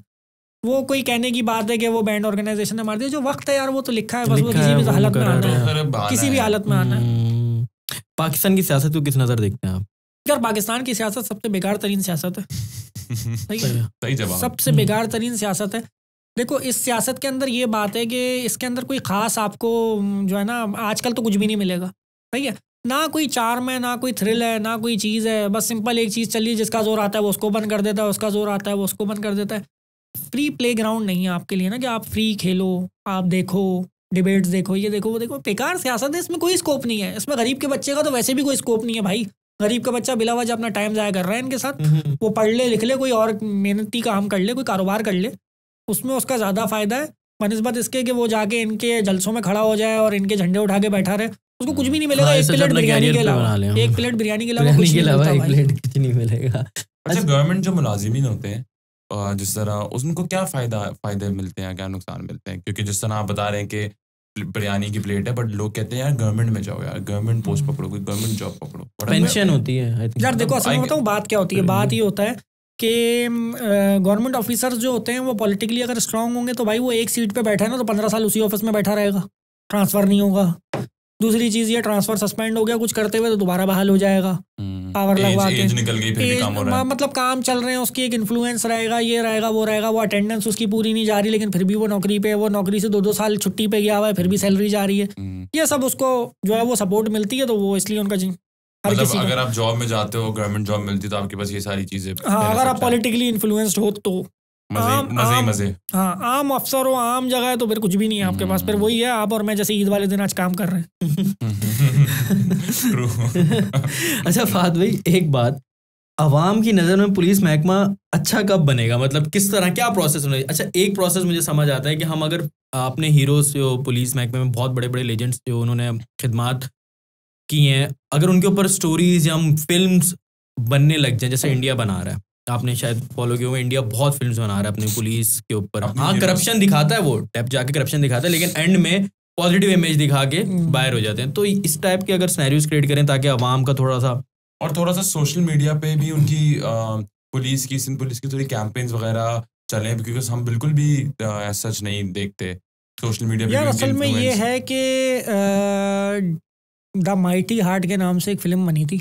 वो कोई कहने की बात है कि वो बैंड ऑर्गेनाइजेशन ने मार दिया, जो वक्त है यार वो तो लिखा है, बस वो किसी भी हालत में आना है, किसी भी हालत में आना है। पाकिस्तान की सियासत को किस नज़र देखते हैं आप? यार पाकिस्तान की सियासत सबसे बेकार तरीन सियासत है, सबसे बेकार तरीन सियासत है। देखो इस सियासत के अंदर ये बात है कि इसके अंदर कोई ख़ास आपको जो है ना आजकल तो कुछ भी नहीं मिलेगा, सही है ना, कोई चार्म है, ना कोई थ्रिल है, ना कोई चीज़ है, बस सिंपल एक चीज़ चली, जिसका जोर आता है वो उसको बंद कर देता है, उसका जोर आता है वो उसको बंद कर देता है। फ्री प्लेग्राउंड नहीं है आपके लिए ना कि आप फ्री खेलो, आप देखो डिबेट्स, देखो ये देखो वो देखो, बेकार सियासत है, इसमें कोई स्कोप नहीं है। इसमें गरीब के बच्चे का तो वैसे भी कोई स्कोप नहीं है भाई, गरीब का बच्चा बिला वजह अपना टाइम ज़ाया कर रहा है इनके साथ, वो पढ़ ले लिख ले, कोई और मेहनती काम कर ले, कोई कारोबार कर ले, उसमें उसका ज़्यादा फ़ायदा है बनिस्बत इसके कि वो जाके इनके जलसों में खड़ा हो जाए और इनके झंडे उठा के बैठा रहे, उसको कुछ भी नहीं मिलेगा। एक प्लेट बिरयानी के अलावा कुछ नहीं मिलेगा। अच्छा गवर्नमेंट जो मुलाजिमीन होते हैं जिस तरह उनको क्या फ़ायदे मिलते हैं, क्या नुकसान मिलते हैं? क्योंकि जिस तरह आप बता रहे हैं कि बिरयानी की प्लेट है, बट लोग कहते हैं यार गवर्नमेंट में जाओ, यार गवर्नमेंट पोस्ट पकड़ो, कोई गवर्नमेंट जॉब पकड़ो, पेंशन होती है। यार देखो असल में बताऊँ बात क्या होती है, बात ये होता है कि गवर्नमेंट ऑफिसर्स जो होते हैं वो पॉलिटिकली अगर स्ट्रांग होंगे तो भाई वो एक सीट पे बैठा है ना तो 15 साल उसी ऑफिस में बैठा रहेगा, ट्रांसफ़र नहीं होगा। दूसरी चीज़ ये ट्रांसफ़र सस्पेंड हो गया कुछ करते हुए तो दोबारा बहाल हो जाएगा, पावर लगवा के मतलब काम चल रहे हैं, उसकी एक इन्फ्लुएंस रहेगा, ये रहेगा वो रहेगा। वो अटेंडेंस उसकी पूरी नहीं जा रही लेकिन फिर भी वो नौकरी पे, वो नौकरी से 2-2 साल छुट्टी पे गया हुआ है फिर भी सैलरी जा रही है, ये सब उसको जो है वो सपोर्ट मिलती है, तो वो इसलिए उनका मतलब अगर आप जॉब में जाते हो गवर्नमेंट जॉब मिलती तो आपके पास ये सारी चीजें। हाँ अगर आप पॉलिटिकली इन्फ्लुएंस्ड हो तो मजे। हाँ आम अफसर हो, आम जगह है तो फिर कुछ भी नहीं है आपके पास, फिर वही है आप और मैं जैसे ईद वाले दिन आज काम कर रहे हैं। अच्छा फहद भाई एक बात, आवाम की नज़र में पुलिस महकमा अच्छा कब बनेगा, मतलब किस तरह क्या प्रोसेस होना चाहिए? अच्छा एक प्रोसेस मुझे समझ आता है कि हम अगर अपने हीरोज जो पुलिस महकमे में बहुत बड़े बड़े लेजेंड्स जो उन्होंने खिदमत की हैं, अगर उनके ऊपर स्टोरीज या फिल्म्स बनने लग जाए, जैसे इंडिया बना रहा है, आपने शायद फॉलो किया होगा, इंडिया बहुत फिल्म्स बना रहा है अपने पुलिस के ऊपर। हाँ करप्शन दिखाता है, वो टैप जाके करप्शन दिखाता है लेकिन एंड में पॉजिटिव इमेज दिखा के बाहर हो जाते हैं। तो इस टाइप के अगर सिनेरियोस क्रिएट करें ताकि आवाम का थोड़ा सा और सोशल मीडिया पे भी उनकी पुलिस की थोड़ी कैंपेन्स वगैरह चले, क्योंकि हम बिल्कुल भी सच नहीं देखते सोशल मीडिया पे। यार असल में ये है कि द माइटी हार्ट के नाम से एक फिल्म बनी थी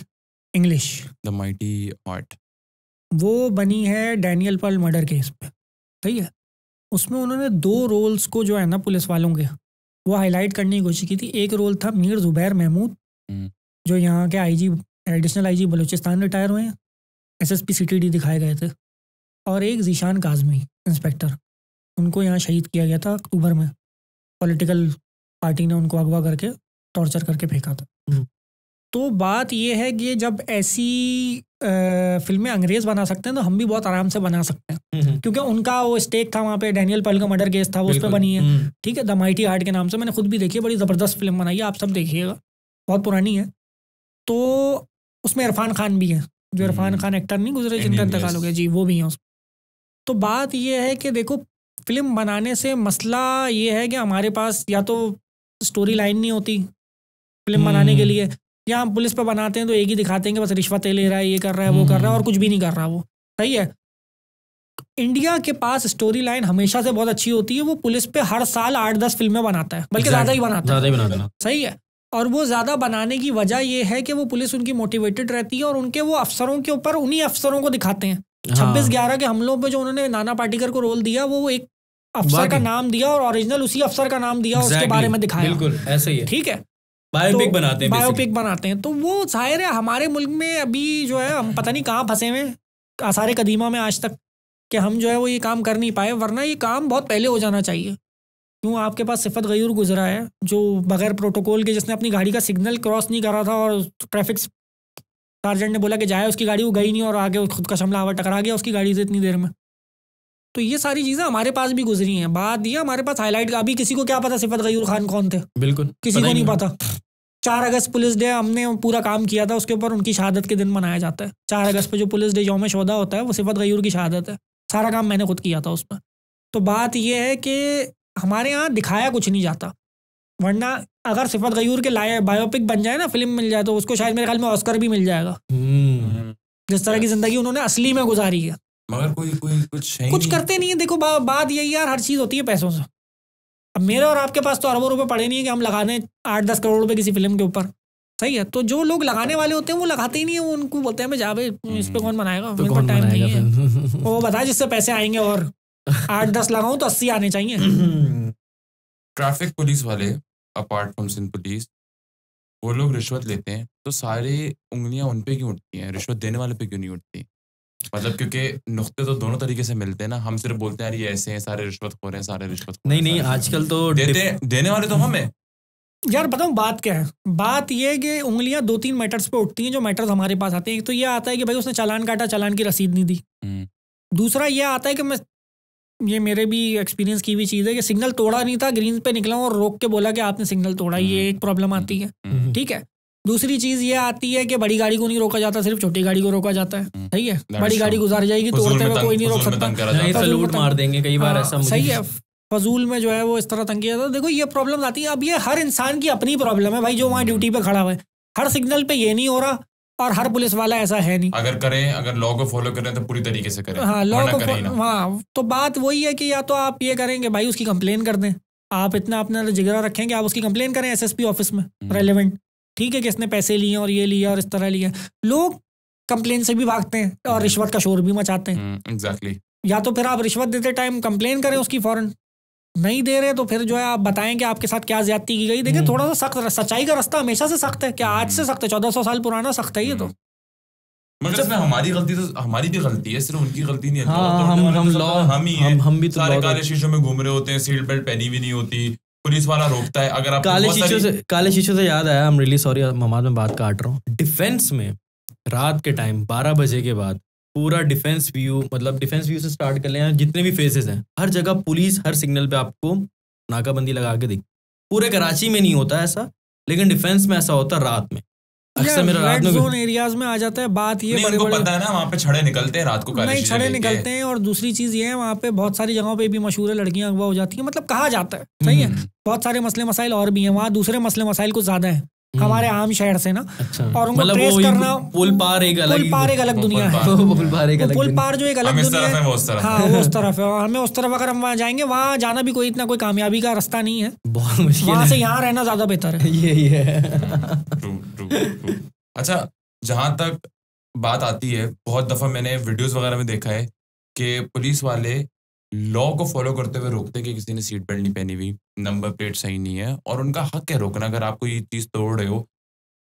इंग्लिश, द माइटी हार्ट, वो बनी है डैनियल पर्ल मर्डर केस पे, सही है, उसमें उन्होंने 2 रोल्स को जो है ना पुलिस वालों के वो हाईलाइट करने की कोशिश की थी। एक रोल था मीर जुबैर महमूद जो यहाँ के IG additional IG Balochistan retire हुए हैं, एसएसपी सीटीडी दिखाए गए थे, और एक जीशान काजमी इंस्पेक्टर, उनको यहाँ शहीद किया गया था अक्टूबर में, पॉलिटिकल पार्टी ने उनको अगवा करके टॉर्चर करके फेंका था। तो बात यह है कि जब ऐसी फिल्में अंग्रेज बना सकते हैं तो हम भी बहुत आराम से बना सकते हैं, क्योंकि उनका वो स्टेक था वहाँ पे, डैनियल पर्ल का मर्डर केस था, वो उस पर बनी है। ठीक है, द माइटी हार्ट के नाम से मैंने खुद भी देखी है, बड़ी ज़बरदस्त फिल्म बनाई है, आप सब देखिएगा, बहुत पुरानी है। तो उसमें इरफान खान भी है, जो इरफान खान एक्टर नहीं गुजरे जिनका इंतकाल हो गया जी, वो भी है उसमें। तो बात यह है कि देखो फिल्म बनाने से मसला ये है कि हमारे पास या तो स्टोरी लाइन नहीं होती फिल्म बनाने के लिए, या हम पुलिस पर बनाते हैं तो एक ही दिखाते हैं कि बस रिश्वतें ले रहा है, ये कर रहा है, वो कर रहा है, और कुछ भी नहीं कर रहा वो। सही है, इंडिया के पास स्टोरी लाइन हमेशा से बहुत अच्छी होती है, वो पुलिस पे हर साल 8-10 फिल्में बनाता है, बल्कि ज़्यादा ही बनाता है। सही है, और वो ज़्यादा बनाने की वजह ये है कि वो पुलिस उनकी मोटिवेटेड रहती है, और उनके वो अफसरों के ऊपर उन्हीं अफसरों को दिखाते हैं। 26/11 के हमलों पर जो उन्होंने नाना पाटेकर को रोल दिया, वो एक अफसर का नाम दिया और ओरिजिनल उसी अफसर का नाम दिया, उसके बारे में दिखाया। बिल्कुल ऐसे ही है, ठीक है, बायोपिक बनाते हैं, बायोपिक बनाते हैं। तो वो जाहिर है हमारे मुल्क में अभी जो है, हम पता नहीं कहाँ फंसे हुए आसारे कदीमा में आज तक, कि हम जो है वो ये काम कर नहीं पाए, वरना ये काम बहुत पहले हो जाना चाहिए। क्यों, आपके पास सिफत गयूर गुजरा है, जो बगैर प्रोटोकॉल के, जिसने अपनी गाड़ी का सिग्नल क्रॉस नहीं करा था और ट्रैफिक सार्जेंट ने बोला कि जाए उसकी गाड़ी, वो गई नहीं और आगे खुद का शमला हवा टकरा गया उसकी गाड़ी से इतनी देर में। तो ये सारी चीजें हमारे पास भी गुजरी हैं। बात ये हमारे पास हाईलाइट का, अभी किसी को क्या पता सिफत गयूर खान कौन थे, बिल्कुल किसी को नहीं पता। 4 अगस्त पुलिस डे हमने पूरा काम किया था उसके ऊपर, उनकी शहादत के दिन मनाया जाता है। 4 अगस्त पे जो पुलिस डे यौम शोदा होता है, वो सिफत गयूर की शहादत है, सारा काम मैंने खुद किया था उस पर। तो बात यह है कि हमारे यहाँ दिखाया कुछ नहीं जाता, वरना अगर सिफत गयूर के लाए बायोपिक बन जाए ना, फिल्म मिल जाए, तो उसको शायद मेरे ख्याल में ऑस्कर भी मिल जाएगा, जिस तरह की जिंदगी उन्होंने असली में गुजारी है। मगर कुछ करते नहीं है। देखो बात यही यार, हर चीज़ होती है पैसों से। अब मेरे और आपके पास तो अरबों रुपए पड़े नहीं है कि हम लगा दें 8-10 करोड़ रुपए किसी फिल्म के ऊपर। सही है, तो जो लोग लगाने वाले होते हैं वो लगाते ही नहीं है, वो उनको बोलते हैं मैं जा भाई इस पर कौन बनाएगा, मेरे पास टाइम नहीं है। वो बताए जिससे पैसे आएंगे, और 8-10 लगाऊँ तो 80 आने चाहिए। ट्रैफिक पुलिस वाले, अपार्ट फ्रॉम सिंध पुलिस, वो लोग रिश्वत लेते हैं तो सारी उंगलियाँ उन पर क्यों उठती हैं, रिश्वत देने वाले पे क्यों नहीं उठती? मतलब क्योंकि नुक्ते तो दोनों तरीके से मिलते हैं ना, हम सिर्फ बोलते हैं यार ये ऐसे हैं सारे रिश्वतखोर हैं, सारे रिश्वत नहीं नहीं, आजकल तो देने वाले तो हम हैं यार। बताऊं बात क्या है, बात ये है कि उंगलियां 2-3 मैटर्स पे उठती हैं, जो मैटर्स हमारे पास आते हैं। एक तो ये आता है कि भाई उसने चालान काटा, चालान की रसीद नहीं दी। दूसरा ये आता है कि मैं, ये मेरे भी एक्सपीरियंस की हुई चीज़ है, कि सिग्नल तोड़ा नहीं था, ग्रीन पे निकला और रोक के बोला कि आपने सिग्नल तोड़ा, ये एक प्रॉब्लम आती है। ठीक है, दूसरी चीज ये आती है कि बड़ी गाड़ी को नहीं रोका जाता, सिर्फ छोटी गाड़ी को रोका जाता है। सही है, बड़ी गाड़ी गुजार जाएगी, तोड़ते हुए कोई नहीं रोक सकता, सलूट मार देंगे कई बार ऐसा। सही है, फजूल में जो है वो इस तरह तंग किया जाता है। देखो ये प्रॉब्लम आती है। अब ये हर इंसान की अपनी प्रॉब्लम है भाई, जो वहाँ ड्यूटी पे खड़ा हुआ है। हर सिग्नल पे ये नहीं हो रहा, और हर पुलिस वाला ऐसा है नहीं। अगर करें, अगर लॉ को फॉलो करें तो पूरी तरीके से करें। हाँ, लॉ को, हाँ, तो बात वही है कि या तो आप ये करेंगे भाई उसकी कंप्लेन कर दें, आप इतना अपना जिगरा रखेंगे, आप उसकी कंप्लेन करें SSP ऑफिस में, रेलिवेंट, ठीक है, कि इसने पैसे लिए और ये लिया और इस तरह लिया। लोग कंप्लेन से भी भागते हैं और रिश्वत का शोर भी मचाते हैं। एग्जैक्टली, या तो फिर आप रिश्वत देते टाइम कंप्लेन करें उसकी फौरन, नहीं दे रहे तो फिर जो है आप बताएं कि आपके साथ क्या ज्यादती की गई। देखिए थोड़ा सा सख्त, सच्चाई का रास्ता हमेशा से सख्त है, क्या आज से सख्त है, 1400 साल पुराना सख्त है ये तो। मतलब इसमें हमारी गलती तो, हमारी भी गलती है, सिर्फ उनकी गलती नहीं है। हम भी सारे काले शीशों में घूम रहे होते हैं, सीट बेल्ट पहनी भी नहीं होती, पुलिस वाला रोकता है। अगर आप काले शीशों से याद आया, I'm really sorry महम्मद, मैं बात काट रहा हूँ। डिफेंस में रात के टाइम 12 बजे के बाद पूरा डिफेंस व्यू, मतलब डिफेंस व्यू से स्टार्ट कर लें, जितने भी फेसेस हैं, हर जगह पुलिस हर सिग्नल पे आपको नाकाबंदी लगा के दिख। पूरे कराची में नहीं होता ऐसा, लेकिन डिफेंस में ऐसा होता है रात में, अक्सर मेरा रात में एरियाज में आ जाता है। बात ये पता है ना, वहाँ पे छड़े निकलते हैं रात को, नहीं छड़े निकलते हैं। और दूसरी चीज़ ये है, वहाँ पे बहुत सारी जगहों पे भी मशहूर है लड़कियाँ अगवा हो जाती हैं, मतलब कहा जाता है। सही है, बहुत सारे मसले मसाइल और भी हैं वहाँ, दूसरे मसले मसाइल कुछ ज़्यादा है हमारे आम शहर से ना। और उनको ट्रेस करना, पुल पार एक अलग दुनिया है। पुल पार जो एक अलग दुनिया है, हाँ वो उस तरफ है, और हमें उस तरफ अगर हम वहाँ जाएंगे, वहाँ जाना भी कोई इतना कोई कामयाबी का रास्ता नहीं है, बहुत मुश्किल है। वहाँ से यहाँ रहना ज्यादा बेहतर है, यही है। अच्छा, जहाँ तक बात आती है, बहुत दफा मैंने वीडियोस वगैरह में देखा है कि पुलिस वाले लॉ को फॉलो करते हुए रोकते कि किसी ने सीट बेल्ट नहीं पहनी हुई, नंबर प्लेट सही नहीं है, और उनका हक है रोकना। अगर आप कोई चीज़ तोड़ रहे हो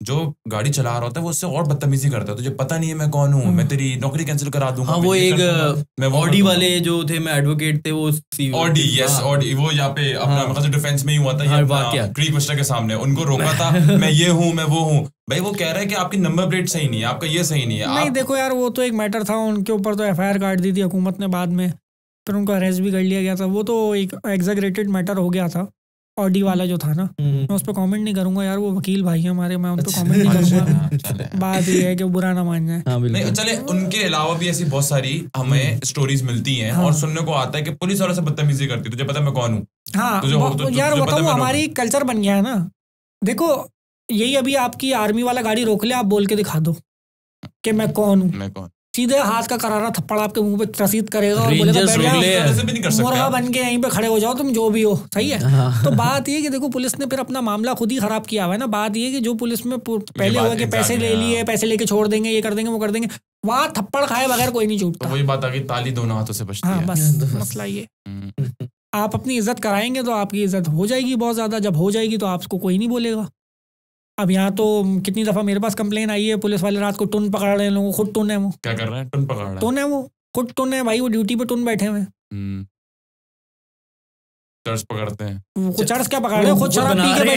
जो गाड़ी चला रहा होता है वो उससे और बदतमीजी करता है, तुझे पता नहीं है मैं कौन हूँ, मैं तेरी नौकरी कैंसिल करा दूंगा। हाँ, वो एक ऑडी वाले जो थे, मैं एडवोकेट थे वो ऑडी, यस ऑडी, वो यहाँ पे अपना मतलब डिफेंस में ही हुआ था, क्रीक मिस्टर के सामने उनको रोका था, मैं ये हूँ मैं वो हूँ। भाई वो कह रहा है कि आपकी नंबर प्लेट सही नहीं है, आपका ये सही नहीं है। नहीं देखो यार वो तो एक मैटर था, उनके ऊपर तो एफआईआर काट दी थी हुकूमत ने बाद में, फिर उनको अरेस्ट भी कर लिया गया था, वो तो एक एग्जैगरेटेड मैटर हो गया था। ऑडी वाला जो था ना, मैं उस पर कमेंट नहीं करूंगा यार, वो वकील भाई है हमारे, मैं उन पर कमेंट नहीं करूंगा। बात ये है कि बुरा ना मान जाए। चले उनके अलावा भी ऐसी बहुत सारी हमें स्टोरीज मिलती हैं और सुनने को आता है कि पुलिस वालों से बदतमीजी करती है, तुझे पता मैं कौन हूँ। हाँ यार वो हमारी कल्चर बन गया है ना। देखो यही अभी आपकी आर्मी वाला गाड़ी रोक ले, आप बोल के दिखा दो कि मैं कौन हूँ, सीधे हाथ का करारा थप्पड़ आपके मुंह पे रसीद करेगा और बोलेगा मुर्गा बन के यहीं पे खड़े हो जाओ तुम जो भी हो, सही है। हाँ। तो बात ये कि देखो पुलिस ने फिर अपना मामला खुद ही खराब किया हुआ है ना। बात ये कि जो पुलिस में पहले हुआ कि पैसे ले लिए, पैसे लेके छोड़ देंगे, ये कर देंगे वो कर देंगे, वहाँ थप्पड़ खाए बगैर कोई नहीं छूटता। वही बात आ गई, ताली दोनों हाथों से बचती है। बस मसला ये, आप अपनी इज्जत कराएंगे तो आपकी इज्जत हो जाएगी बहुत ज्यादा, जब हो जाएगी तो आपको कोई नहीं बोलेगा। अब यहाँ तो कितनी दफा मेरे पास कंप्लेन आई है, पुलिस वाले रात को टुन पकड़ रहे हैं लोगों को, खुद टुन है वो, क्या कर रहे हैं, टुन पकड़ रहे हैं, टुन है वो, खुद टुन है भाई, वो ड्यूटी पे टुन बैठे हुए हैं, चर्च पकड़ते हैं, चर्च क्या पकड़ रहे हैं, खुद शराब पी के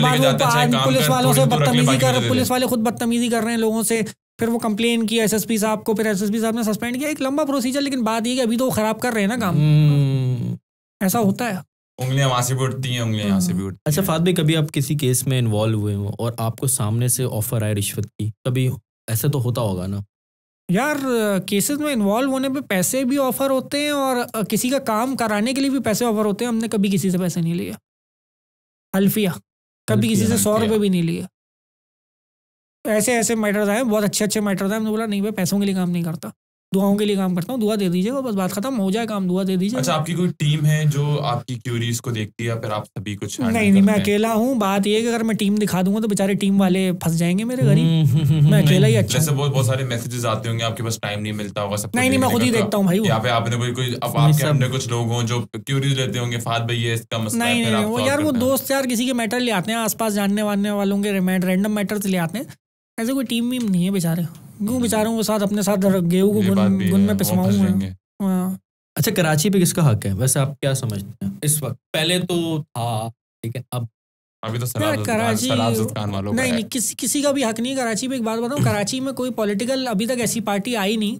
बैठे हुए, पुलिस वाले खुद बदतमीजी कर रहे हैं लोगों से। फिर वो कंप्लेन किया एसएसपी साहब को, फिर एसएसपी साहब ने सस्पेंड किया, एक लंबा प्रोसीजर। लेकिन बात ये कि अभी तो खराब कर रहे हैं ना काम, ऐसा होता है। उंगलियां वहां से भी उठती हैं, उंगलियां यहाँ से भी उठती हैं। अच्छा फाद भाई, कभी आप किसी केस में इन्वॉल्व हुए हो और आपको सामने से ऑफर आए रिश्वत की, कभी ऐसा तो होता होगा ना यार? केसेस में इन्वॉल्व होने पे पैसे भी ऑफर होते हैं और किसी का काम कराने के लिए भी पैसे ऑफर होते हैं। हमने कभी किसी से पैसे नहीं लिया, हल्फिया कभी किसी से 100 रुपये भी नहीं लिया। ऐसे ऐसे मैटर्स आए, बहुत अच्छे अच्छे मैटर्स आए, हमने बोला नहीं भाई पैसों के लिए काम नहीं करता, दुआओं के लिए काम करता हूँ, दुआ दे दीजिएगा बस, बात खत्म हो जाए, काम दुआ दे दीजिए। अच्छा आपकी कोई टीम है जो आपकी क्यूरीज को देखती है, फिर आप सभी कुछ? नहीं मैं अकेला हूँ। बात ये है कि अगर मैं टीम दिखा दूंगा तो बेचारे टीम वाले फंस जाएंगे मेरे घर ही, मैं अकेला ही। अच्छा जैसे बहुत सारे मैसेजेस आते होंगे, आपके पास टाइम नहीं मिलता होगा सब? नहीं मैं खुद ही देखता हूँ भाई। यहाँ पे आपने कुछ लोग हों जो क्यूरीज लेते होंगे, फाद भाई ये इसका मसला है, नहीं वो यार वो दोस्त यार किसी के मैटर ले आते हैं, आसपास जानने वाने वालों के रैंडम मैटर्स ले आते हैं, ऐसे कोई टीम वीम नहीं है बेचारे, बेचारों को साथ अपने साथ गेहूं को गुन में पिसवाऊंगा। अच्छा कराची पे किसका हक है वैसे, आप क्या समझते हैं इस वक्त? पहले तो था ठीक है, अब अभी तो कराची नहीं किसी का भी हक नहीं है कराची पे। एक बात बताऊं, कराची में कोई पॉलिटिकल अभी तक ऐसी पार्टी आई नहीं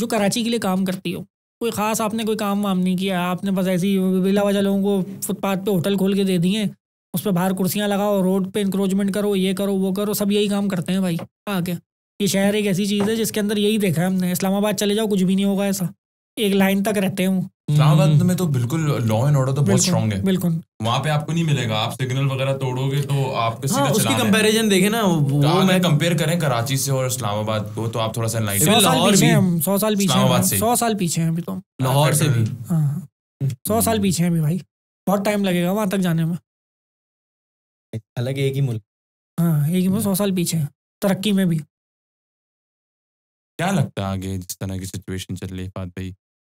जो कराची के लिए काम करती हो। कोई खास आपने कोई काम वाम नहीं किया, आपने बस ऐसी बिला वजह लोगों को फुटपाथ पे होटल खोल के दे दिए, उस पर बाहर कुर्सियाँ लगाओ, रोड पे इंक्रोचमेंट करो, ये करो वो करो, सब यही काम करते हैं भाई आके। ये शहर एक ऐसी चीज़ है जिसके अंदर यही देखा है हमने, इस्लामाबाद चले जाओ कुछ भी नहीं होगा ऐसा, एक लाइन तक रहते हैं। इस्लामाबाद में तो बिल्कुल लॉ एंड ऑर्डर तो बहुत स्ट्रांग है, बिल्कुल वहाँ पे आपको नहीं मिलेगा, आप सिग्नल वगैरह तोड़ोगे तो आपके सीधा उसकी कंपैरिजन देखें ना, वो मैं कंपेयर करें कराची से और इस्लामाबाद को तो आप थोड़ा सा एनलाइटन। 100 साल पीछे, 100 साल पीछे हैं अभी तो, लाहौर से भी 100 साल पीछे हैं अभी भाई, बहुत टाइम लगेगा वहाँ तक जाने में। अलग एक ही मुल्क, हाँ एक ही मुल्क, 100 साल पीछे है तरक्की में भी। क्या लगता है आगे जिस तरह की सिचुएशन चल रही है फाद भाई?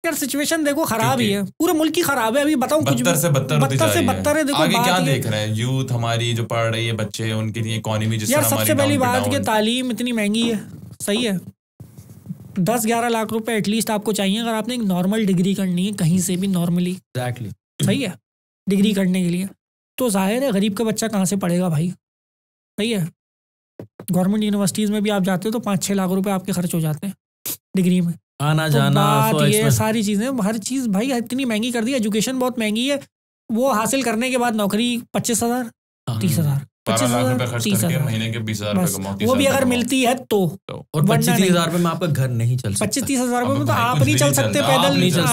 यार सिचुएशन देखो खराब ही है, पूरे मुल्क ही खराब है अभी, बताऊं कुछ बदतर से बदतर है। देखो आगे क्या देख रहे हैं यूथ, हमारी जो पढ़ रही है बच्चे, उनके लिए इकोनॉमी जिस तरह हमारी, सबसे पहली बात कि तालीम इतनी महंगी है, सही है 10-11 लाख रुपए एटलीस्ट आपको चाहिए अगर आपने एक नॉर्मल डिग्री करनी है कहीं से भी नॉर्मली, एग्जैक्टली सही है डिग्री करने के लिए, तो जाहिर है गरीब का बच्चा कहाँ से पढ़ेगा भाई, सही है। गवर्नमेंट यूनिवर्सिटीज़ में भी आप जाते हो तो 5-6 लाख रुपए आपके खर्च हो जाते हैं डिग्री में, आना जाना ये सारी चीज़ें, हर चीज़ भाई इतनी महंगी कर दी, एजुकेशन बहुत महंगी है, वो हासिल करने के बाद नौकरी 25,000-30,000 महीने के 20,000, वो भी अगर मिलती है तो, और 25-30 हज़ार में आपका घर नहीं चल सकता, 25-30 हज़ार में तो आप नहीं चल सकते, पैदल आप नहीं चल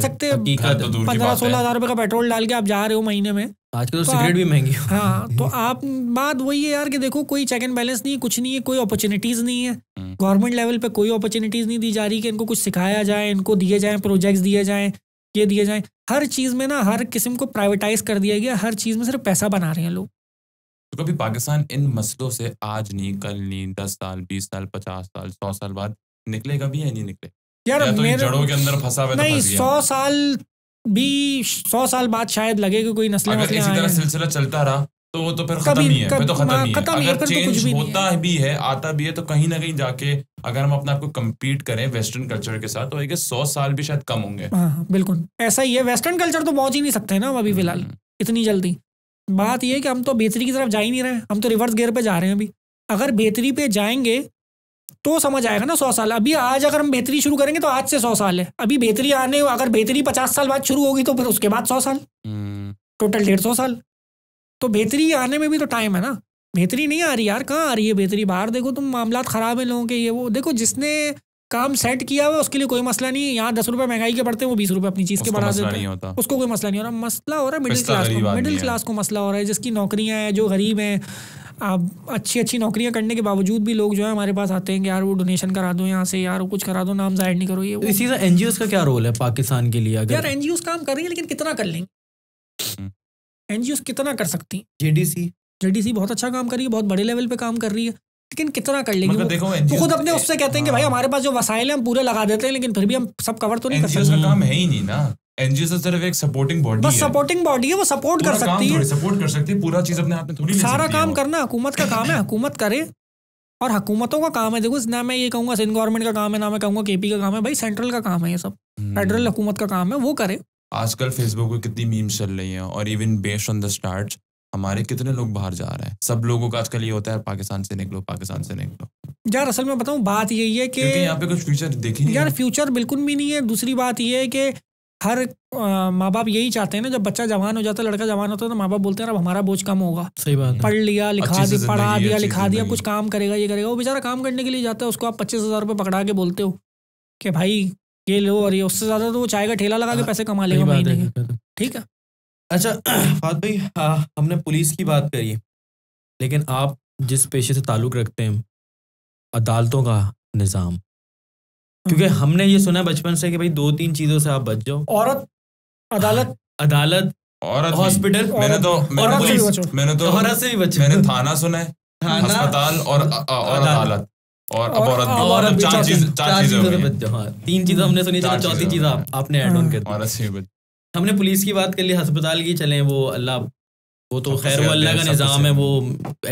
सकते, 15-16 हज़ार रुपये का पेट्रोल डाल के आप जा रहे हो महीने में, आजकल तो सिगरेट भी महंगी। हाँ तो आप, बात वही है यार कि देखो कोई चेक एंड बैलेंस नहीं है, कुछ नहीं है, कोई अपॉर्चुनिटीज़ नहीं है, गवर्नमेंट लेवल पे कोई अपॉर्चुनिटीज़ नहीं दी जा रही कि इनको कुछ सिखाया जाए, इनको दिए जाएँ प्रोजेक्ट्स, दिए जाएँ ये दिए जाएँ, हर चीज़ में ना हर किस्म को प्राइवेटाइज कर दिया गया, हर चीज़ में सिर्फ पैसा बना रहे हैं लोग। तो कभी पाकिस्तान इन मसलों से आज नहीं कल नहीं, 10 साल 20 साल 50 साल 100 साल बाद निकलेगा भी या नहीं निकलेगा यार, जड़ों के अंदर फंसा हुआ नहीं। 100 साल भी 100 साल बाद शायद लगे कि कोई नस्लें, अगर इसी तरह सिलसिला चलता रहा तो वो तो फिर खत्म ही है, फिर तो खत्म ही है। अगर चेंज होता भी है, आता भी है, तो कहीं ना कहीं जाके अगर हम अपने आप को कम्पीट करें वेस्टर्न कल्चर के साथ तो एक 100 साल भी शायद कम होंगे। हाँ बिल्कुल ऐसा ही है, वेस्टर्न कल्चर तो पहुंच ही नहीं सकते ना अभी फिलहाल इतनी जल्दी। बात यह है कि हम तो बेहतरी की तरफ जा ही नहीं रहे, हम तो रिवर्स गियर पे जा रहे हैं अभी। अगर बेहतरी पे जाएंगे तो समझ आएगा ना 100 साल। अभी आज अगर हम बेहतरी शुरू करेंगे तो आज से 100 साल है। अभी बेहतरी आने, अगर बेहतरी 50 साल बाद शुरू होगी तो फिर उसके बाद 100 साल, टोटल 150 साल। तो बेहतरी आने में भी तो टाइम है ना। बेहतरी नहीं आ रही यार, कहाँ आ रही है बेहतरी? बाहर देखो तुम, मामलात ख़राब है लोगों के, ये वो। देखो जिसने काम सेट किया हुआ उसके लिए कोई मसला नहीं है। यहाँ 10 रुपये महंगाई के पड़ते हैं, वो 20 रुपये अपनी चीज़ के बढ़ा देते हैं, उसको कोई मसला नहीं हो रहा। मसला हो रहा है मिडिल क्लास को मसला हो रहा है, जिसकी नौकरियाँ हैं, जो गरीब हैं। आप अच्छी अच्छी नौकरियाँ करने के बावजूद भी लोग जो है हमारे पास आते हैं कि यार वो डोनेशन करा दो, यहाँ से यार कुछ करा दो, नाम जाहिर नहीं करो। ये इसी तरह NGOs का क्या रोल है पाकिस्तान के लिए? यार NGOs काम कर रही है लेकिन कितना कर लेंगे? NGOs कितना कर सकती? JDC बहुत अच्छा काम कर रही है, बहुत बड़े लेवल पे काम कर रही है, लेकिन कितना कर लेंगे? मतलब देखो खुद अपने उससे कहते हैं कि भाई हमारे पास जो वसाइल है हम पूरे लगा देते हैं, लेकिन फिर भी हम सब कवर तो नहीं कर सकते। काम है ही नहीं ना, NGOs तो सिर्फ एक सपोर्टिंग बॉडी है, बस सपोर्टिंग बॉडी है, वो सपोर्ट कर सकती है, सपोर्ट कर सकती है, पूरा चीज अपने हाथ में थोड़ी। सारा काम करना हुकूमत का काम है, हुकूमत करे, और हुकूमतों का काम है। देखो ना मैं ये कहूँगा सिंध गवर्नमेंट का काम है, ना मैं कहूँगा KP का काम है, भाई सेंट्रल का काम है, ये सब फेडरल हुकूमत का काम है, वो करे। आजकल फेसबुक पे कितनी मीम्स चल रही हैं, और even based on the start हमारे कितने लोग बाहर जा रहे हैं। सब लोगों का आजकल ये होता है पाकिस्तान से निकलो, पाकिस्तान से निकलो। यार असल में बताऊं, बात यही है कि यहाँ पे कुछ फ्यूचर देखिए यार, फ्यूचर बिल्कुल भी नहीं है। दूसरी बात ये है कि हर माँ बाप यही चाहते हैं ना, जब बच्चा जवान हो जाता है, लड़का जवान होता है, तो माँ बाप बोलते हैं अब हमारा बोझ कम होगा। सही बात, पढ़ लिया, लिखा दिया, पढ़ा दिया, लिखा दिया, कुछ काम करेगा, ये करेगा। वो बेचारा काम करने के लिए जाता है, उसको आप 25,000 रुपये पकड़ा के बोलते हो कि भाई ये लो, और ये उससे ज्यादा तो वो चाय का ठेला लगा के पैसे कमा लेगा महीने के। ठीक है। अच्छा फहद भाई, हमने पुलिस की बात करी, लेकिन आप जिस पेशे से ताल्लुक रखते हैं, अदालतों का निज़ाम, क्योंकि हमने ये सुना बचपन से कि भाई 2-3 चीज़ों से आप बच जाओ, औरत, अदालत, हॉस्पिटल। मैंने तो औरत से भी बचा, मैंने थाना सुना है, अस्पताल और अदालत, और तीन चीजें हमने सुनी, चौथी चीज आपने ऐड ऑन कर दी। हमने पुलिस की बात कर ली, अस्पताल की चले, वो अल्लाह, वो तो खैर वो अल्लाह का निज़ाम है, वो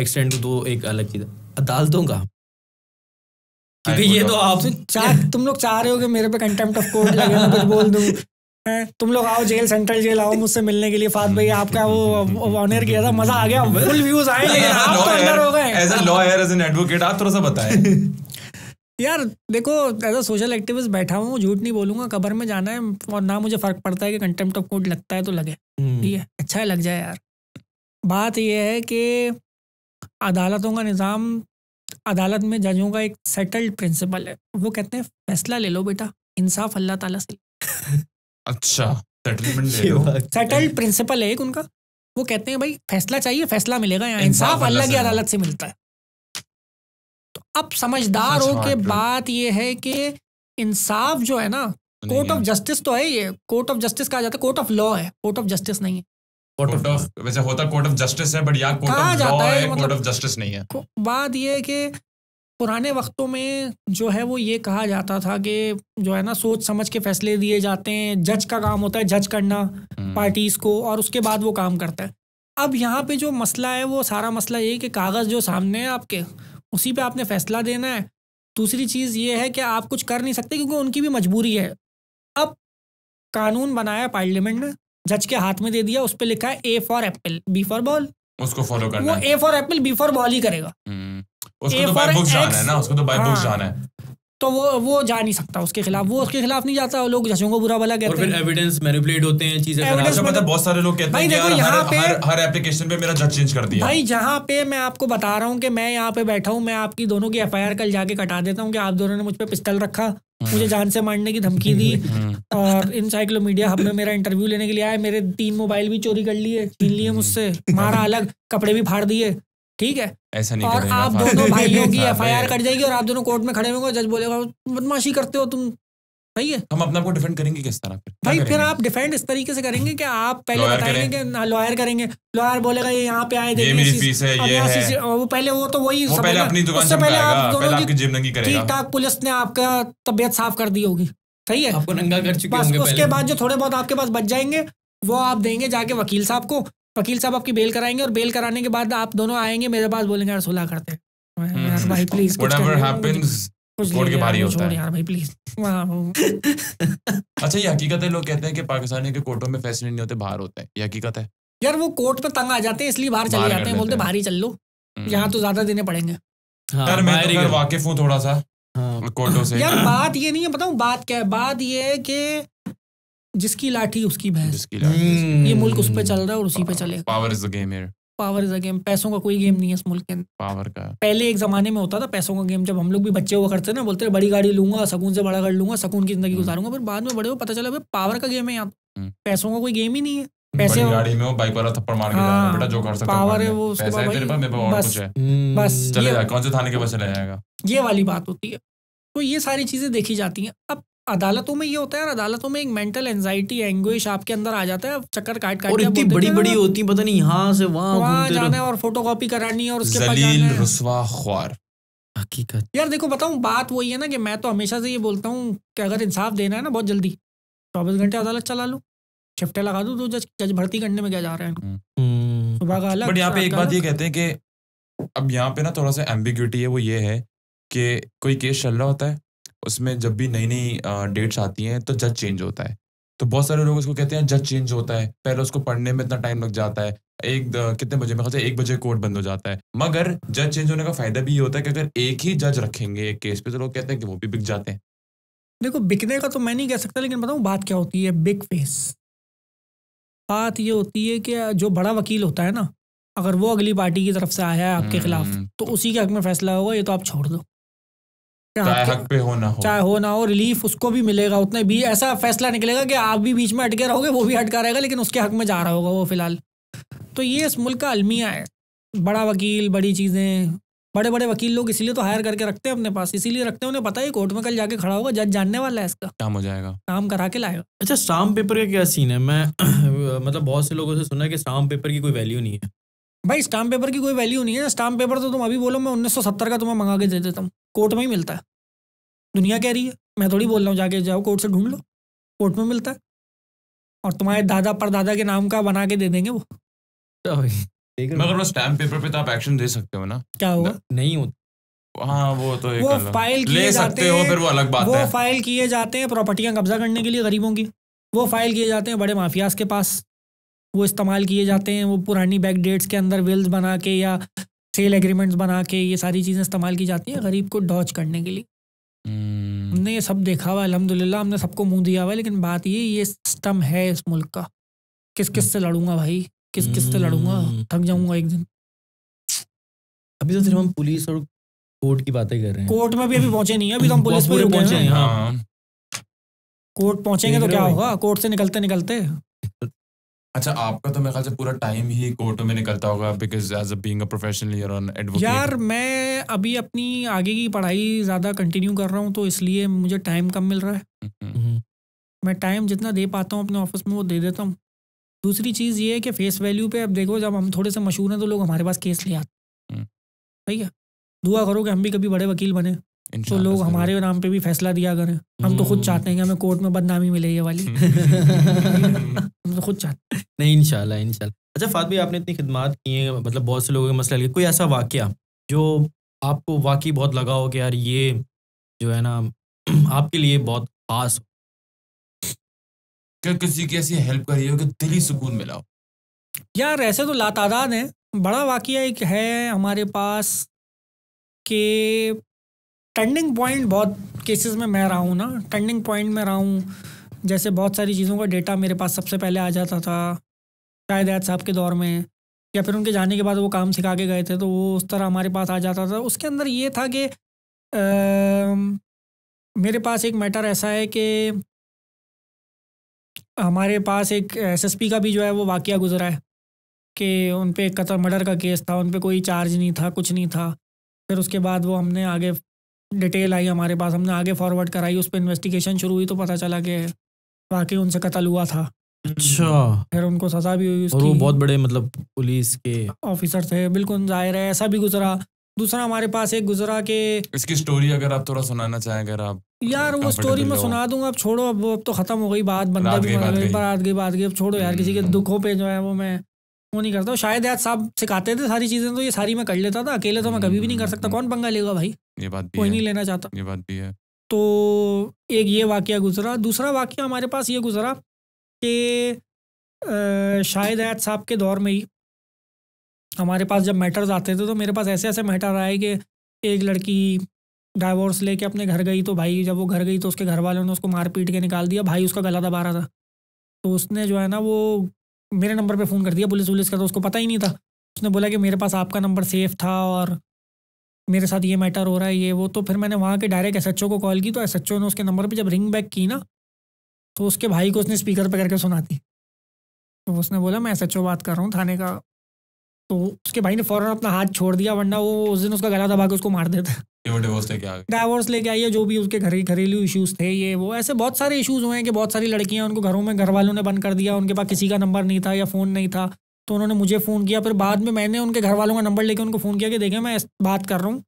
एक्सीडेंट तो एक अलग चीज है, अदालतों का, क्योंकि ये तो आप तुम लोग चाह रहे हो कि मेरे पे कंटेम्प्ट ऑफ कोर्ट लगे, मैं कुछ बोल दूं। तुम लोग आओ जेल, सेंट्रल जेल आओ मुझसे मिलने के लिए। फहद भाई आपका वो ऑनर किया था, मजा आ गया, फुल व्यूज आए, लेकिन आप तो अंदर हो गए। As a lawyer, as an advocate आप थोड़ा सा बताएं। यार देखो, एज अ सोशल एक्टिविस्ट बैठा हूँ, झूठ नहीं बोलूंगा, कबर में जाना है, और ना मुझे फर्क पड़ता है कि कंटेम्प्ट ऑफ कोर्ट लगता है तो लगे, ठीक है, अच्छा है लग जाए यार। बात यह है कि अदालतों का निज़ाम, अदालत में जजों का एक सेटल्ड प्रिंसिपल है, वो कहते हैं फैसला ले लो बेटा, इंसाफ अल्लाह ताला से। अच्छा, सेटलमेंट ले लो, सेटल्ड प्रिंसिपल है एक उनका। वो कहते हैं भाई फैसला चाहिए, फैसला मिलेगा, यहाँ इंसाफ अल्लाह की अदालत से मिलता है। तो अब समझदार हो के बात ये है कि इंसाफ जो है ना, कोर्ट ऑफ जस्टिस तो है, ये कोर्ट ऑफ जस्टिस कहा जाता है, कोर्ट ऑफ लॉ है, कोर्ट ऑफ जस्टिस नहीं है। कोर्ट ऑफ, वैसे होता कोर्ट ऑफ जस्टिस है, बट यहाँ कोर्ट ऑफ लॉ है, कोर्ट ऑफ जस्टिस नहीं है। बात ये है कि पुराने वक्तों में जो है वो ये कहा जाता था कि जो है ना सोच समझ के फैसले दिए जाते हैं, जज का काम होता है जज करना पार्टीज़ को, और उसके बाद वो काम करता है। अब यहाँ पे जो मसला है, वो सारा मसला ये कि कागज़ जो सामने है आपके, उसी पे आपने फैसला देना है। दूसरी चीज़ ये है कि आप कुछ कर नहीं सकते, क्योंकि उनकी भी मजबूरी है। अब कानून बनाया पार्लियामेंट ने, जज के हाथ में दे दिया, उस पर लिखा है A for apple B for ball, उसको फॉलो करना, वो A for apple B for ball ही करेगा। उसको तो बाय बुक जाना है ना, उसको तो बाय बुक जाना है, तो वो जा नहीं सकता, उसके खिलाफ नहीं जाता। लोग जजों को बुरा भला कहते हैं, और फिर एविडेंस मैनिपुलेट होते हैं, चीजें खराब। पता है बहुत सारे लोग कहते हैं यार हर एप्लीकेशन पे मेरा जज चेंज कर दिया। भाई जहाँ पे मैं आपको बता रहा हूँ कि मैं यहाँ पे बैठा हूँ, मैं आपकी दोनों की FIR कल जाके कटा देता हूँ कि आप दोनों ने मुझ पर पिस्टल रखा, मुझे जान से मारने की धमकी दी, और EncycloMedia Hub में मेरा इंटरव्यू लेने के लिए आए, मेरे 3 मोबाइल भी चोरी कर लिए, छीन लिए मुझसे, मारा अलग, कपड़े भी फाड़ दिए। ठीक है, ऐसा नहीं और आप दोनों भाइयों की FIR कट जाएगी, और आप दोनों कोर्ट में खड़े होंगे, जज बोलेगा बदमाशी करते हो तुम। सही है, हम अपने आप को डिफेंड करेंगे किस तरह? भाई फिर आप डिफेंड इस तरीके से करेंगे कि आप पहले बताएंगे कि लॉयर करेंगे, लॉयर बोलेगा ये यहाँ पे आए, ये मेरी फीस है, ये है, वो पहले वो तो वही उससे पहले आप दोनों की जिम्मेदारी करेगा। ठीक ठाक पुलिस ने आपका तबियत साफ कर दी होगी, सही है, आपको नंगा कर चुके होंगे, उसके बाद जो थोड़े बहुत आपके पास बच जाएंगे वो आप देंगे जाके वकील साहब को, वकील साहब आपकी बेल कराएंगे और बेल कराने के बाद आप दोनों आएंगे मेरे पास, बोलेंगे यार सुलह करते हैं यार भाई प्लीज, व्हाटएवर हैपेंस कोर्ट के बाहर ही होता है यार भाई प्लीज। अच्छा ये हकीकत है, लोग कहते हैं कि पाकिस्तानी के कोर्टों में फैसले नहीं होते, बाहर होते हैं, ये हकीकत है यार? वो कोर्ट पे तंग आ जाते हैं इसलिए बाहर चले जाते हैं, बोलते बाहर ही चल लो, यहाँ तो ज्यादा देने पड़ेंगे। यार मैं तो वाकिफ हूँ थोड़ा सा कोर्टों से। यार बात ये नहीं है, बताऊँ बात क्या है? बात ये है कि जिसकी लाठी उसकी भैंस, ये मुल्क उस पे चल रहा है और उसी पे चलेगा। पावर इज अ गेम यार, पावर इज अ गेम, पैसों का कोई गेम नहीं है इस मुल्क के अंदर पावर का। पहले एक जमाने में होता था पैसों का गेम, जब हम लोग भी बच्चे हुआ करते ना, बोलते थे बड़ी गाड़ी लूंगा, सुकून से बड़ा घर लूंगा, सुकून की जिंदगी गुजारूंगा, पर बाद में बड़े हो पता चला भाई पावर का गेम है, यहाँ पैसों का कोई गेम ही नहीं है। पैसे गाड़ी में हो, बाइक वाला थप्पड़ मार के जा रहा है, बेटा जो कर सकता है पावर है वो, पैसा है तेरे पास, मेरे पास और कुछ है, बस चले जा, कौन से थाने के पास चला जाएगा, ये वाली बात होती है। तो ये सारी चीजें देखी जाती हैं। अब अदालतों में ये होता है, अदालतों में एक मेंटल एंजाइटी एंग्विश आपके अंदर आ जाता है, चक्कर काट काट, और इतनी बड़ी बड़ी होती है, पता नहीं यहाँ से वहाँ जाना है और फोटोकॉपी करानी है और उसके बाद जाना है, रुस्वा ख्वार हकीकत। यार देखो बताऊँ बात वही है ना कि मैं तो हमेशा से ये बोलता हूँ कि अगर इंसाफ देना है ना बहुत जल्दी 24 घंटे अदालत चला लो, शिफ्टे लगा दो, तो जज भर्ती करने में क्या जा रहे हैं सुबह का अलग। बट यहाँ पे एक बात ये कहते हैं कि अब यहाँ पे ना थोड़ा सा एम्बिग्युइटी है, वो ये है कि कोई केस चल रहा होता है, उसमें जब भी नई नई डेट्स आती हैं तो जज चेंज होता है, तो बहुत सारे लोग उसको कहते हैं जज चेंज होता है, पहले उसको पढ़ने में इतना टाइम लग जाता है, एक कितने बजे में खाते 1 बजे कोर्ट बंद हो जाता है। मगर जज चेंज होने का फायदा भी ये होता है कि अगर एक ही जज रखेंगे एक केस पे तो लोग कहते हैं कि वो भी बिक जाते हैं। देखो बिकने का तो मैं नहीं कह सकता, लेकिन बताऊँ बात क्या होती है, बिग फेस बात ये होती है कि जो बड़ा वकील होता है ना, अगर वो अगली पार्टी की तरफ से आया है आपके खिलाफ तो उसी के हक में फैसला होगा, ये तो आप छोड़ दो, चाहे हक पे हो ना हो, चाहे हो ना हो, रिलीफ उसको भी मिलेगा उतना भी, ऐसा फैसला निकलेगा कि आप भी बीच में अटके रहोगे, वो भी अटका रहेगा लेकिन उसके हक में जा रहा होगा वो फिलहाल। तो ये इस मुल्क का अलमिया है, बड़ा वकील, बड़ी चीज़ें, बड़े बड़े वकील लोग इसीलिए तो हायर करके रखते हैं अपने पास, इसीलिए रखते हैं, उन्हें पता है कोर्ट में कल जाके खड़ा होगा जज, जानने वाला है इसका, काम हो जाएगा, काम करा के लाएगा। अच्छा स्टाम्प पेपर का क्या सीन है? मैं मतलब बहुत से लोगों से सुना है कि स्टाम्प पेपर की कोई वैल्यू नहीं है। भाई स्टाम्प पेपर की कोई वैल्यू नहीं है, स्टाम्प पेपर तो तुम अभी बोलो मैं 1970 का तुम्हें मंगा के दे देता हूँ, कोर्ट में ही मिलता है, दुनिया कह रही है, मैं थोड़ी बोल रहा हूँ जाके जाओ कोर्ट से ढूंढ लो, कोर्ट में मिलता है, और तुम्हारे दादा परदादा के नाम का बना के दे देंगे वो। मगर स्टैम्प पेपर पे तो आप एक्शन दे सकते हो ना, क्या होगा? नहीं होता। हाँ वो तो वो फाइल किए जाते हो, फिर वो अलग बात है, वो फाइल किए जाते हैं प्रॉपर्टियां कब्जा करने के लिए गरीबों की, वो फाइल किए जाते हैं बड़े माफियाज के पास, वो इस्तेमाल किए जाते हैं, वो पुरानी बैक डेट्स के अंदर विल्स बना के या सेल एग्रीमेंट्स बना के, ये सारी चीज़ें इस्तेमाल की जाती हैं गरीब को डॉच करने के लिए। हमने ये सब देखा हुआ है अल्हम्दुलिल्लाह, हमने सबको मुँह दिया हुआ है, लेकिन बात ये सिस्टम है इस मुल्क का, किस किस से लड़ूंगा भाई, किस किस से लड़ूंगा, थक जाऊंगा एक दिन। अभी तो सिर्फ हम पुलिस और कोर्ट की बातें कर रहे हैं, कोर्ट में भी अभी पहुंचे नहीं है, अभी तो हम पुलिस में पहुंचे हैं। हाँ कोर्ट पहुंचेंगे तो क्या होगा, कोर्ट से निकलते निकलते। अच्छा आपका तो मेरे ख्याल से पूरा टाइम ही कोर्ट में निकलता होगा, because as a being a professional year on advocate. यार मैं अभी अपनी आगे की पढ़ाई ज़्यादा कंटिन्यू कर रहा हूँ, तो इसलिए मुझे टाइम कम मिल रहा है, मैं टाइम जितना दे पाता हूँ अपने ऑफिस में वो दे देता हूँ। दूसरी चीज़ ये है कि फेस वैल्यू पे अब देखो, जब हम थोड़े से मशहूर हैं तो लोग हमारे पास केस ले आते हैं, ठीक है, दुआ करो कि हम भी कभी बड़े वकील बने तो लोग हमारे नाम पे भी फैसला दिया करें। हम तो खुद चाहते हैं कि हमें कोर्ट में बदनामी मिले ये वाली, हम तो खुद चाहते नहीं, इंशाल्लाह इंशाल्लाह। अच्छा फाद भाई आपने इतनी खिदमत की है, मतलब बहुत से लोगों के मसले हल किए, कोई ऐसा वाक़या जो आपको वाकई बहुत लगा हो कि यार ये जो है ना आपके लिए बहुत खास हो, क्या किसी की ऐसी हेल्प करी हो कि दिली सुकून मिला हो? यार ऐसे तो लातादाद हैं, बड़ा वाक़या एक है हमारे पास के टर्निंग पॉइंट, बहुत केसेस में मैं रहा हूँ ना, टर्निंग पॉइंट में रहा हूँ, जैसे बहुत सारी चीज़ों का डेटा मेरे पास सबसे पहले आ जाता था शायद ऐद साहब के दौर में, या फिर उनके जाने के बाद वो काम सिखा के गए थे तो वो उस तरह हमारे पास आ जाता था। उसके अंदर ये था कि मेरे पास एक मैटर ऐसा है कि हमारे पास एक एसएसपी का भी जो है वो वाक़या गुजरा है कि उन पर एक कतल मर्डर का केस था, उन पर कोई चार्ज नहीं था, कुछ नहीं था, फिर उसके बाद वो हमने आगे डिटेल आई हमारे पास, हमने आगे फॉरवर्ड कराई, उस पर इन्वेस्टिगेशन शुरू हुई तो पता चला कि वाकई उनसे कत्ल हुआ था। अच्छा फिर उनको सजा भी हुई उसकी, और वो बहुत बड़े मतलब पुलिस के ऑफिसर थे, बिल्कुल जाहिर है ऐसा भी गुजरा। दूसरा हमारे पास एक गुजरा के, इसकी स्टोरी अगर आप थोड़ा सुनाना चाहें अगर आप। यार वो स्टोरी मैं सुना दूंगा, आप छोड़ो, अब तो खत्म हो गई बात, बंदा भी बात गई, अब छोड़ो यार, किसी के दुखों पर जो है वो मैं वो नहीं करता हूँ। शायद याद साहब सिखाते थे सारी चीजें, तो ये सारी मैं कर लेता था, अकेले तो मैं कभी भी नहीं कर सकता, कौन पंगा लेगा भाई, ये बात कोई नहीं लेना चाहता, ये बात भी है। तो एक ये वाकया गुजरा। दूसरा वाकया हमारे पास ये गुजरा कि शायद याद साहब के दौर में ही हमारे पास जब मैटर्स आते थे, तो मेरे पास ऐसे ऐसे मैटर आए कि एक लड़की डाइवोर्स लेके अपने घर गई, तो भाई जब वो घर गई तो उसके घर वालों ने उसको मार पीट के निकाल दिया, भाई उसका गला दबा रहा था, तो उसने जो है ना वो मेरे नंबर पे फ़ोन कर दिया पुलिस वुलिस का, तो उसको पता ही नहीं था। उसने बोला कि मेरे पास आपका नंबर सेफ था और मेरे साथ ये मैटर हो रहा है ये वो। तो फिर मैंने वहाँ के डायरेक्ट SHO को कॉल की, तो SHO ने उसके नंबर पे जब रिंग बैक की ना, तो उसके भाई को उसने स्पीकर पे करके सुना दी। तो उसने बोला मैं SHO बात कर रहा हूँ थाने का, तो उसके भाई ने फ़ौरन अपना हाथ छोड़ दिया, वरना वो उस दिन उसका गला दबा के उसको मार देता। डाइवोर्स लेके आई है, जो भी उसके घरेलू इश्यूज थे ये वो, ऐसे बहुत सारे इश्यूज हुए हैं कि बहुत सारी लड़कियां उनको घरों में घर वालों ने बंद कर दिया, उनके पास किसी का नंबर नहीं था या फ़ोन नहीं था, तो उन्होंने मुझे फ़ोन किया, फिर बाद में मैंने उनके घर वालों का नंबर लेके उनको फ़ोन किया कि देखें मैं बात कर रहा हूँ,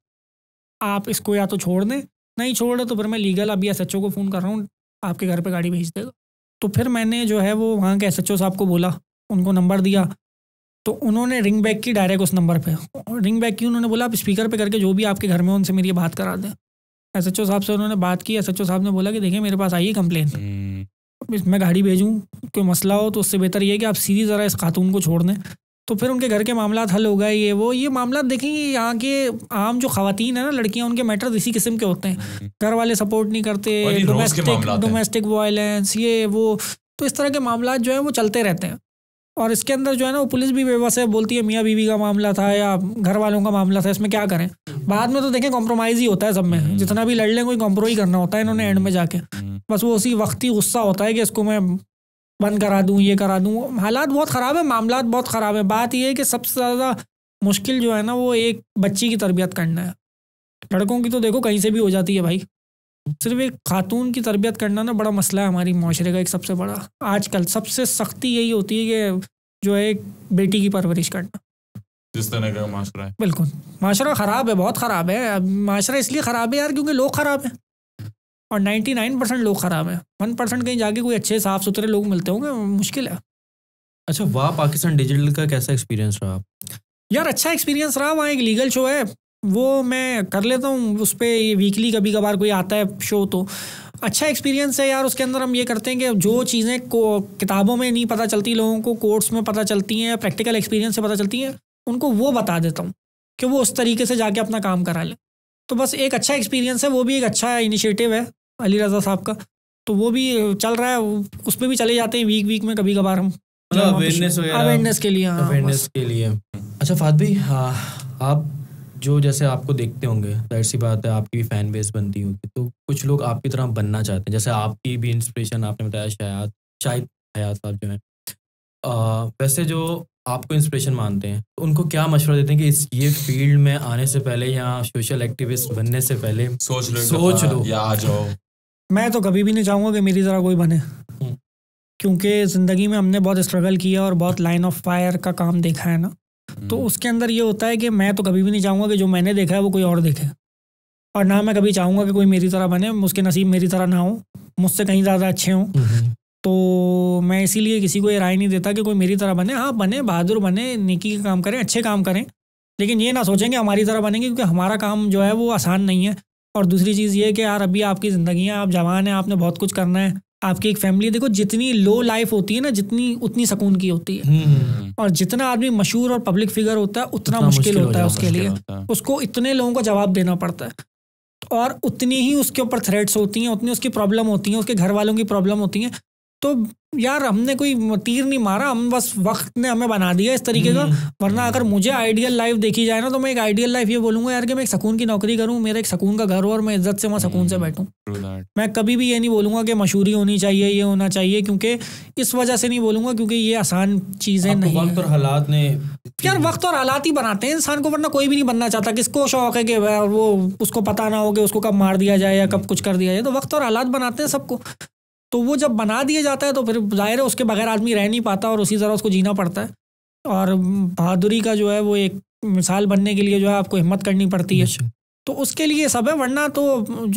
आप इसको या तो छोड़ दें, नहीं छोड़ रहे तो फिर मैं लीगल अभी SHO को फ़ोन कर रहा हूँ, आपके घर पर गाड़ी भेज देगा। तो फिर मैंने जो है वो वहाँ के SHO साहब को बोला, उनको नंबर दिया, तो उन्होंने रिंग बैक की डायरेक्ट उस नंबर पे, और रिंग बैक की उन्होंने बोला आप स्पीकर पे करके जो भी आपके घर में उनसे मेरी बात करा दें। SHO साहब से उन्होंने बात की, SHO साहब ने बोला कि देखिए मेरे पास आई है कंप्लेन, मैं गाड़ी भेजूँ, कोई मसला हो तो उससे बेहतर ये है कि आप सीधी ज़रा इस खातून को छोड़ दें। तो फिर उनके घर के मामला हल हो गए ये वो। ये मामला देखेंगे यहाँ के आम जो ख़वातीन है ना लड़कियाँ, उनके मैटर इसी किस्म के होते हैं, घर वाले सपोर्ट नहीं करते, डोमेस्टिक वायलेंस ये वो, तो इस तरह के मामला जो है वो चलते रहते हैं। और इसके अंदर जो है ना वो पुलिस भी बेबस है, बोलती है मियाँ बीवी का मामला था या घर वालों का मामला था, इसमें क्या करें। बाद में तो देखें कॉम्प्रोमाइज़ ही होता है सब में, जितना भी लड़ लें कोई कॉम्प्रोमाइज़ करना होता है इन्होंने एंड में जाके, बस वो उसी वक्त ही गुस्सा होता है कि इसको मैं बंद करा दूँ ये करा दूँ। हालात बहुत ख़राब है, मामला बहुत ख़राब है। बात यह है कि सबसे ज़्यादा मुश्किल जो है ना वो एक बच्ची की तरबियत करना है, लड़कों की तो देखो कहीं से भी हो जाती है भाई, सिर्फ एक खातून की तरबियत करना ना बड़ा मसला है हमारी माशरे का, एक सबसे बड़ा आजकल सबसे सख्ती यही होती है कि जो है एक बेटी की परवरिश करना। जिस तरह का माशरा है, बिल्कुल माशरा ख़राब है, बहुत ख़राब है। अब माशरा इसलिए ख़राब है यार क्योंकि लोग ख़राब हैं, और 99% लोग ख़राब हैं, 1% कहीं जाके कोई अच्छे साफ़ सुथरे लोग मिलते होंगे, मुश्किल है। अच्छा वाह, पाकिस्तान डिजिटल का कैसा एक्सपीरियंस रहा यार? अच्छा एक्सपीरियंस रहा, वहाँ एक लीगल शो है वो मैं कर लेता हूँ, उस पर ये वीकली कभी कभार कोई आता है शो, तो अच्छा एक्सपीरियंस है यार। उसके अंदर हम ये करते हैं कि जो चीज़ें को किताबों में नहीं पता चलती लोगों को, कोर्स में पता चलती हैं, प्रैक्टिकल एक्सपीरियंस से पता चलती हैं, उनको वो बता देता हूँ कि वो उस तरीके से जाके अपना काम करा लें। तो बस एक अच्छा एक्सपीरियंस है, वो भी एक अच्छा इनिशिएटिव है अली रज़ा साहब का, तो वो भी चल रहा है, उस पर भी चले जाते हैं वीक में कभी कभार हम, अवेयरनेस के लिए। अच्छा फहद भाई, आप जो जैसे आपको देखते होंगे, जाहिर सी बात है आपकी भी फ़ैन बेस बनती होगी, तो कुछ लोग आपकी तरह बनना चाहते हैं, जैसे आपकी भी इंस्पिरेशन आपने बताया शायद साहब जो हैं, वैसे जो आपको इंस्पिरेशन मानते हैं तो उनको क्या मशवरा देते हैं कि इस ये फील्ड में आने से पहले या सोशल एक्टिविस्ट बनने से पहले सोच लो या आ जाओ? मैं तो कभी भी नहीं चाहूँगा कि मेरी तरह कोई बने, क्योंकि ज़िंदगी में हमने बहुत स्ट्रगल किया और बहुत लाइन ऑफ फायर का काम देखा है ना, तो उसके अंदर ये होता है कि मैं तो कभी भी नहीं चाहूँगा कि जो मैंने देखा है वो कोई और देखे, और ना मैं कभी चाहूँगा कि कोई मेरी तरह बने, उसके नसीब मेरी तरह ना हो, मुझसे कहीं ज़्यादा अच्छे हों। तो मैं इसीलिए किसी को ये राय नहीं देता कि कोई मेरी तरह बने। हाँ बने, बहादुर बने, नेकी के काम करें, अच्छे काम करें, लेकिन ये ना सोचें कि हमारी तरह बनेंगे, क्योंकि हमारा काम जो है वो आसान नहीं है। और दूसरी चीज़ ये कि यार अभी आपकी ज़िंदगी है, आप जवान हैं, आपने बहुत कुछ करना है, आपकी एक फैमिली, देखो जितनी लो लाइफ होती है ना जितनी उतनी सुकून की होती है, और जितना आदमी मशहूर और पब्लिक फिगर होता है उतना मुश्किल होता है उसके लिए, उसको इतने लोगों को जवाब देना पड़ता है, और उतनी ही उसके ऊपर थ्रेट्स होती हैं, उतनी उसकी प्रॉब्लम होती है, उसके घर वालों की प्रॉब्लम होती है। तो यार हमने कोई तीर नहीं मारा, हम बस वक्त ने हमें बना दिया इस तरीके का, वरना अगर मुझे आइडियल लाइफ देखी जाए ना, तो मैं एक आइडियल लाइफ ये बोलूँगा यार कि मैं एक सुकून की नौकरी करूँ, मेरा एक सुकून का घर हो और मैं इज्जत से वहाँ सुकून से बैठूँ। मैं कभी भी ये नहीं बोलूँगा कि मशहूरी होनी चाहिए, ये होना चाहिए, क्योंकि इस वजह से नहीं बोलूँगा क्योंकि ये आसान चीज़ें नहीं हैं। वक्त और हालात ने यार, वक्त और हालात ही बनाते हैं इंसान को, वरना कोई भी नहीं बनना चाहता। किसको शौक है कि वो उसको पता ना हो कि उसको कब मार दिया जाए या कब कुछ कर दिया जाए, तो वक्त और हालात बनाते हैं सबको। तो वो जब बना दिया जाता है तो फिर जाहिर है उसके बगैर आदमी रह नहीं पाता और उसी तरह उसको जीना पड़ता है। और बहादुरी का जो है वो एक मिसाल बनने के लिए जो है आपको हिम्मत करनी पड़ती है, तो उसके लिए सब है। वरना तो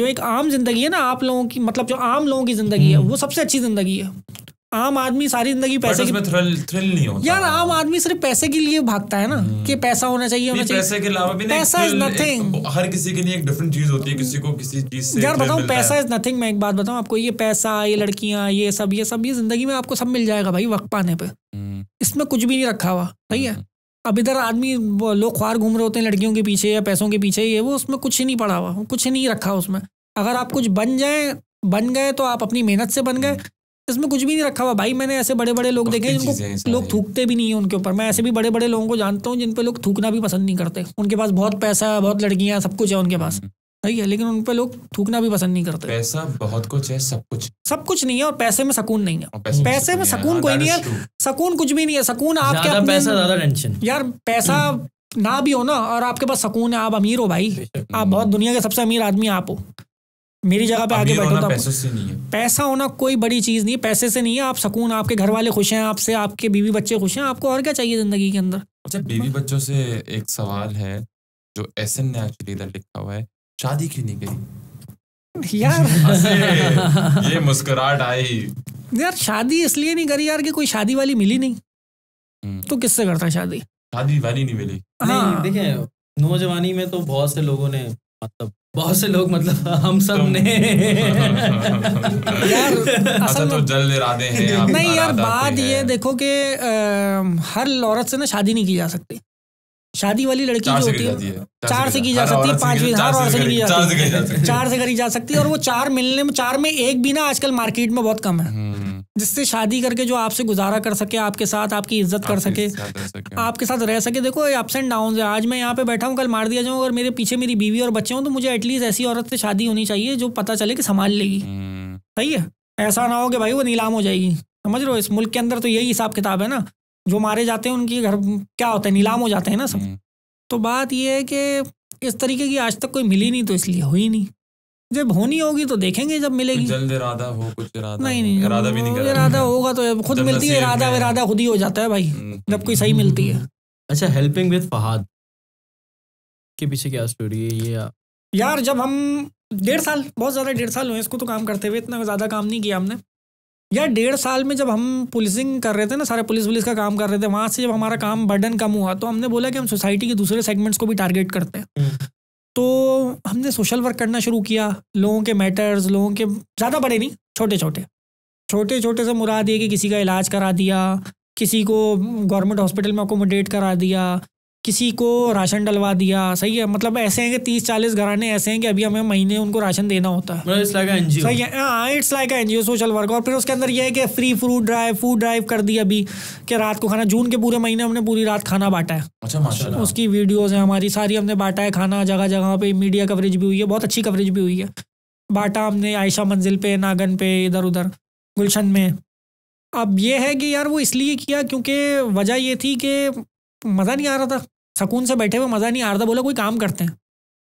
जो एक आम जिंदगी है ना आप लोगों की, मतलब जो आम लोगों की ज़िंदगी है वो सबसे अच्छी ज़िंदगी है, आम आदमी सारी जिंदगी पैसे की थ्रिल नहीं होता यार। आम आदमी सिर्फ पैसे के लिए भागता है ना कि पैसा होना चाहिए, होना चाहिए। पैसे के अलावा भी पैसा इज नथिंग। हर किसी के लिए एक डिफरेंट चीज होती है, किसी को किसी चीज से यार बताऊं पैसा इज नथिंग। मैं एक बात बताऊं आपको, ये पैसा, ये लड़कियां, ये सब जिंदगी में आपको सब मिल जाएगा भाई वक्त पाने पे। इसमें कुछ भी नहीं रखा हुआ, सही है। अब इधर आदमी लोग ख्वार घूम रहे होते हैं लड़कियों के पीछे या पैसों के पीछे, ये वो, उसमें कुछ ही नहीं पड़ा हुआ, कुछ नहीं रखा उसमें। अगर आप कुछ बन गए तो आप अपनी मेहनत से बन गए, इसमें कुछ भी नहीं रखा हुआ भाई। मैंने ऐसे बड़े बड़े लोग देखे हैं जिनको लोग थूकते भी नहीं है उनके ऊपर। मैं ऐसे भी बड़े बड़े लोगों को जानता हूँ जिन पर लोग थूकना भी पसंद नहीं करते। उनके पास बहुत पैसा है, बहुत लड़कियाँ, सब कुछ है उनके पास, सही है, लेकिन उन पर लोग थूकना भी पसंद नहीं करते। पैसा बहुत कुछ है, सब कुछ नहीं है, और पैसे में सुकून नहीं है। पैसे में सुकून कोई नहीं है, सुकून कुछ भी नहीं है। सुकून आप क्या, पैसा ज्यादा टेंशन यार। पैसा ना भी हो ना और आपके पास सुकून है, आप अमीर हो भाई, आप बहुत दुनिया के सबसे अमीर आदमी आप हो। मेरी जगह पे आगे बैठो तो पैसा होना कोई बड़ी चीज़ नहीं है, पैसे से नहीं है। आप सुकून, आपके घर वाले खुश हैं आपसे, आपके बीवी बच्चे खुश हैं, आपको और क्या चाहिए ज़िंदगी के अंदर। अच्छा, बीवी बच्चों से एक सवाल है जो एसन ने एक्चुअली इधर लिखा हुआ है, शादी क्यों नहीं करी यार? ये मुस्कुराहट आई यार। शादी इसलिए नहीं करी यार कि कोई शादी वाली मिली नहीं, तो किससे करता शादी? शादी वाली नहीं मिली। हाँ देखिए, नौजवानी में तो बहुत से लोगों ने, मतलब बहुत से लोग, मतलब हम सब ने यार असल तो जल इरादे हैं। नहीं यार, बात ये देखो कि हर औरत से ना शादी नहीं की जा सकती। शादी वाली लड़की जो होती है चार से की जा सकती है, पांचवी हर औरत से की जा सकती है, चार से करी जा सकती है। और वो चार मिलने में, चार में एक भी ना आजकल मार्केट में बहुत कम है जिससे शादी करके जो आपसे गुजारा कर सके, आपके साथ आपकी इज्जत कर सके, आपके साथ रह सके। देखो ये अप्स एंड डाउन है, आज मैं यहाँ पे बैठा हूँ, कल मार दिया जाऊँ। अगर मेरे पीछे मेरी बीवी और बच्चे हों तो मुझे एटलीस्ट ऐसी औरत से शादी होनी चाहिए जो पता चले कि संभाल लेगी, सही है। ऐसा ना हो कि भाई वो नीलाम हो जाएगी, समझ रहे हो। इस मुल्क के अंदर तो यही हिसाब किताब है ना, जो मारे जाते हैं उनके घर क्या होता है, नीलाम हो जाते हैं ना सब। तो बात यह है कि इस तरीके की आज तक कोई मिली नहीं, तो इसलिए हुई नहीं। जब होनी होगी तो देखेंगे, जब मिलेगी। जल्द इरादा हो, कुछ इरादा नहीं, इरादा भी नहीं, इरादा होगा तो खुद मिलती है। इरादा खुद ही हो जाता है भाई जब कोई सही मिलती है। अच्छा, हेल्पिंग विद फहाद के पीछे क्या स्टोरी है ये यार? जब हम 1.5 साल, बहुत ज़्यादा 1.5 साल हुए इसको तो काम करते हुए, इतना ज़्यादा काम नहीं किया हमने यार। 1.5 साल में जब हम पुलिसिंग कर रहे थे ना, सारे पुलिस का काम कर रहे थे, वहाँ से जब हमारा काम बर्डन कम हुआ तो हमने बोला कि हम सोसाइटी के दूसरे सेगमेंट्स को भी टारगेट करते हैं। तो हमने सोशल वर्क करना शुरू किया, लोगों के मैटर्स, लोगों के ज़्यादा बड़े नहीं, छोटे छोटे से मुराद ये कि किसी का इलाज करा दिया, किसी को गवर्नमेंट हॉस्पिटल में अकोमोडेट करा दिया, किसी को राशन डलवा दिया, सही है। मतलब ऐसे हैं कि 30-40 घराने ऐसे हैं कि अभी हमें महीने उनको राशन देना होता है। इट्स लाइक एनजीओ, सही है। हाँ, it's like NGO social work. और फिर उसके अंदर यह है कि फ्री फूड ड्राइव कर दी अभी कि रात को खाना, जून के पूरे महीने हमने पूरी रात खाना बांटा है। अच्छा, माशाल्लाह। उसकी वीडियोज़ हैं हमारी सारी, हमने बांटा है खाना जगह पर, मीडिया कवरेज भी हुई है, बहुत अच्छी कवरेज भी हुई है। बांटा हमने आयशा मंजिल पे, नागन पे, इधर उधर गुलशन में। अब ये है कि यार वो इसलिए किया क्योंकि वजह ये थी कि मज़ा नहीं आ रहा था, सुकून से बैठे हुए मज़ा नहीं आ रहा था। बोला कोई काम करते हैं,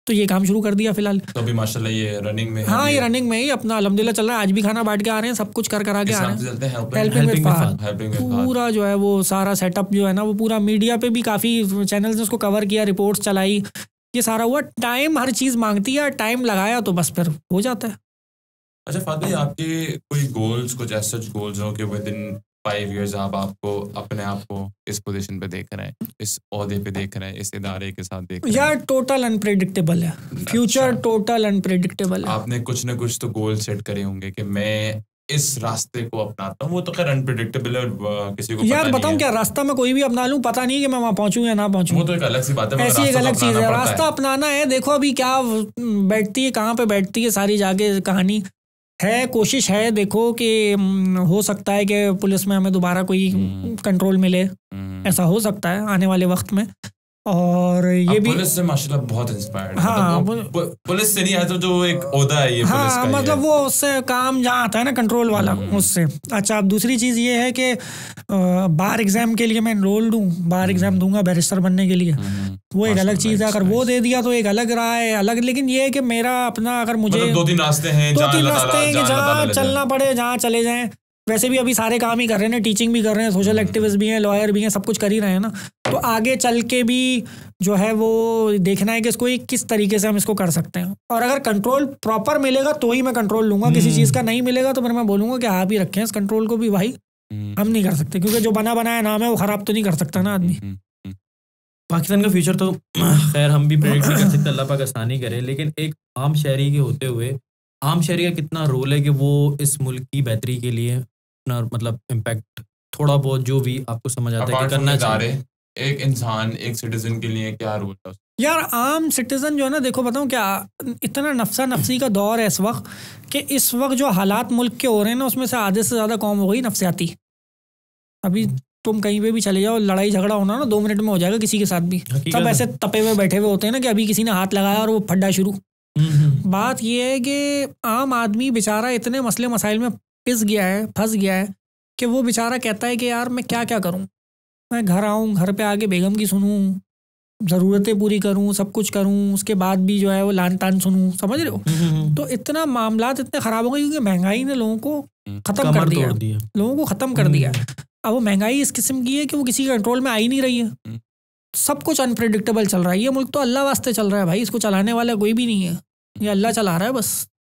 तो ये काम शुरू कर दिया फिलहाल। तो अभी माशाल्लाह ये रनिंग में है। हाँ, ये रनिंग में ही अपना अल्हम्दुलिल्लाह चल रहा है। आज भी खाना बांट के आ रहे हैं, सब कुछ करा के आ रहे हैं। हेल्पिंग पूरा जो है वो सारा सेटअप जो है ना, वो पूरा मीडिया पे भी काफ़ी चैनल्स ने उसको कवर किया, रिपोर्ट्स चलाई, ये सारा हुआ। टाइम हर चीज़ मांगती है, टाइम लगाया तो बस फिर हो जाता है। अच्छा फादर, आपके कोई गोल्स, कुछ ऐसे गोल्स हो कि विद इन 5 years आपको अपने आप को इस पोजीशन पे देख रहे हैं, इस ओहदे पे देख रहे हैं, इस इदारे के साथ देख रहे हैं? यार टोटल अनप्रेडिक्टेबल है फ्यूचर। अच्छा। टोटल अनप्रेडिक्टेबल है। आपने कुछ ना कुछ तो गोल सेट करे होंगे कि मैं इस रास्ते को अपनाता हूँ, वो तो खैर अनप्रेडिक्टेबल है, किसी को यार बताऊँ क्या, रास्ता में कोई भी अपना लूँ, पता नहीं कि मैं वहाँ पहुँचूँ या ना पहुँचूँ, वो तो एक अलग सी बात है। ऐसी एक अलग चीज़ है, रास्ता अपनाना है। देखो अभी क्या बैठती है, कहाँ पे बैठती है, सारी जाके कहानी है, कोशिश है। देखो कि हो सकता है कि पुलिस में हमें दोबारा कोई कंट्रोल मिले, ऐसा हो सकता है आने वाले वक्त में। और ये भी पुलिस से माशाल्लाह बहुत इंस्पायर्ड। हाँ, पुलिस से नहीं है तो जो एक ओहदा है ये। हाँ, पुलिस का मतलब वो उससे काम जहाँ आता है ना कंट्रोल वाला, उससे। अच्छा, अब दूसरी चीज़ ये है कि बार एग्ज़ाम के लिए मैं एनरोल्ड हूँ, बार एग्ज़ाम दूंगा बैरिस्टर बनने के लिए, वो एक अलग चीज़ है। अगर वो दे दिया तो एक अलग रहा है अलग। लेकिन ये है कि मेरा अपना, अगर मुझे 2-3 रास्ते हैं कि जहाँ चलना पड़े, जहाँ चले जाएँ। वैसे भी अभी सारे काम ही कर रहे हैं, टीचिंग भी कर रहे हैं, सोशल एक्टिविस्ट भी हैं, लॉयर भी हैं, सब कुछ कर ही रहे हैं ना। तो आगे चल के भी जो है वो देखना है कि इसको किस तरीके से हम इसको कर सकते हैं। और अगर कंट्रोल प्रॉपर मिलेगा तो ही मैं कंट्रोल लूँगा, किसी चीज़ का नहीं मिलेगा तो फिर मैं बोलूँगा कि आप ही रखें इस कंट्रोल को भी भाई, हम नहीं कर सकते, क्योंकि जो बना बनाया नाम है वो खराब तो नहीं कर सकता ना आदमी। पाकिस्तान का फ्यूचर तो खैर हम भी प्रेडिक्ट नहीं कर सकते, अल्लाह पाक आसानी करे, लेकिन एक आम शहरी के होते हुए आम शहरी का कितना रोल है कि वो इस मुल्क की बेहतरी के लिए अपना मतलब इम्पैक्ट थोड़ा बहुत जो भी आपको समझ आता है करना चाहिए। एक इंसान एक सिटीजन के लिए क्या रोल है यार? आम सिटीजन जो है ना, देखो बताऊँ क्या, इतना नफसा नफसी का दौर है इस वक्त कि इस वक्त जो हालात मुल्क के हो रहे हैं ना, उसमें से आधे से ज़्यादा कौम हो गई नफसियाती। अभी तुम कहीं पे भी चले जाओ, लड़ाई झगड़ा होना ना 2 मिनट में हो जाएगा किसी के साथ भी। सब ऐसे तपे हुए बैठे हुए होते हैं ना कि अभी किसी ने हाथ लगाया और वो फड्डा शुरू। बात यह है कि आम आदमी बेचारा इतने मसले मसाइल में पिस गया है, फंस गया है कि वो बेचारा कहता है कि यार मैं क्या क्या करूँ, मैं घर आऊँ, घर पे आके बेगम की सुनूँ, ज़रूरतें पूरी करूँ, सब कुछ करूँ, उसके बाद भी जो है वो लान तान सुनूँ, समझ रहे हो? तो इतना मामलात इतने ख़राब हो गए क्योंकि महंगाई ने लोगों को ख़त्म कर दिया, लोगों को ख़त्म कर दिया। अब वो महंगाई इस किस्म की है कि वो किसी के कंट्रोल में आ ही नहीं रही है, सब कुछ अनप्रेडिक्टेबल चल रहा है। ये मुल्क तो अल्लाह वास्ते चल रहा है भाई, इसको चलाने वाला कोई भी नहीं है, ये अल्लाह चला रहा है बस।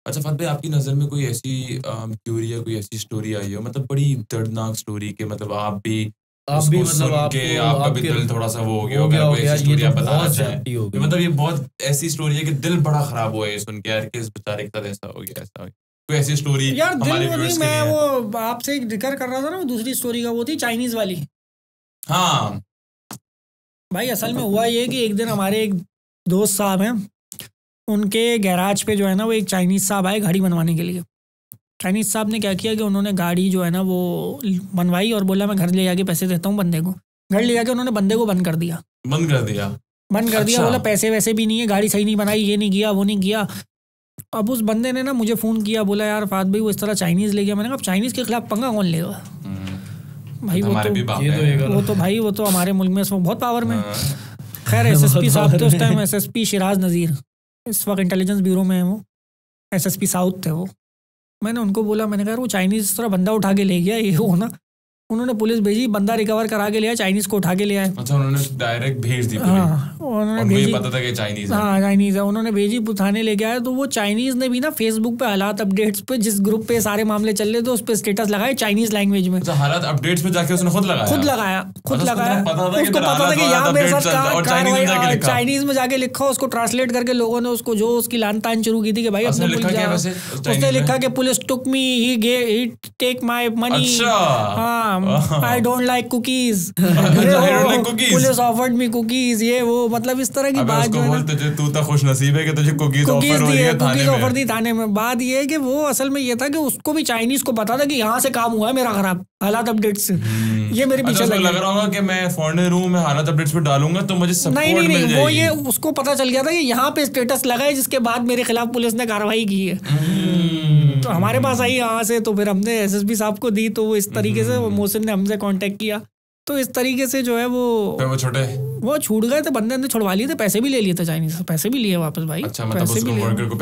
अच्छा फहद भाई, आपकी नज़र में कोई ऐसी थ्योरी या कोई ऐसी स्टोरी आई हो, मतलब बड़ी दर्दनाक स्टोरी के मतलब आप भी मतलब आपका भी दिल थोड़ा सा वो हो गया होगा, कोई ऐसी स्टोरी आप बताना चाहें? मतलब ये बहुत ऐसी स्टोरी है कि दिल बड़ा खराब हुआ है सुन के यार, कि इस बेचारे के साथ ऐसा हो गया, ऐसा हो गया, कोई ऐसी स्टोरी यार? दिल मैं वो आपसे एक जिक्र कर रहा था ना, वो दूसरी स्टोरी का, वो थी चाइनीज वाली। हाँ भाई, असल में हुआ ये कि एक दिन हमारे एक दोस्त साहब हैं, उनके गैराज पे जो है ना वो एक चाइनीज़ साहब आए गाड़ी बनवाने के लिए। चाइनीज़ साहब ने क्या किया कि उन्होंने गाड़ी जो है ना वो बनवाई और बोला मैं घर ले जाके पैसे देता हूँ बंदे को। घर ले जाके उन्होंने बंदे को बंद कर दिया। बोला पैसे वैसे भी नहीं है, गाड़ी सही नहीं बनाई, ये नहीं किया, वो नहीं किया। अब उस बंदे ने ना मुझे फ़ोन किया, बोला यार फहद भाई वो इस तरह चाइनीज़ ले गया। मैंने कहा चाइनीज़ के खिलाफ पंगा कौन लेगा भाई, वो तो हमारे मुल्क में इसमें बहुत पावर में। खैर SSP साहब थे उस टाइम, SSP शिराज नज़ीर, इस वक्त इंटेलिजेंस ब्यूरो में है वो, SSP साउथ थे वो। मैंने उनको बोला, मैंने कहा वो चाइनीज़ तरह बंदा उठा के ले गया, ये हो ना। उन्होंने पुलिस भेजी, बंदा रिकवर करा के लिया, चाइनीज़ को उठा के ले आए। अच्छा, उन्होंने डायरेक्ट भेज दी? हाँ, उन्होंने पता था कि चाइनीज़ है। हाँ चाइनीज़ है, उन्होंने भेजी, थाने ले गया। तो वो चाइनीज़ ने भी ना फेसबुक पे हालात अपडेट्स पे, जिस ग्रुप पे सारे मामले चल रहे थे, उस पर स्टेटस लगाए चाइनीज़ लैंग्वेज में। हालात अपडेट्स पे जाके उसने खुद लगाया। उसको पता था कि यहाँ मेरे साथ चाइनीज़ में जाके लिखा, उसको ट्रांसलेट करके लोगों ने उसको जो उसकी लान तान शुरू की थी कि भाई उसने लिखा कि police took me, he take my money, हाँ I don't like cookies. Police offered me cookies, ये वो, मतलब इस तरह की बात जो है। तुझे तू तो खुश नसीब है कि तुझे कुकीज ऑफर दी थाने में। बात ये है कि वो असल में ये था कि उसको भी चाइनीज को पता था कि यहाँ से काम हुआ है मेरा खराब, हालात अपडेट्स से ये मेरे पीछे लग रहा होगा कि मैं फॉरेनर हूँ, मैं हालात अपडेट्स पे डालूंगा तो मुझे सपोर्ट मिल जाएगी। नहीं, वो ये उसको पता चल गया था कि यहाँ पे स्टेटस लगा है जिसके बाद मेरे खिलाफ पुलिस ने कार्रवाई की है। तो हमारे पास आई यहाँ से, तो फिर हमने SSP साहब को दी, तो वो इस तरीके से मोहसिन ने हमसे कांटेक्ट किया। तो इस तरीके से जो है वो छूट गए थे, बंदे ने छुड़वा लिए थे, पैसे भी ले लिए थे चाइनीज से, पैसे भी लिए वापस भाई। अच्छा, वर्कर को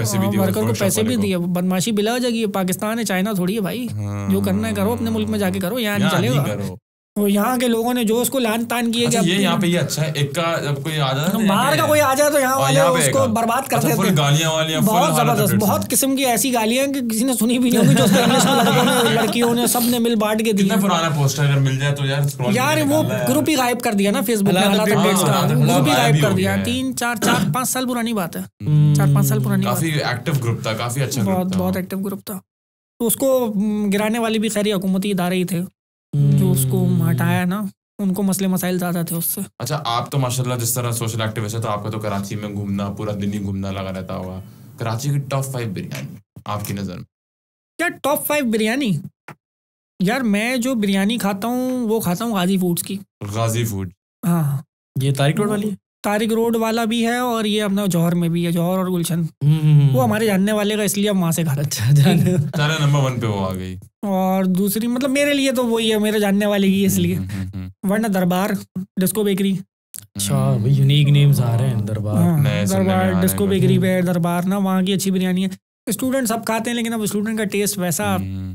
पैसे भी दिए। बदमाशी बिला हो जाएगी, पाकिस्तान है, चाइना थोड़ी है भाई। जो करना है करो, अपने मुल्क में जाके करो, यहाँ नहीं चलेगा। और यहाँ के लोगों ने जो उसको लान तान किए। अच्छा, यहाँ पे ये अच्छा है, एक का जब कोई आ जाए, बाहर का कोई आ जाए तो यहाँ वाले उसको बर्बाद कर देते हैं। गालियाँ वालियाँ बहुत ज़बरदस्त, बहुत किस्म की ऐसी गालियाँ कि किसी ने सुनी भी नहीं होगी, जो उसके लड़कियों ने सबने मिल बांट के दिया। पुराना पोस्टर अगर मिल जाए तो यार वो ग्रुप ही गायब कर दिया ना फेसबुक ने, हालात अपडेट्स का ग्रुप ही गायब कर दिया। 3-4-5 साल पुरानी बात है, 4-5 साल पुरानी। काफी एक्टिव ग्रुप था, काफी अच्छा, बहुत एक्टिव ग्रुप था। तो उसको गिराने वाले भी खैर हुकूमती इदारे ही थे जो उसको हटाया ना, उनको मसले मसाइल ज़्यादा थे उससे। अच्छा, आप तो माशाल्लाह जिस तरह सोशल एक्टिविस्ट है, तो आपका तो कराची में घूमना, पूरा दिन ही घूमना लगा रहता होगा। कराची की टॉप 5 बिरयानी आपकी नज़र में क्या? टॉप 5 बिरयानी यार, मैं जो बिरयानी खाता हूँ वो खाता हूँ गाजी फूड्स की। गाजी फूड, हाँ, ये तारिक रोड वाली, तारिक रोड वाला भी है और ये अपना जौहर में भी है, जौहर और गुलशन। वो हमारे जानने वाले का, इसलिए हम वहाँ से खाना जाने नंबर 1 पे वो आ गई। और दूसरी मतलब मेरे लिए तो वही है, मेरे जानने वाले की, इसलिए वरना दरबार, डिस्को बेकरी। अच्छा, यूनिक नेम्स आ रहे हैं। दरबार, डिस्को बेकरी पे दरबार ना, वहाँ की अच्छी बिरयानी है। स्टूडेंट्स सब खाते हैं लेकिन अब स्टूडेंट का टेस्ट वैसा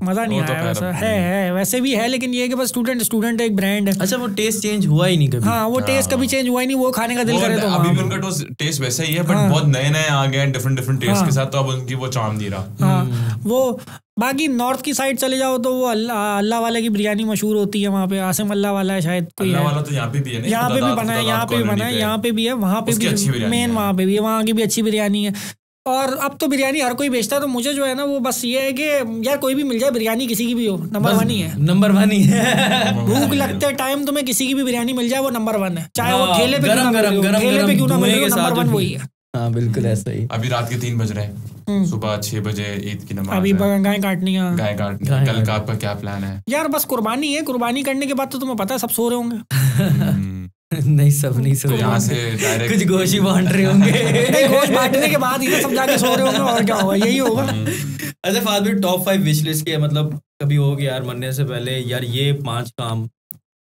मज़ा नहीं आया। वैसा है वैसे भी है लेकिन ये कि बस स्टूडेंट एक ब्रांड है। अच्छा वो टेस्ट चेंज हुआ ही नहीं कभी। हाँ वो टेस्ट कभी चेंज हुआ ही नहीं, वो खाने का दिल करे तो अभी भी उनका टेस्ट वैसा ही है बट बहुत नए नए आ गए डिफरेंट डिफरेंट टेस्ट के साथ, तो अब उनकी वो चाम नहीं रहा। हाँ वो बाकी नॉर्थ की साइड चले जाओ तो वो अल्लाह वाला की बिरयानी मशहूर होती है वहाँ पे। आसिम अल्लाह वाला है शायद, कोई है तो यहाँ पे भी है, यहाँ पे भी बना है, यहाँ पे भी बना है, यहाँ पे भी है, वहाँ पे भी मेन वहाँ पे भी है, वहाँ की भी अच्छी बिरयानी है। और अब तो बिरयानी हर कोई बेचता है, तो मुझे जो है ना वो बस ये है कि यार कोई भी मिल जाए बिरयानी, किसी की भी हो, नंबर 1 ही है, नंबर 1 ही है। भूख लगते टाइम तुम्हें किसी की भी बिरयानी मिल जाए वो नंबर 1 है, चाहे वो ठेले पे क्यों ना मिले, नंबर 1 वही है। हाँ बिल्कुल ऐसा ही। अभी रात के 3 बज रहे हैं, सुबह 6 बजे ईद की नमाज, अभी गाय काटनी है, कल का आपका क्या प्लान है? यार बस कुर्बानी है, कुर्बानी करने के बाद तो तुम्हें पता है सब सो रहे होंगे। नहीं सब नहीं सो रहे होंगे, कुछ गोश ही बांट रहे होंगे। नहीं गोश बांटने के बाद ये सब जाके सो रहे होंगे और क्या होगा, यही होगा। अच्छा फाद भी टॉप 5 विश लिस्ट के मतलब कभी हो गया यार मरने से पहले यार ये 5 काम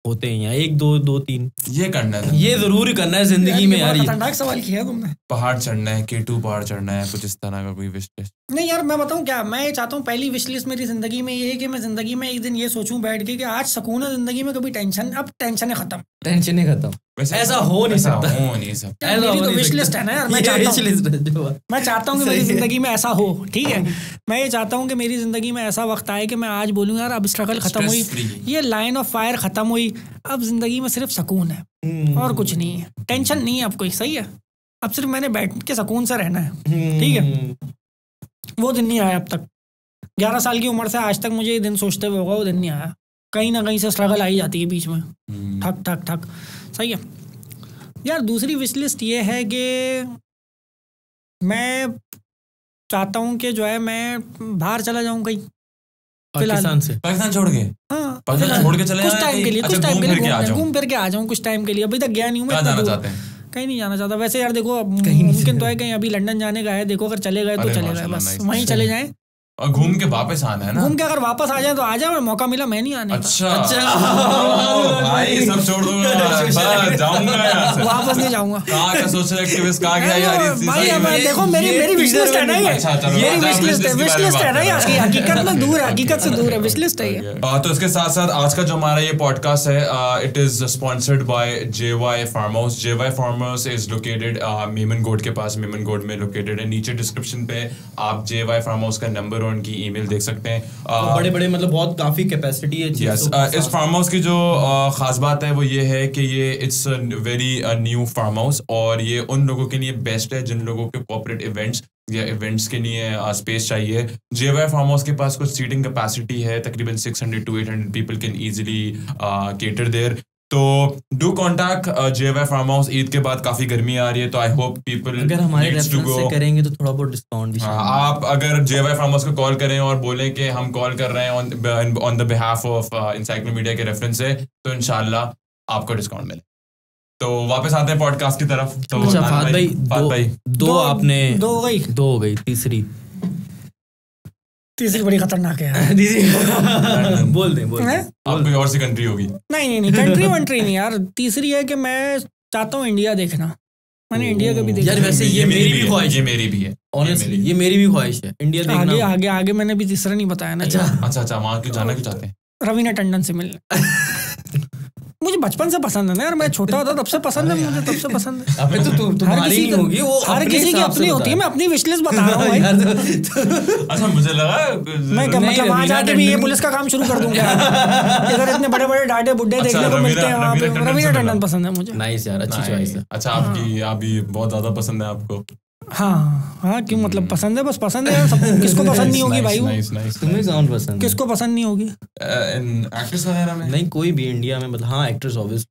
होते हैं या 1 2 2 3 ये करना है, ये जरूर करना है जिंदगी में यार। खतरनाक सवाल किया तुमने, पहाड़ चढ़ना है, K2 पहाड़ चढ़ना है, कुछ इस तरह का कोई विश लिस्ट? नहीं यार मैं बताऊं क्या, मैं ये चाहता हूँ पहली विश लिस्ट मेरी जिंदगी में ये है कि मैं जिंदगी में एक दिन ये सोचूं बैठ के कि आज सुकून है जिंदगी में, कभी टेंशन, अब टेंशन है खत्म, टेंशन है खत्म। ऐसा हो नहीं सकता, हो नहीं सकता, मेरी तो विश लिस्ट है ना यार। मैं चाहता हूँ कि मेरी जिंदगी में ऐसा हो, ठीक है, मैं ये चाहता हूँ कि मेरी जिंदगी में ऐसा वक्त आए कि मैं आज बोलूँ यार अब स्ट्रगल खत्म हुई, ये लाइन ऑफ फायर खत्म हुई, अब जिंदगी में सिर्फ सुकून है और कुछ नहीं है, टेंशन नहीं है अब कोई, सही है, अब सिर्फ मैंने बैठ के सुकून से रहना है, ठीक है। वो दिन नहीं आया अब तक, 11 साल की उम्र से आज तक मुझे ये दिन सोचते हुए होगा, वो दिन नहीं आया, कहीं ना कहीं से स्ट्रगल आई जाती है बीच में, ठक ठक ठक, सही है यार। दूसरी विश लिस्ट ये है कि मैं चाहता हूँ कि जो है मैं बाहर चला जाऊँ कहीं, पाकिस्तान से, पाकिस्तान छोड़ के, हाँ पाकिस्तान छोड़ के चले कुछ टाइम के लिए, कुछ टाइम के लिए घूम फिर के आ जाऊँ कुछ टाइम के लिए, अभी तक गया नहीं हूँ मैं, कहीं नहीं जाना चाहता वैसे यार। देखो मुमकिन तो है कहीं, अभी लंदन जाने का है, देखो अगर चले गए तो चले गए, बस वहीं चले जाएं और घूम के वापस आना है ना, घूम के अगर वापस आ जाए तो आ जाए, मौका मिला मैं नहीं आने। अच्छा भाई सब छोड़ दूंगा, जाऊंगा वापस नहीं जाऊंगा। देखो मेरी विश लिस्ट है ना, ये विश लिस्ट है ना, हकीकत में दूर है, हकीकत से दूर है, विश लिस्ट है। तो इसके साथ साथ आज का जो हमारा ये पॉडकास्ट है, it is sponsored by JY farm house. JY farm house is located Memon Goth के पास, मेमन गोड में लोकेटेड है। नीचे डिस्क्रिप्शन पे आप JY फार्म हाउस का नंबर, उनकी ईमेल देख सकते हैं। तो बड़े बड़े मतलब बहुत काफी कैपेसिटी है। इस फार्म हाउस की जो खास बात है वो ये है कि ये it's very new farm house और ये उन लोगों के लिए बेस्ट है जिन लोगों के कॉर्पोरेट इवेंट्स या इवेंट्स के लिए स्पेस चाहिए। JY फार्म हाउस के पास कुछ सीटिंग कैपेसिटी है, तकरीबन 600 to 800 people can easily cater there. तो do contact JY farm house. Eid के बाद काफी गर्मी आ रही है तो आई होप पीपल अगर हमारे रेफरेंस से करेंगे तो थोड़ा बहुत डिस्काउंट भी। आप अगर JY फार्म हाउस को कॉल करें और बोलें कि हम कॉल कर रहे हैं on the behalf of Encyclomedia के रेफरेंस से, तो इंशाल्लाह आपको डिस्काउंट मिले। तो वापस आते हैं पॉडकास्ट की तरफ। तो अच्छा फाद भाई, दो हो गई तीसरी बड़ी खतरनाक है। बोल दे, बोल आप कोई और सी कंट्री होगी। नहीं कंट्री नहीं यार। तीसरी है कि मैं चाहता हूँ इंडिया देखना, मैंने इंडिया कभी देखा यार। वैसे ये मेरी भी ख्वाहिश है, मेरी भी है ऑनेस्टली, ये मेरी भी ख्वाहिश है इंडिया देखना। आगे मैंने भी तीसरा नहीं बताया ना। अच्छा वहाँ क्यों जाना, क्यों चाहते हैं? रवीना टंडन से मिलना मुझे बचपन से पसंद है ना यार, मैं छोटा होता तब से पसंद है मुझे, तब से पसंद है। अपने तो तुम्हारी नहीं होगी वो, हर किसी की अपनी होती है। मैं अपनी विश लिस्ट बता रहा हूँ भाई। अच्छा मुझे लगा मैं मतलब वहाँ जाके भी ये पुलिस का काम शुरू कर दूंगा, इधर इतने बड़े बड़े डाटे बुड्ढे देखने को मिलते हैं वहाँ पे। रवीना टंडन पसंद है मुझे। नाइस यार, अच्छी चॉइस है। अच्छा आपकी अभी बहुत ज्यादा पसंद है आपको? हाँ क्यों, मतलब पसंद है, बस पसंद है यार सबको, किसको पसंद नहीं होगी भाई। तुम्हें कौन पसंद, किसको पसंद नहीं होगी? एक्ट्रेस वगैरह में नहीं, कोई भी इंडिया में मतलब। हाँ एक्ट्रेस ऑब्वियस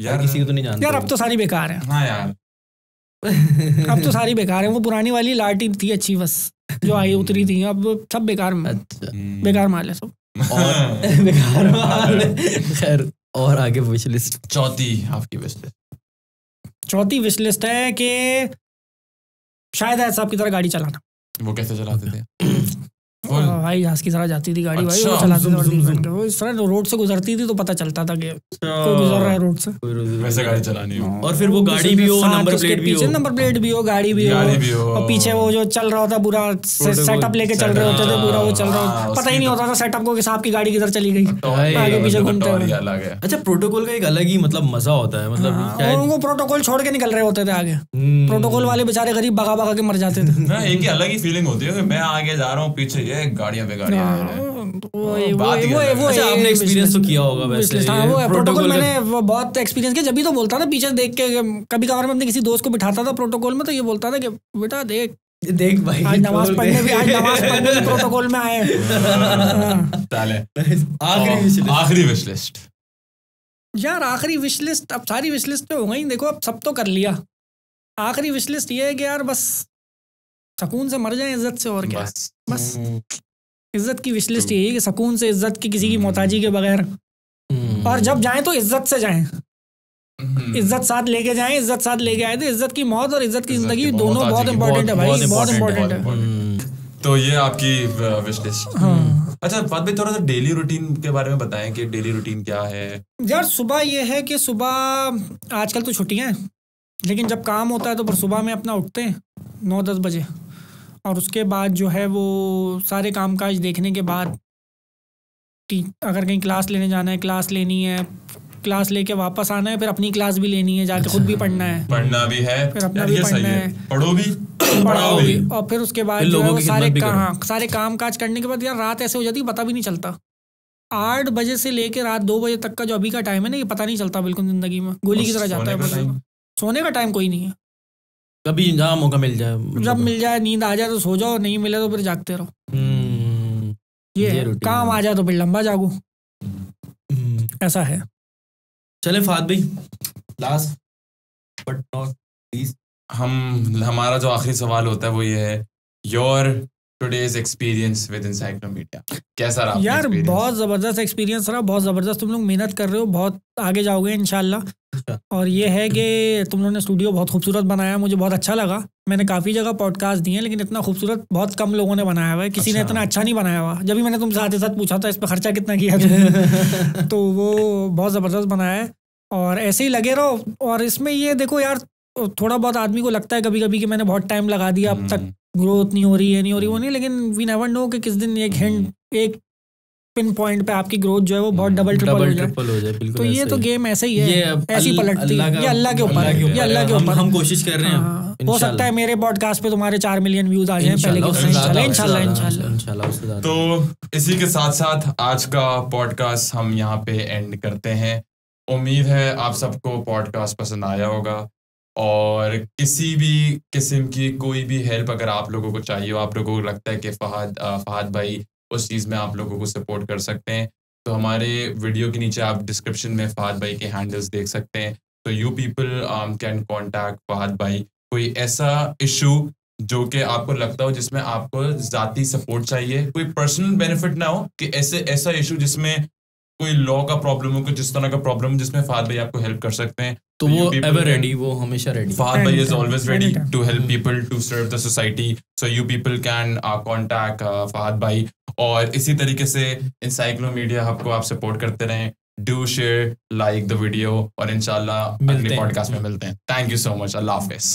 यार, किसी को तो नहीं जानते यार। अब तो सारी बेकार है। हाँ यार अब तो सारी बेकार है। वो पुरानी वाली लाठी थी अच्छी, बस जो आई उतरी थी, अब सब बेकार बेकार माल है सब बेकार माल। खैर और आगे विश लिस्ट, चौथी आपकी विश लिस्ट? चौथी विश लिस्ट है कि शायद ऐसा आपकी तरह गाड़ी चलाना। वो कैसे चलाते थे भाई हंस की तरह जाती थी गाड़ी, भाई वो चलाते थे, वो इस तरह रोड से गुजरती थी तो पता चलता था कि कोई गुजर रहा है रोड से, वैसे गाड़ी चलानी हो। और फिर वो गाड़ी भी हो, नंबर प्लेट भी हो, नंबर प्लेट भी हो, गाड़ी भी हो, और पीछे वो जो चल रहा होता पूरा सेटअप लेके चल रहे होते थे, पूरा वो चल रहा पता ही नहीं होता था सेटअप को कि साहब की गाड़ी किधर चली गई, आगे पीछे घूमते रहे। अच्छा, प्रोटोकॉल का एक अलग ही मतलब मजा होता है, मतलब उनको प्रोटोकॉल छोड़ के निकल रहे होते थे आगे, प्रोटोकॉल वाले बेचारे गरीब भगा भगा के मर जाते थे। एक अलग ही फीलिंग होती है, मैं आगे जा रहा हूँ पीछे गाड़ियां पे गाड़ियां आ रही है। अच्छा, आपने एक्सपीरियंस तो किया होगा वैसे। हाँ, वो प्रोटोकॉल मैंने बहुत एक्सपीरियंस किया, जब भी तो बोलता था पीछे देख के, कभी कभार मैं अपने किसी दोस्त को बिठाता था प्रोटोकॉल में, तो ये बोलता था कि बेटा देख देख भाई, आज नमाज पढ़ने भी, आज नमाज पढ़ने भी प्रोटोकॉल में आए। आखिरी विश लिस्ट यार, आखिरी विश लिस्ट, अब सारी विश लिस्ट पे हो गई, देखो अब सब तो कर लिया, आखिरी विश लिस्ट ये है कि यार बस सुकून से मर जाए, इज्जत से, और क्या बस इज्जत की विश लिस्ट यही कि सुकून से, इज्जत की किसी की मोहताजी के बगैर, और जब जाएं तो इज्जत से जाएं, इज्जत साथ लेके जाएं, इज्जत साथ लेके आए थे। इज्जत की मौत और इज्जत की जिंदगी दोनों बहुत इंपॉर्टेंट है भाई, बहुत इंपॉर्टेंट है। तो ये आपकी विश लिस्ट। अच्छा, बात भाई थोड़ा सा डेली रूटीन के बारे में बताएं कि डेली रूटीन क्या है। यार सुबह ये है कि सुबह, आजकल तो छुट्टियां हैं लेकिन जब काम होता है तो पर सुबह में अपना उठते हैं 9-10 बजे, और उसके बाद जो है वो सारे कामकाज देखने के बाद, अगर कहीं क्लास लेने जाना है क्लास लेनी है, क्लास लेके वापस आना है, फिर अपनी क्लास भी लेनी है जाके, खुद भी पढ़ना है, पढ़ना भी है, फिर अपना भी पढ़ना है, पढ़ो भी पढ़ाओ भी, और फिर उसके बाद जो है सारे कामकाज करने के बाद यार रात ऐसे हो जाती है पता भी नहीं चलता, 8 बजे से लेकर रात 2 बजे तक का जो अभी का टाइम है ना, ये पता नहीं चलता बिल्कुल जिंदगी में, गोली की तरह जाता है। सोने का टाइम कोई नहीं है, कभी जहाँ मौका मिल जाए, जब मिल जाए नींद आ जाए तो सो जाओ, नहीं मिले तो फिर जागते रहो। ये काम आ जाए तो फिर लंबा जागो, ऐसा है। चले फहद भाई, लास्ट बट नॉट लीस्ट, हमारा जो आखिरी सवाल होता है वो ये है, your today's experience with Encyclomedia कैसा रहा? यार बहुत ज़बरदस्त एक्सपीरियंस रहा, बहुत ज़बरदस्त, तुम लोग मेहनत कर रहे हो, बहुत आगे जाओगे इंशाल्लाह। और ये है कि तुम लोगों ने स्टूडियो बहुत खूबसूरत बनाया, मुझे बहुत अच्छा लगा। मैंने काफ़ी जगह पॉडकास्ट दिए हैं लेकिन इतना खूबसूरत बहुत कम लोगों ने बनाया हुआ है, किसी ने इतना अच्छा नहीं बनाया हुआ। जब भी मैंने तुमसे आते साथ पूछा था इस पर खर्चा कितना किया तुमने, तो वो बहुत ज़बरदस्त बनाया है, और ऐसे ही लगे रहो। और इसमें ये देखो यार, थोड़ा बहुत आदमी को लगता है कभी कभी कि मैंने बहुत टाइम लगा दिया, अब तक ग्रोथ नहीं हो रही है, नहीं हो रही वो नहीं, लेकिन वी नेवर नो कि किस दिन एक हैंड, एक पिन पॉइंट पे आपकी ग्रोथ जो है वो बहुत डबल ट्रिपल हो जाए। तो ये तो गेम ऐसे ही है, ऐसी पलटती है, ये अल्लाह के ऊपर है, ये अल्लाह के ऊपर। हम कोशिश कर रहे हैं, हो सकता है मेरे पॉडकास्ट पे तुम्हारे 4 मिलियन व्यूज आ जाए पहले, इंशाल्लाह। तो इसी के साथ साथ आज का पॉडकास्ट हम यहाँ पे एंड करते हैं। उम्मीद है आप सबको पॉडकास्ट पसंद आया होगा, और किसी भी किस्म की कोई भी हेल्प अगर आप लोगों को चाहिए हो, आप लोगों को लगता है कि फहद भाई उस चीज़ में आप लोगों को सपोर्ट कर सकते हैं, तो हमारे वीडियो के नीचे आप डिस्क्रिप्शन में फहद भाई के हैंडल्स देख सकते हैं। तो you people can contact Fahad भाई। कोई ऐसा इशू जो कि आपको लगता हो जिसमें आपको ज़ाती सपोर्ट चाहिए, कोई पर्सनल बेनिफिट ना हो, कि ऐसा इशू जिसमें कोई लॉ का प्रॉब्लम हो, कुछ जिस तरह का प्रॉब्लम जिसमें फहद भाई आपको हेल्प कर सकते हैं, तो वो एवर रेडी, वो हमेशा रेडी। फहद भाई is always ready to help people, to serve the society. So you people can contact Fahad भाई। और इसी तरीके से एनसाइक्लोमीडिया हब को आप सपोर्ट करते रहें, do share, like the video, और इंशाल्लाह अगले पॉडकास्ट में मिलते हैं। थैंक यू सो मच, अल्लाह हाफिज़।